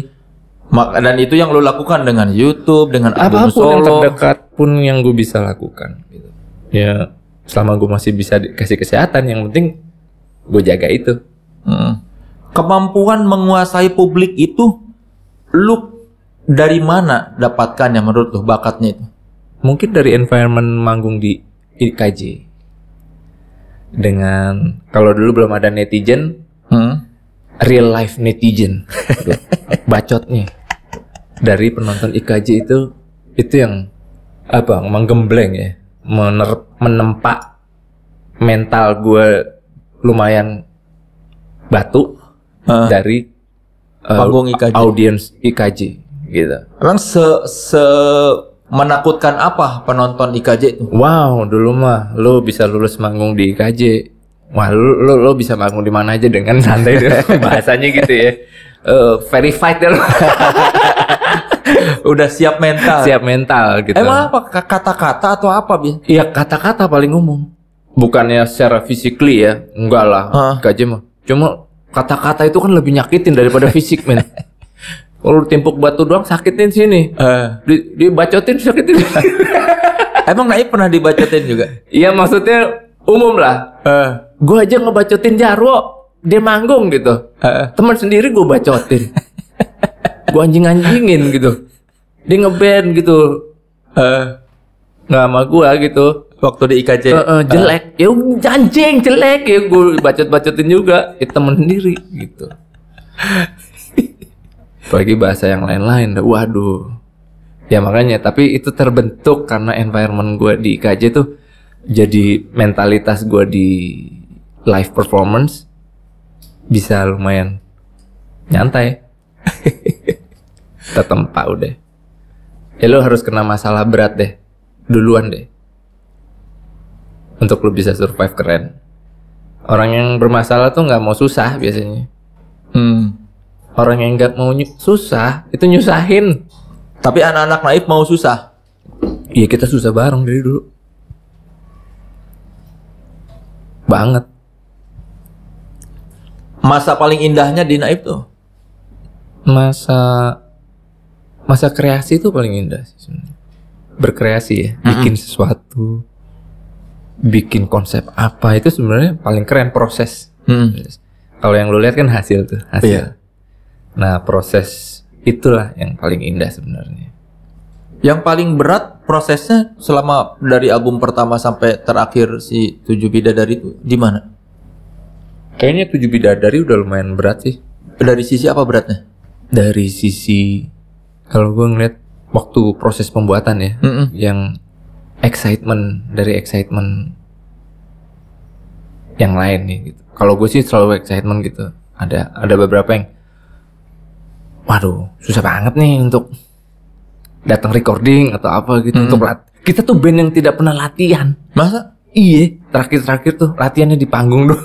Dan itu yang lo lakukan dengan YouTube, dengan apapun solo. Yang terdekat pun yang gue bisa lakukan. Gitu. Ya, selama gue masih bisa kasih kesehatan, yang penting gue jaga itu. Hmm. Kemampuan menguasai publik itu, lo dari mana dapatkannya menurut lo bakatnya itu? Mungkin dari environment manggung di I K J. Dengan kalau dulu belum ada netizen, hmm? real life netizen, aduh, bacotnya dari penonton I K J itu itu yang apa menggembleng ya, mener, menempa mental gue lumayan batu uh, dari uh, I K J. Audiens I K J gitu. Emang se, se menakutkan apa penonton I K J itu? Wow, dulu mah lo bisa lulus manggung di I K J. Wah, lo lo, lo bisa manggung di mana aja dengan santai dulu. Bahasanya gitu ya. Uh, verified ya lo. Udah siap mental. Siap mental gitu. Emang apa, kata-kata atau apa, Bin? Iya, kata-kata paling umum. Bukannya secara physically ya. Enggak lah. Huh? I K J mah. Cuma kata-kata itu kan lebih nyakitin daripada fisik, men. Kalau timpuk batu doang sakitin sini, uh. di, dibacotin sakitin. Emang Naif pernah dibacotin juga? Iya, maksudnya umum lah. Uh. Gue aja ngebacotin Jarwo, dia manggung gitu. Uh. Teman sendiri gue bacotin, gue anjing-anjingin gitu. Dia ngeband gitu, uh. nggak sama gue gitu. Waktu di I K J uh, uh, jelek, uh. ya anjing jelek ya gue bacot-bacotin juga, ya teman sendiri gitu. Apalagi bahasa yang lain-lain, waduh. Ya makanya, tapi itu terbentuk karena environment gue di I K J tuh. Jadi mentalitas gue di live performance bisa lumayan nyantai. Tetempa udah. Ya lo harus kena masalah berat deh, duluan deh, untuk lo bisa survive keren. Orang yang bermasalah tuh gak mau susah biasanya. Hmm. Orang yang nggak mau susah itu nyusahin. Tapi anak-anak Naif mau susah. Iya, kita susah bareng dari dulu. Banget. Masa paling indahnya di Naif tuh? Masa masa kreasi itu paling indah sih sebenarnya. Berkreasi ya, bikin mm-hmm. sesuatu, bikin konsep apa itu sebenarnya paling keren proses. Mm. Kalau yang lu lihat kan hasil tuh, hasil. Iya. Nah, proses itulah yang paling indah sebenarnya. Yang paling berat prosesnya selama dari album pertama sampai terakhir si Tujuh Bidadari itu di mana? Kayaknya Tujuh Bidadari udah lumayan berat sih. Dari sisi apa beratnya? Dari sisi kalau gue ngeliat waktu proses pembuatan ya, mm-mm. yang excitement dari excitement yang lain nih. Gitu. Kalau gue sih selalu excitement gitu. Ada ada beberapa yang waduh, susah banget nih untuk datang recording atau apa gitu. Mm-hmm. Untuk lat- kita tuh band yang tidak pernah latihan. Masa? Iya, terakhir-terakhir tuh latihannya di panggung dong.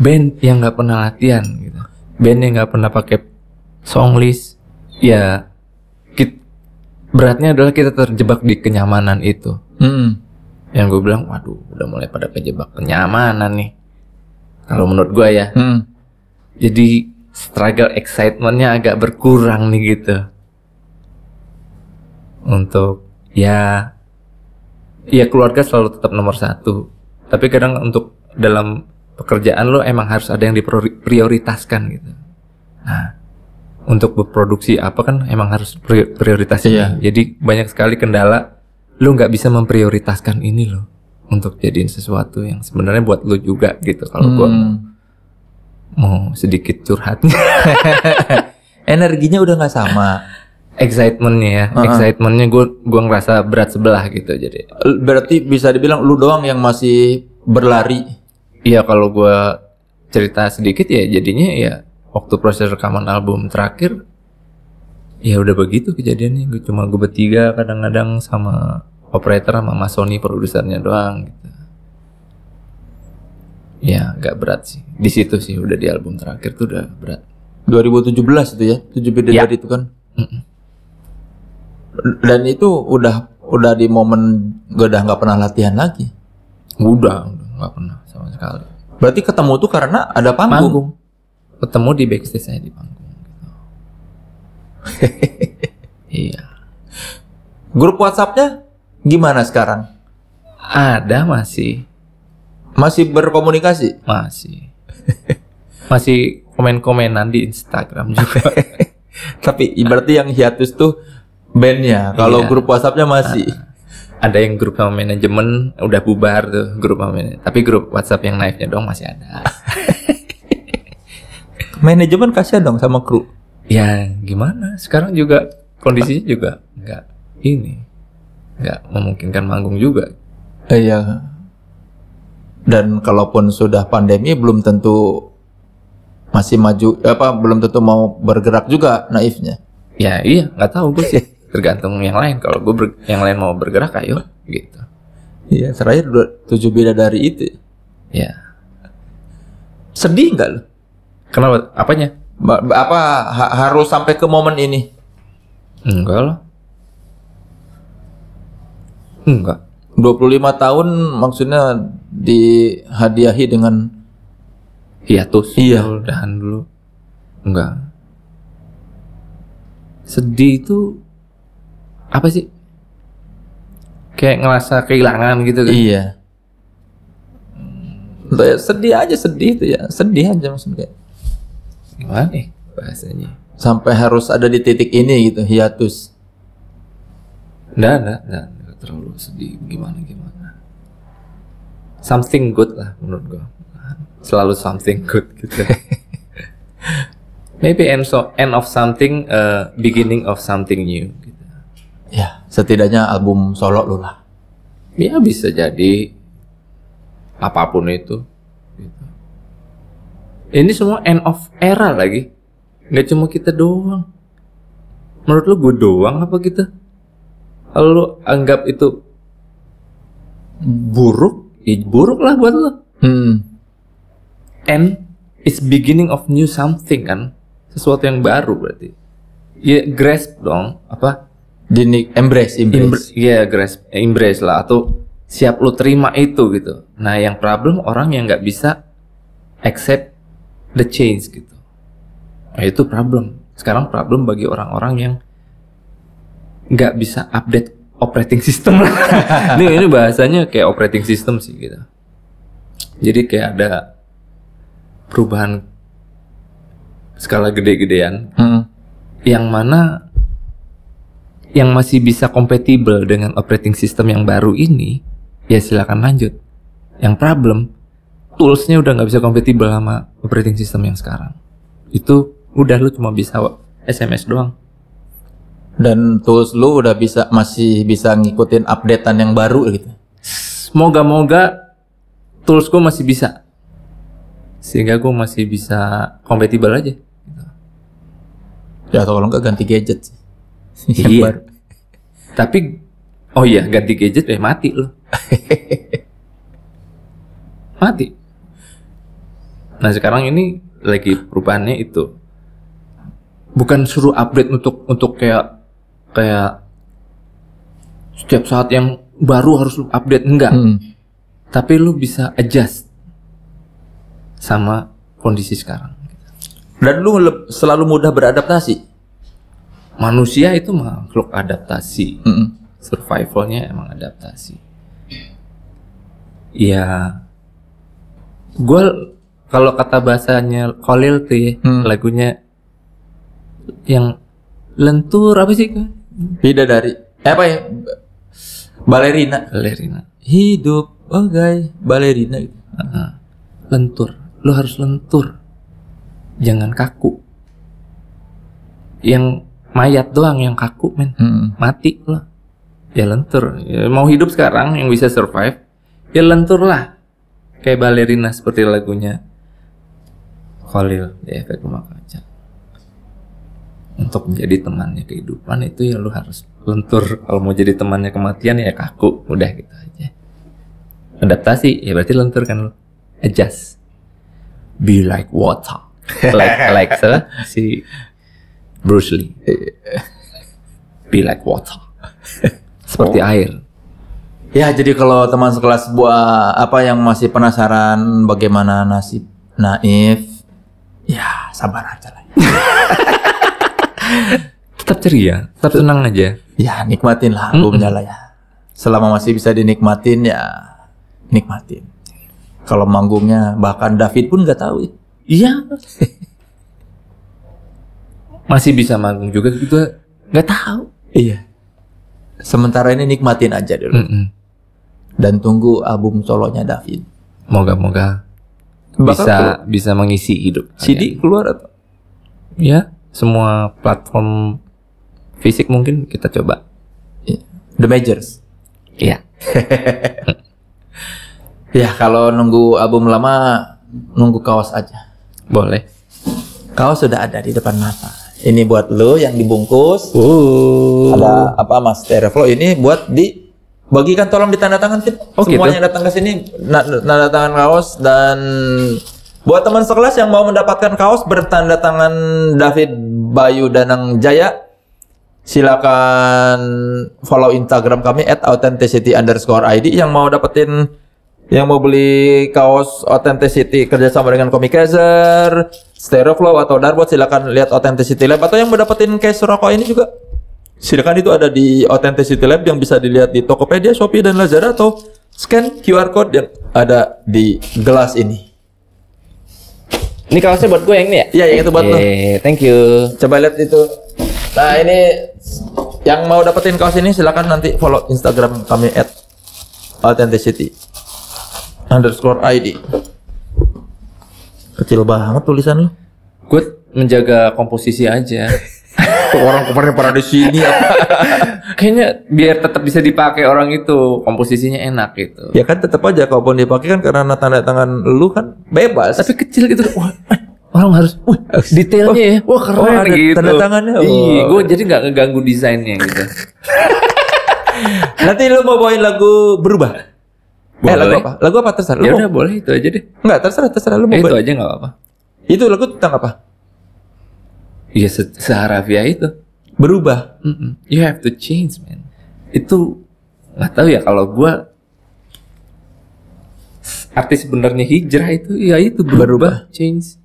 Band yang nggak pernah latihan gitu. Band yang nggak pernah pakai song list. Ya, kita, beratnya adalah kita terjebak di kenyamanan itu. Mm-hmm. Yang gue bilang, waduh, udah mulai pada kejebak kenyamanan nih. Kalau menurut gue ya. Mm. Jadi struggle excitementnya agak berkurang nih gitu. Untuk ya, ya keluarga selalu tetap nomor satu. Tapi kadang untuk dalam pekerjaan lo emang harus ada yang diprioritaskan gitu. Nah, untuk berproduksi apa kan emang harus prioritasnya. Iya. Jadi banyak sekali kendala. Lo nggak bisa memprioritaskan ini lo untuk jadiin sesuatu yang sebenarnya buat lo juga gitu. Kalau hmm. gua mau sedikit curhatnya. Energinya udah nggak sama. Excitementnya ya, uh-huh. excitementnya gue gue ngerasa berat sebelah gitu. Jadi berarti bisa dibilang lu doang yang masih berlari. Iya, kalau gue cerita sedikit ya jadinya ya waktu proses rekaman album terakhir ya udah begitu kejadiannya. Gue cuma gue bertiga kadang-kadang sama operator sama Mas Sony produsernya doang gitu. Ya, gak berat sih. Di situ sih udah di album terakhir tuh udah berat. dua ribu tujuh belas itu ya, tujuh Bidadari ya. Itu kan. Mm-mm. Dan itu udah udah di momen gue udah nggak pernah latihan lagi. Udah, udah nggak pernah sama sekali. Berarti ketemu tuh karena ada panggung. panggung. Ketemu di backstage saya di panggung. Iya. Grup WhatsApp-nya gimana sekarang? Ada masih. Masih berkomunikasi? Masih. Masih komen-komenan di Instagram juga. Tapi berarti yang hiatus tuh bandnya. Kalau iya. Grup WhatsApp-nya masih. Ada yang grup sama manajemen udah bubar tuh grup sama manajemen. Tapi grup WhatsApp yang naifnya dong masih ada. Manajemen kasihan dong sama kru. Ya gimana? Sekarang juga kondisinya juga nggak ini, nggak memungkinkan manggung juga. Iya. Dan kalaupun sudah pandemi belum tentu masih maju, apa belum tentu mau bergerak juga naifnya. Ya iya, nggak tahu gue sih. Tergantung yang lain. Kalau gue ber- yang lain mau bergerak, ayo gitu. Iya, terakhir tujuh bidadari itu. Ya. Sedih nggak lo? Kenapa? Apanya? Ba- apa ha- harus sampai ke momen ini? Enggak loh. Enggak. dua puluh lima tahun maksudnya dihadiahi dengan hiatus. Iya, udahan dulu. Enggak. Sedih itu apa sih? Kayak ngerasa kehilangan gitu kan. Iya. Ya, sedih aja, sedih itu ya. Sedih aja maksudnya. Gimana nih bahasanya? Sampai harus ada di titik ini gitu, hiatus. Enggak, enggak, enggak. Terlalu sedih gimana gimana, something good lah menurut gue, selalu something good gitu. Maybe end, so, end of something, uh, beginning of something new gitu. Ya setidaknya album solo lu lah ya, bisa jadi apapun itu gitu. Ini semua end of era lagi, nggak cuma kita doang. Menurut lu gue doang apa gitu? Lu anggap itu buruk, ya buruk lah buat lu. Hmm. And it's beginning of new something kan, sesuatu yang baru berarti. Ya grasp dong, apa? Dinik, embrace, embrace. Iya, grasp, embrace lah, atau siap lu terima itu gitu. Nah, yang problem orang yang nggak bisa accept the change gitu. Nah, itu problem. Sekarang problem bagi orang-orang yang nggak bisa update operating system lah. ini, ini bahasanya kayak operating system sih gitu. Jadi kayak ada perubahan skala gede-gedean, hmm. yang mana yang masih bisa kompatibel dengan operating system yang baru ini, ya silakan lanjut. Yang problem, toolsnya udah nggak bisa kompatibel sama operating system yang sekarang. Itu udah lu cuma bisa S M S doang. Dan tools lu udah bisa, masih bisa ngikutin updatean yang baru gitu. Semoga-moga tools gue masih bisa, sehingga gue masih bisa kompatibel aja. Ya atau kalau enggak ganti gadget sih. Iya. Baru. Tapi oh iya, ganti gadget eh mati lu. Mati. Nah sekarang ini lagi perubahannya itu. Bukan suruh update untuk untuk kayak kayak setiap saat yang baru harus lu update, enggak. Hmm. Tapi lu bisa adjust sama kondisi sekarang. Dan lu le- selalu mudah beradaptasi. Manusia itu makhluk adaptasi. Hmm. Survivalnya emang adaptasi. Ya, gue kalau kata bahasanya Khalil tuh ya, hmm. lagunya yang lentur apa sih? Bidadari. Eh apa ya? Balerina. Balerina. Hidup, oh guys, balerina. Uh-huh. Lentur. Lo harus lentur. Jangan kaku. Yang mayat doang yang kaku men. Hmm. Mati lo. Ya lentur. Ya, mau hidup sekarang yang bisa survive, ya lentur lah. Kayak balerina seperti lagunya Khalil. Ya kayak Comicazer. Untuk menjadi temannya kehidupan itu ya lu harus lentur. Kalau mau jadi temannya kematian ya kaku, udah gitu aja. Adaptasi ya berarti lentur kan lu. Adjust. Be like water. Like like so, si Bruce Lee. Be like water. Seperti oh. air. Ya jadi kalau teman sekelas buah apa yang masih penasaran bagaimana nasib Naif, ya sabar aja lah. Tetap ceria, tetap senang aja. Ya nikmatin lah albumnya lah ya. Selama masih bisa dinikmatin ya nikmatin. Kalau manggungnya bahkan David pun nggak tahu. Iya. Masih bisa manggung juga gitu, nggak tahu. Iya. Sementara ini nikmatin aja dulu. Mm-mm. Dan tunggu album solonya David. Moga-moga bisa keluar. Bisa mengisi hidup. C D ya. Keluar atau? Ya. Semua platform fisik mungkin kita coba. The Majors. Iya. Ya kalau nunggu album lama, nunggu kaos aja. Boleh. kau sudah ada di depan mata. Ini buat lo yang dibungkus. Uh. Ada apa mas? Stereoflow ini buat di bagikan, tolong ditandatangan sih. Oh, semuanya gitu? Datang ke sini, nanda tangan kaos. Dan buat teman sekelas yang mau mendapatkan kaos bertanda tangan David Bayu Danang Jaya, silakan follow Instagram kami at authenticity underscore I D. Yang mau dapetin, yang mau beli kaos Authenticity kerjasama dengan Comicazer, Stereoflow atau Darbot, silakan lihat Authenticity Lab. Atau yang mau dapetin case rokok ini juga, silakan, itu ada di Authenticity Lab yang bisa dilihat di Tokopedia, Shopee, dan Lazada, atau scan Q R code yang ada di gelas ini. Ini kaosnya buat gue yang ini ya? Iya, yang itu buat lo. Thank you. Coba lihat itu. Nah, ini yang mau dapetin kaos ini silakan nanti follow Instagram kami at authenticity underscore I D. Kecil banget tulisan lo. Gue menjaga komposisi aja. Orang kemarin pada di sini apa? Kayaknya biar tetap bisa dipakai orang itu, komposisinya enak gitu. Ya kan tetap aja kalaupun dipakai kan, karena tanda tangan lu kan bebas. Tapi kecil gitu. Wah, orang harus wah, detailnya oh, ya. Wah, keren oh, ada gitu. Tanda tangannya. Oh. Iya, gue jadi nggak ngeganggu desainnya gitu. Nanti lu mau bawain lagu berubah. Boleh. Eh, lagu apa? Lagu apa terserah. Ya udah boleh itu aja deh. Enggak, terserah terserah lu mau. Eh, itu aja nggak apa-apa. Itu lagu tentang apa? Ya se seharafia itu berubah. Mm -mm. You have to change, man. Itu nggak tahu ya, kalau gua arti sebenarnya hijrah itu ya itu berubah, berubah, change.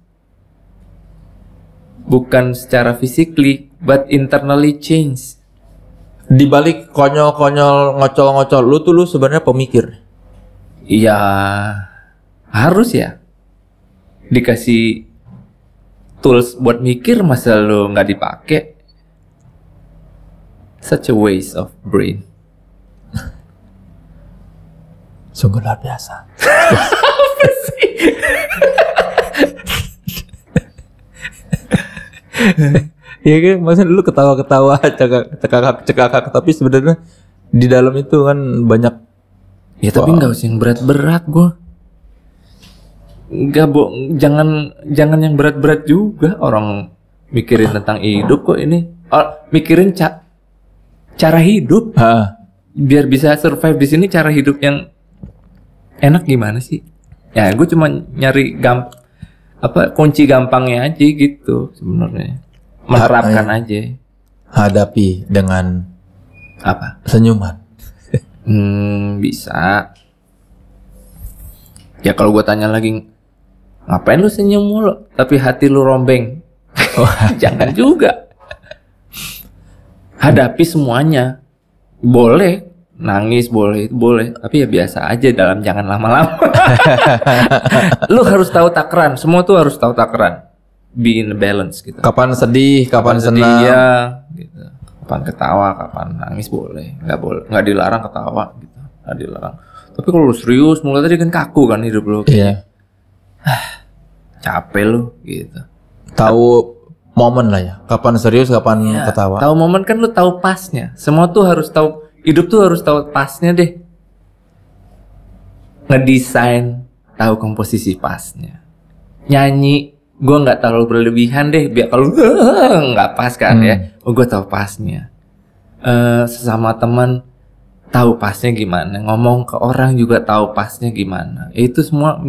Bukan secara physically, but internally change. Di balik konyol-konyol, ngocol-ngocol lu tuh, lu sebenarnya pemikir. Iya, harus ya. Dikasih tools buat mikir, masa lo nggak dipakai? Such a waste of brain. Sungguh luar biasa. Apa sih? Ya kan, maksudnya lu ketawa-ketawa, cekakak-cekakak, tapi sebenarnya di dalam itu kan banyak. Ya tapi nggak usah yang berat-berat gua. Enggak, bo, jangan jangan yang berat-berat juga. Orang mikirin tentang hidup kok ini. Oh, mikirin ca cara hidup. Ha. Biar bisa survive di sini, cara hidup yang enak gimana sih? Ya, gue cuma nyari gamp apa kunci gampangnya aja gitu sebenarnya. Menerapkan aja. Hadapi dengan apa? Senyuman. Hmm, bisa. Ya kalau gue tanya lagi, ngapain lu senyum mulu tapi hati lu rombeng? Oh, jangan juga. Hadapi semuanya. Boleh nangis, boleh, boleh, tapi ya biasa aja, dalam jangan lama-lama. Lu harus tahu takaran, semua tuh harus tahu takaran. Be in the balance gitu. Kapan sedih, kapan, kapan senang, sedih, ya, gitu. Kapan ketawa, kapan nangis boleh. Nggak boleh, nggak dilarang ketawa gitu. Nggak dilarang. Tapi kalau lu serius, mulai tadi kan kaku kan hidup lu. Iya. Ah, capek lu gitu. Tahu momen lah ya, kapan serius, kapan ya, ketawa. Tahu momen kan, lu tahu pasnya. Semua tuh harus tahu, hidup tuh harus tahu pasnya deh. Ngedesain, tahu komposisi pasnya. Nyanyi, gua nggak terlalu berlebihan deh, biar kalau nggak pas kan hmm. ya. Oh, gua tahu pasnya. Uh, sesama teman tahu pasnya gimana, ngomong ke orang juga tahu pasnya gimana. Itu semua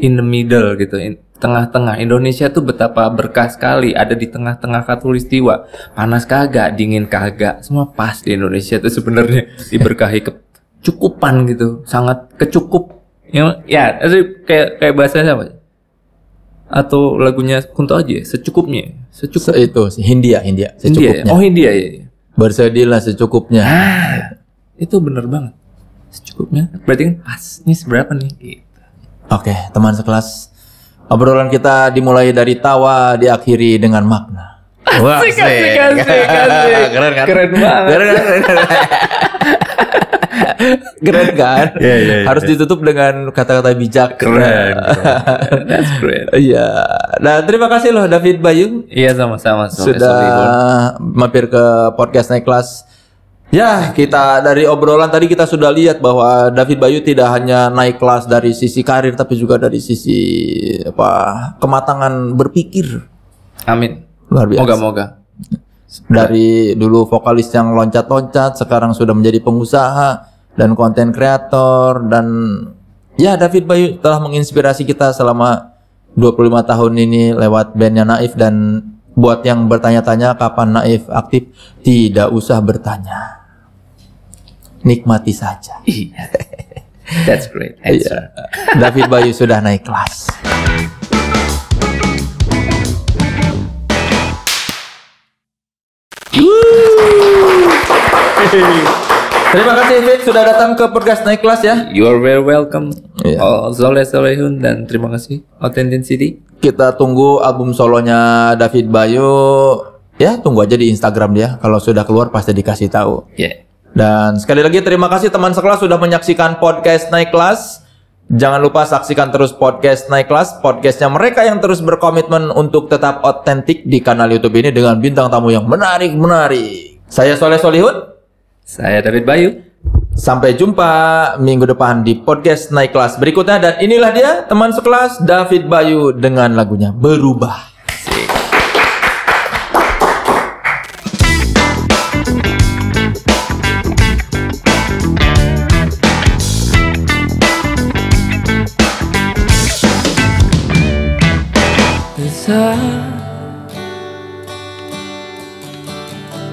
in the middle gitu, tengah-tengah. Indonesia tuh betapa berkah sekali, ada di tengah-tengah katulistiwa. Panas kagak, dingin kagak, semua pas di Indonesia tuh sebenarnya, diberkahi kecukupan gitu, sangat kecukup. Ya, ya kayak kayak bahasanya apa? Atau lagunya Kunto aja, secukupnya, secukup. Se itu Hindia, Hindia, secukupnya. Hindia, ya? Oh Hindia ya. Bersedihlah secukupnya. Ah, itu bener banget. Secukupnya. Berarti kan pasnya seberapa nih? Gitu. Oke, teman sekelas, obrolan kita dimulai dari tawa, diakhiri dengan makna. Wah, asik, asik, asik, asik. Keren kan? Keren banget. Keren kan? Keren kan? Yeah, yeah, yeah. Harus ditutup dengan kata-kata bijak. Keren. That's great. Iya. Nah, terima kasih loh David Bayu. Iya, sama-sama. Sudah mampir ke podcast Naik Kelas. Ya, kita dari obrolan tadi kita sudah lihat bahwa David Bayu tidak hanya naik kelas dari sisi karir, tapi juga dari sisi apa kematangan berpikir. Amin. Luar biasa. Moga-moga. Dari dulu vokalis yang loncat-loncat, sekarang sudah menjadi pengusaha dan konten kreator. Dan ya, David Bayu telah menginspirasi kita selama dua puluh lima tahun ini lewat bandnya Naif. Dan buat yang bertanya-tanya kapan Naif aktif, tidak usah bertanya. Nikmati saja. That's great answer. David Bayu sudah naik kelas. Terima kasih Fit sudah datang ke podcast Naik Kelas ya. You are very welcome. Yeah. Oh, Soleh Solihun, dan terima kasih Authenticity. Kita tunggu album solonya David Bayu. Ya, tunggu aja di Instagram dia. Kalau sudah keluar pasti dikasih tahu. Yeah. Dan sekali lagi terima kasih teman sekelas sudah menyaksikan podcast Naik Kelas. Jangan lupa saksikan terus podcast Naik Kelas, podcastnya mereka yang terus berkomitmen untuk tetap otentik di kanal YouTube ini dengan bintang tamu yang menarik-menarik. Saya Soleh Solihun, saya David Bayu. Sampai jumpa minggu depan di podcast Naik Kelas berikutnya, dan inilah dia teman sekelas David Bayu dengan lagunya Berubah.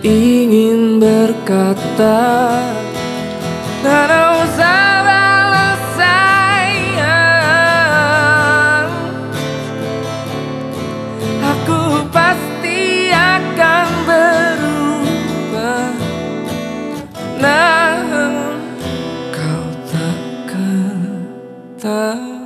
Ingin berkata, tanah usah balas sayang. Aku pasti akan berubah. Nah, kau takkan tahu.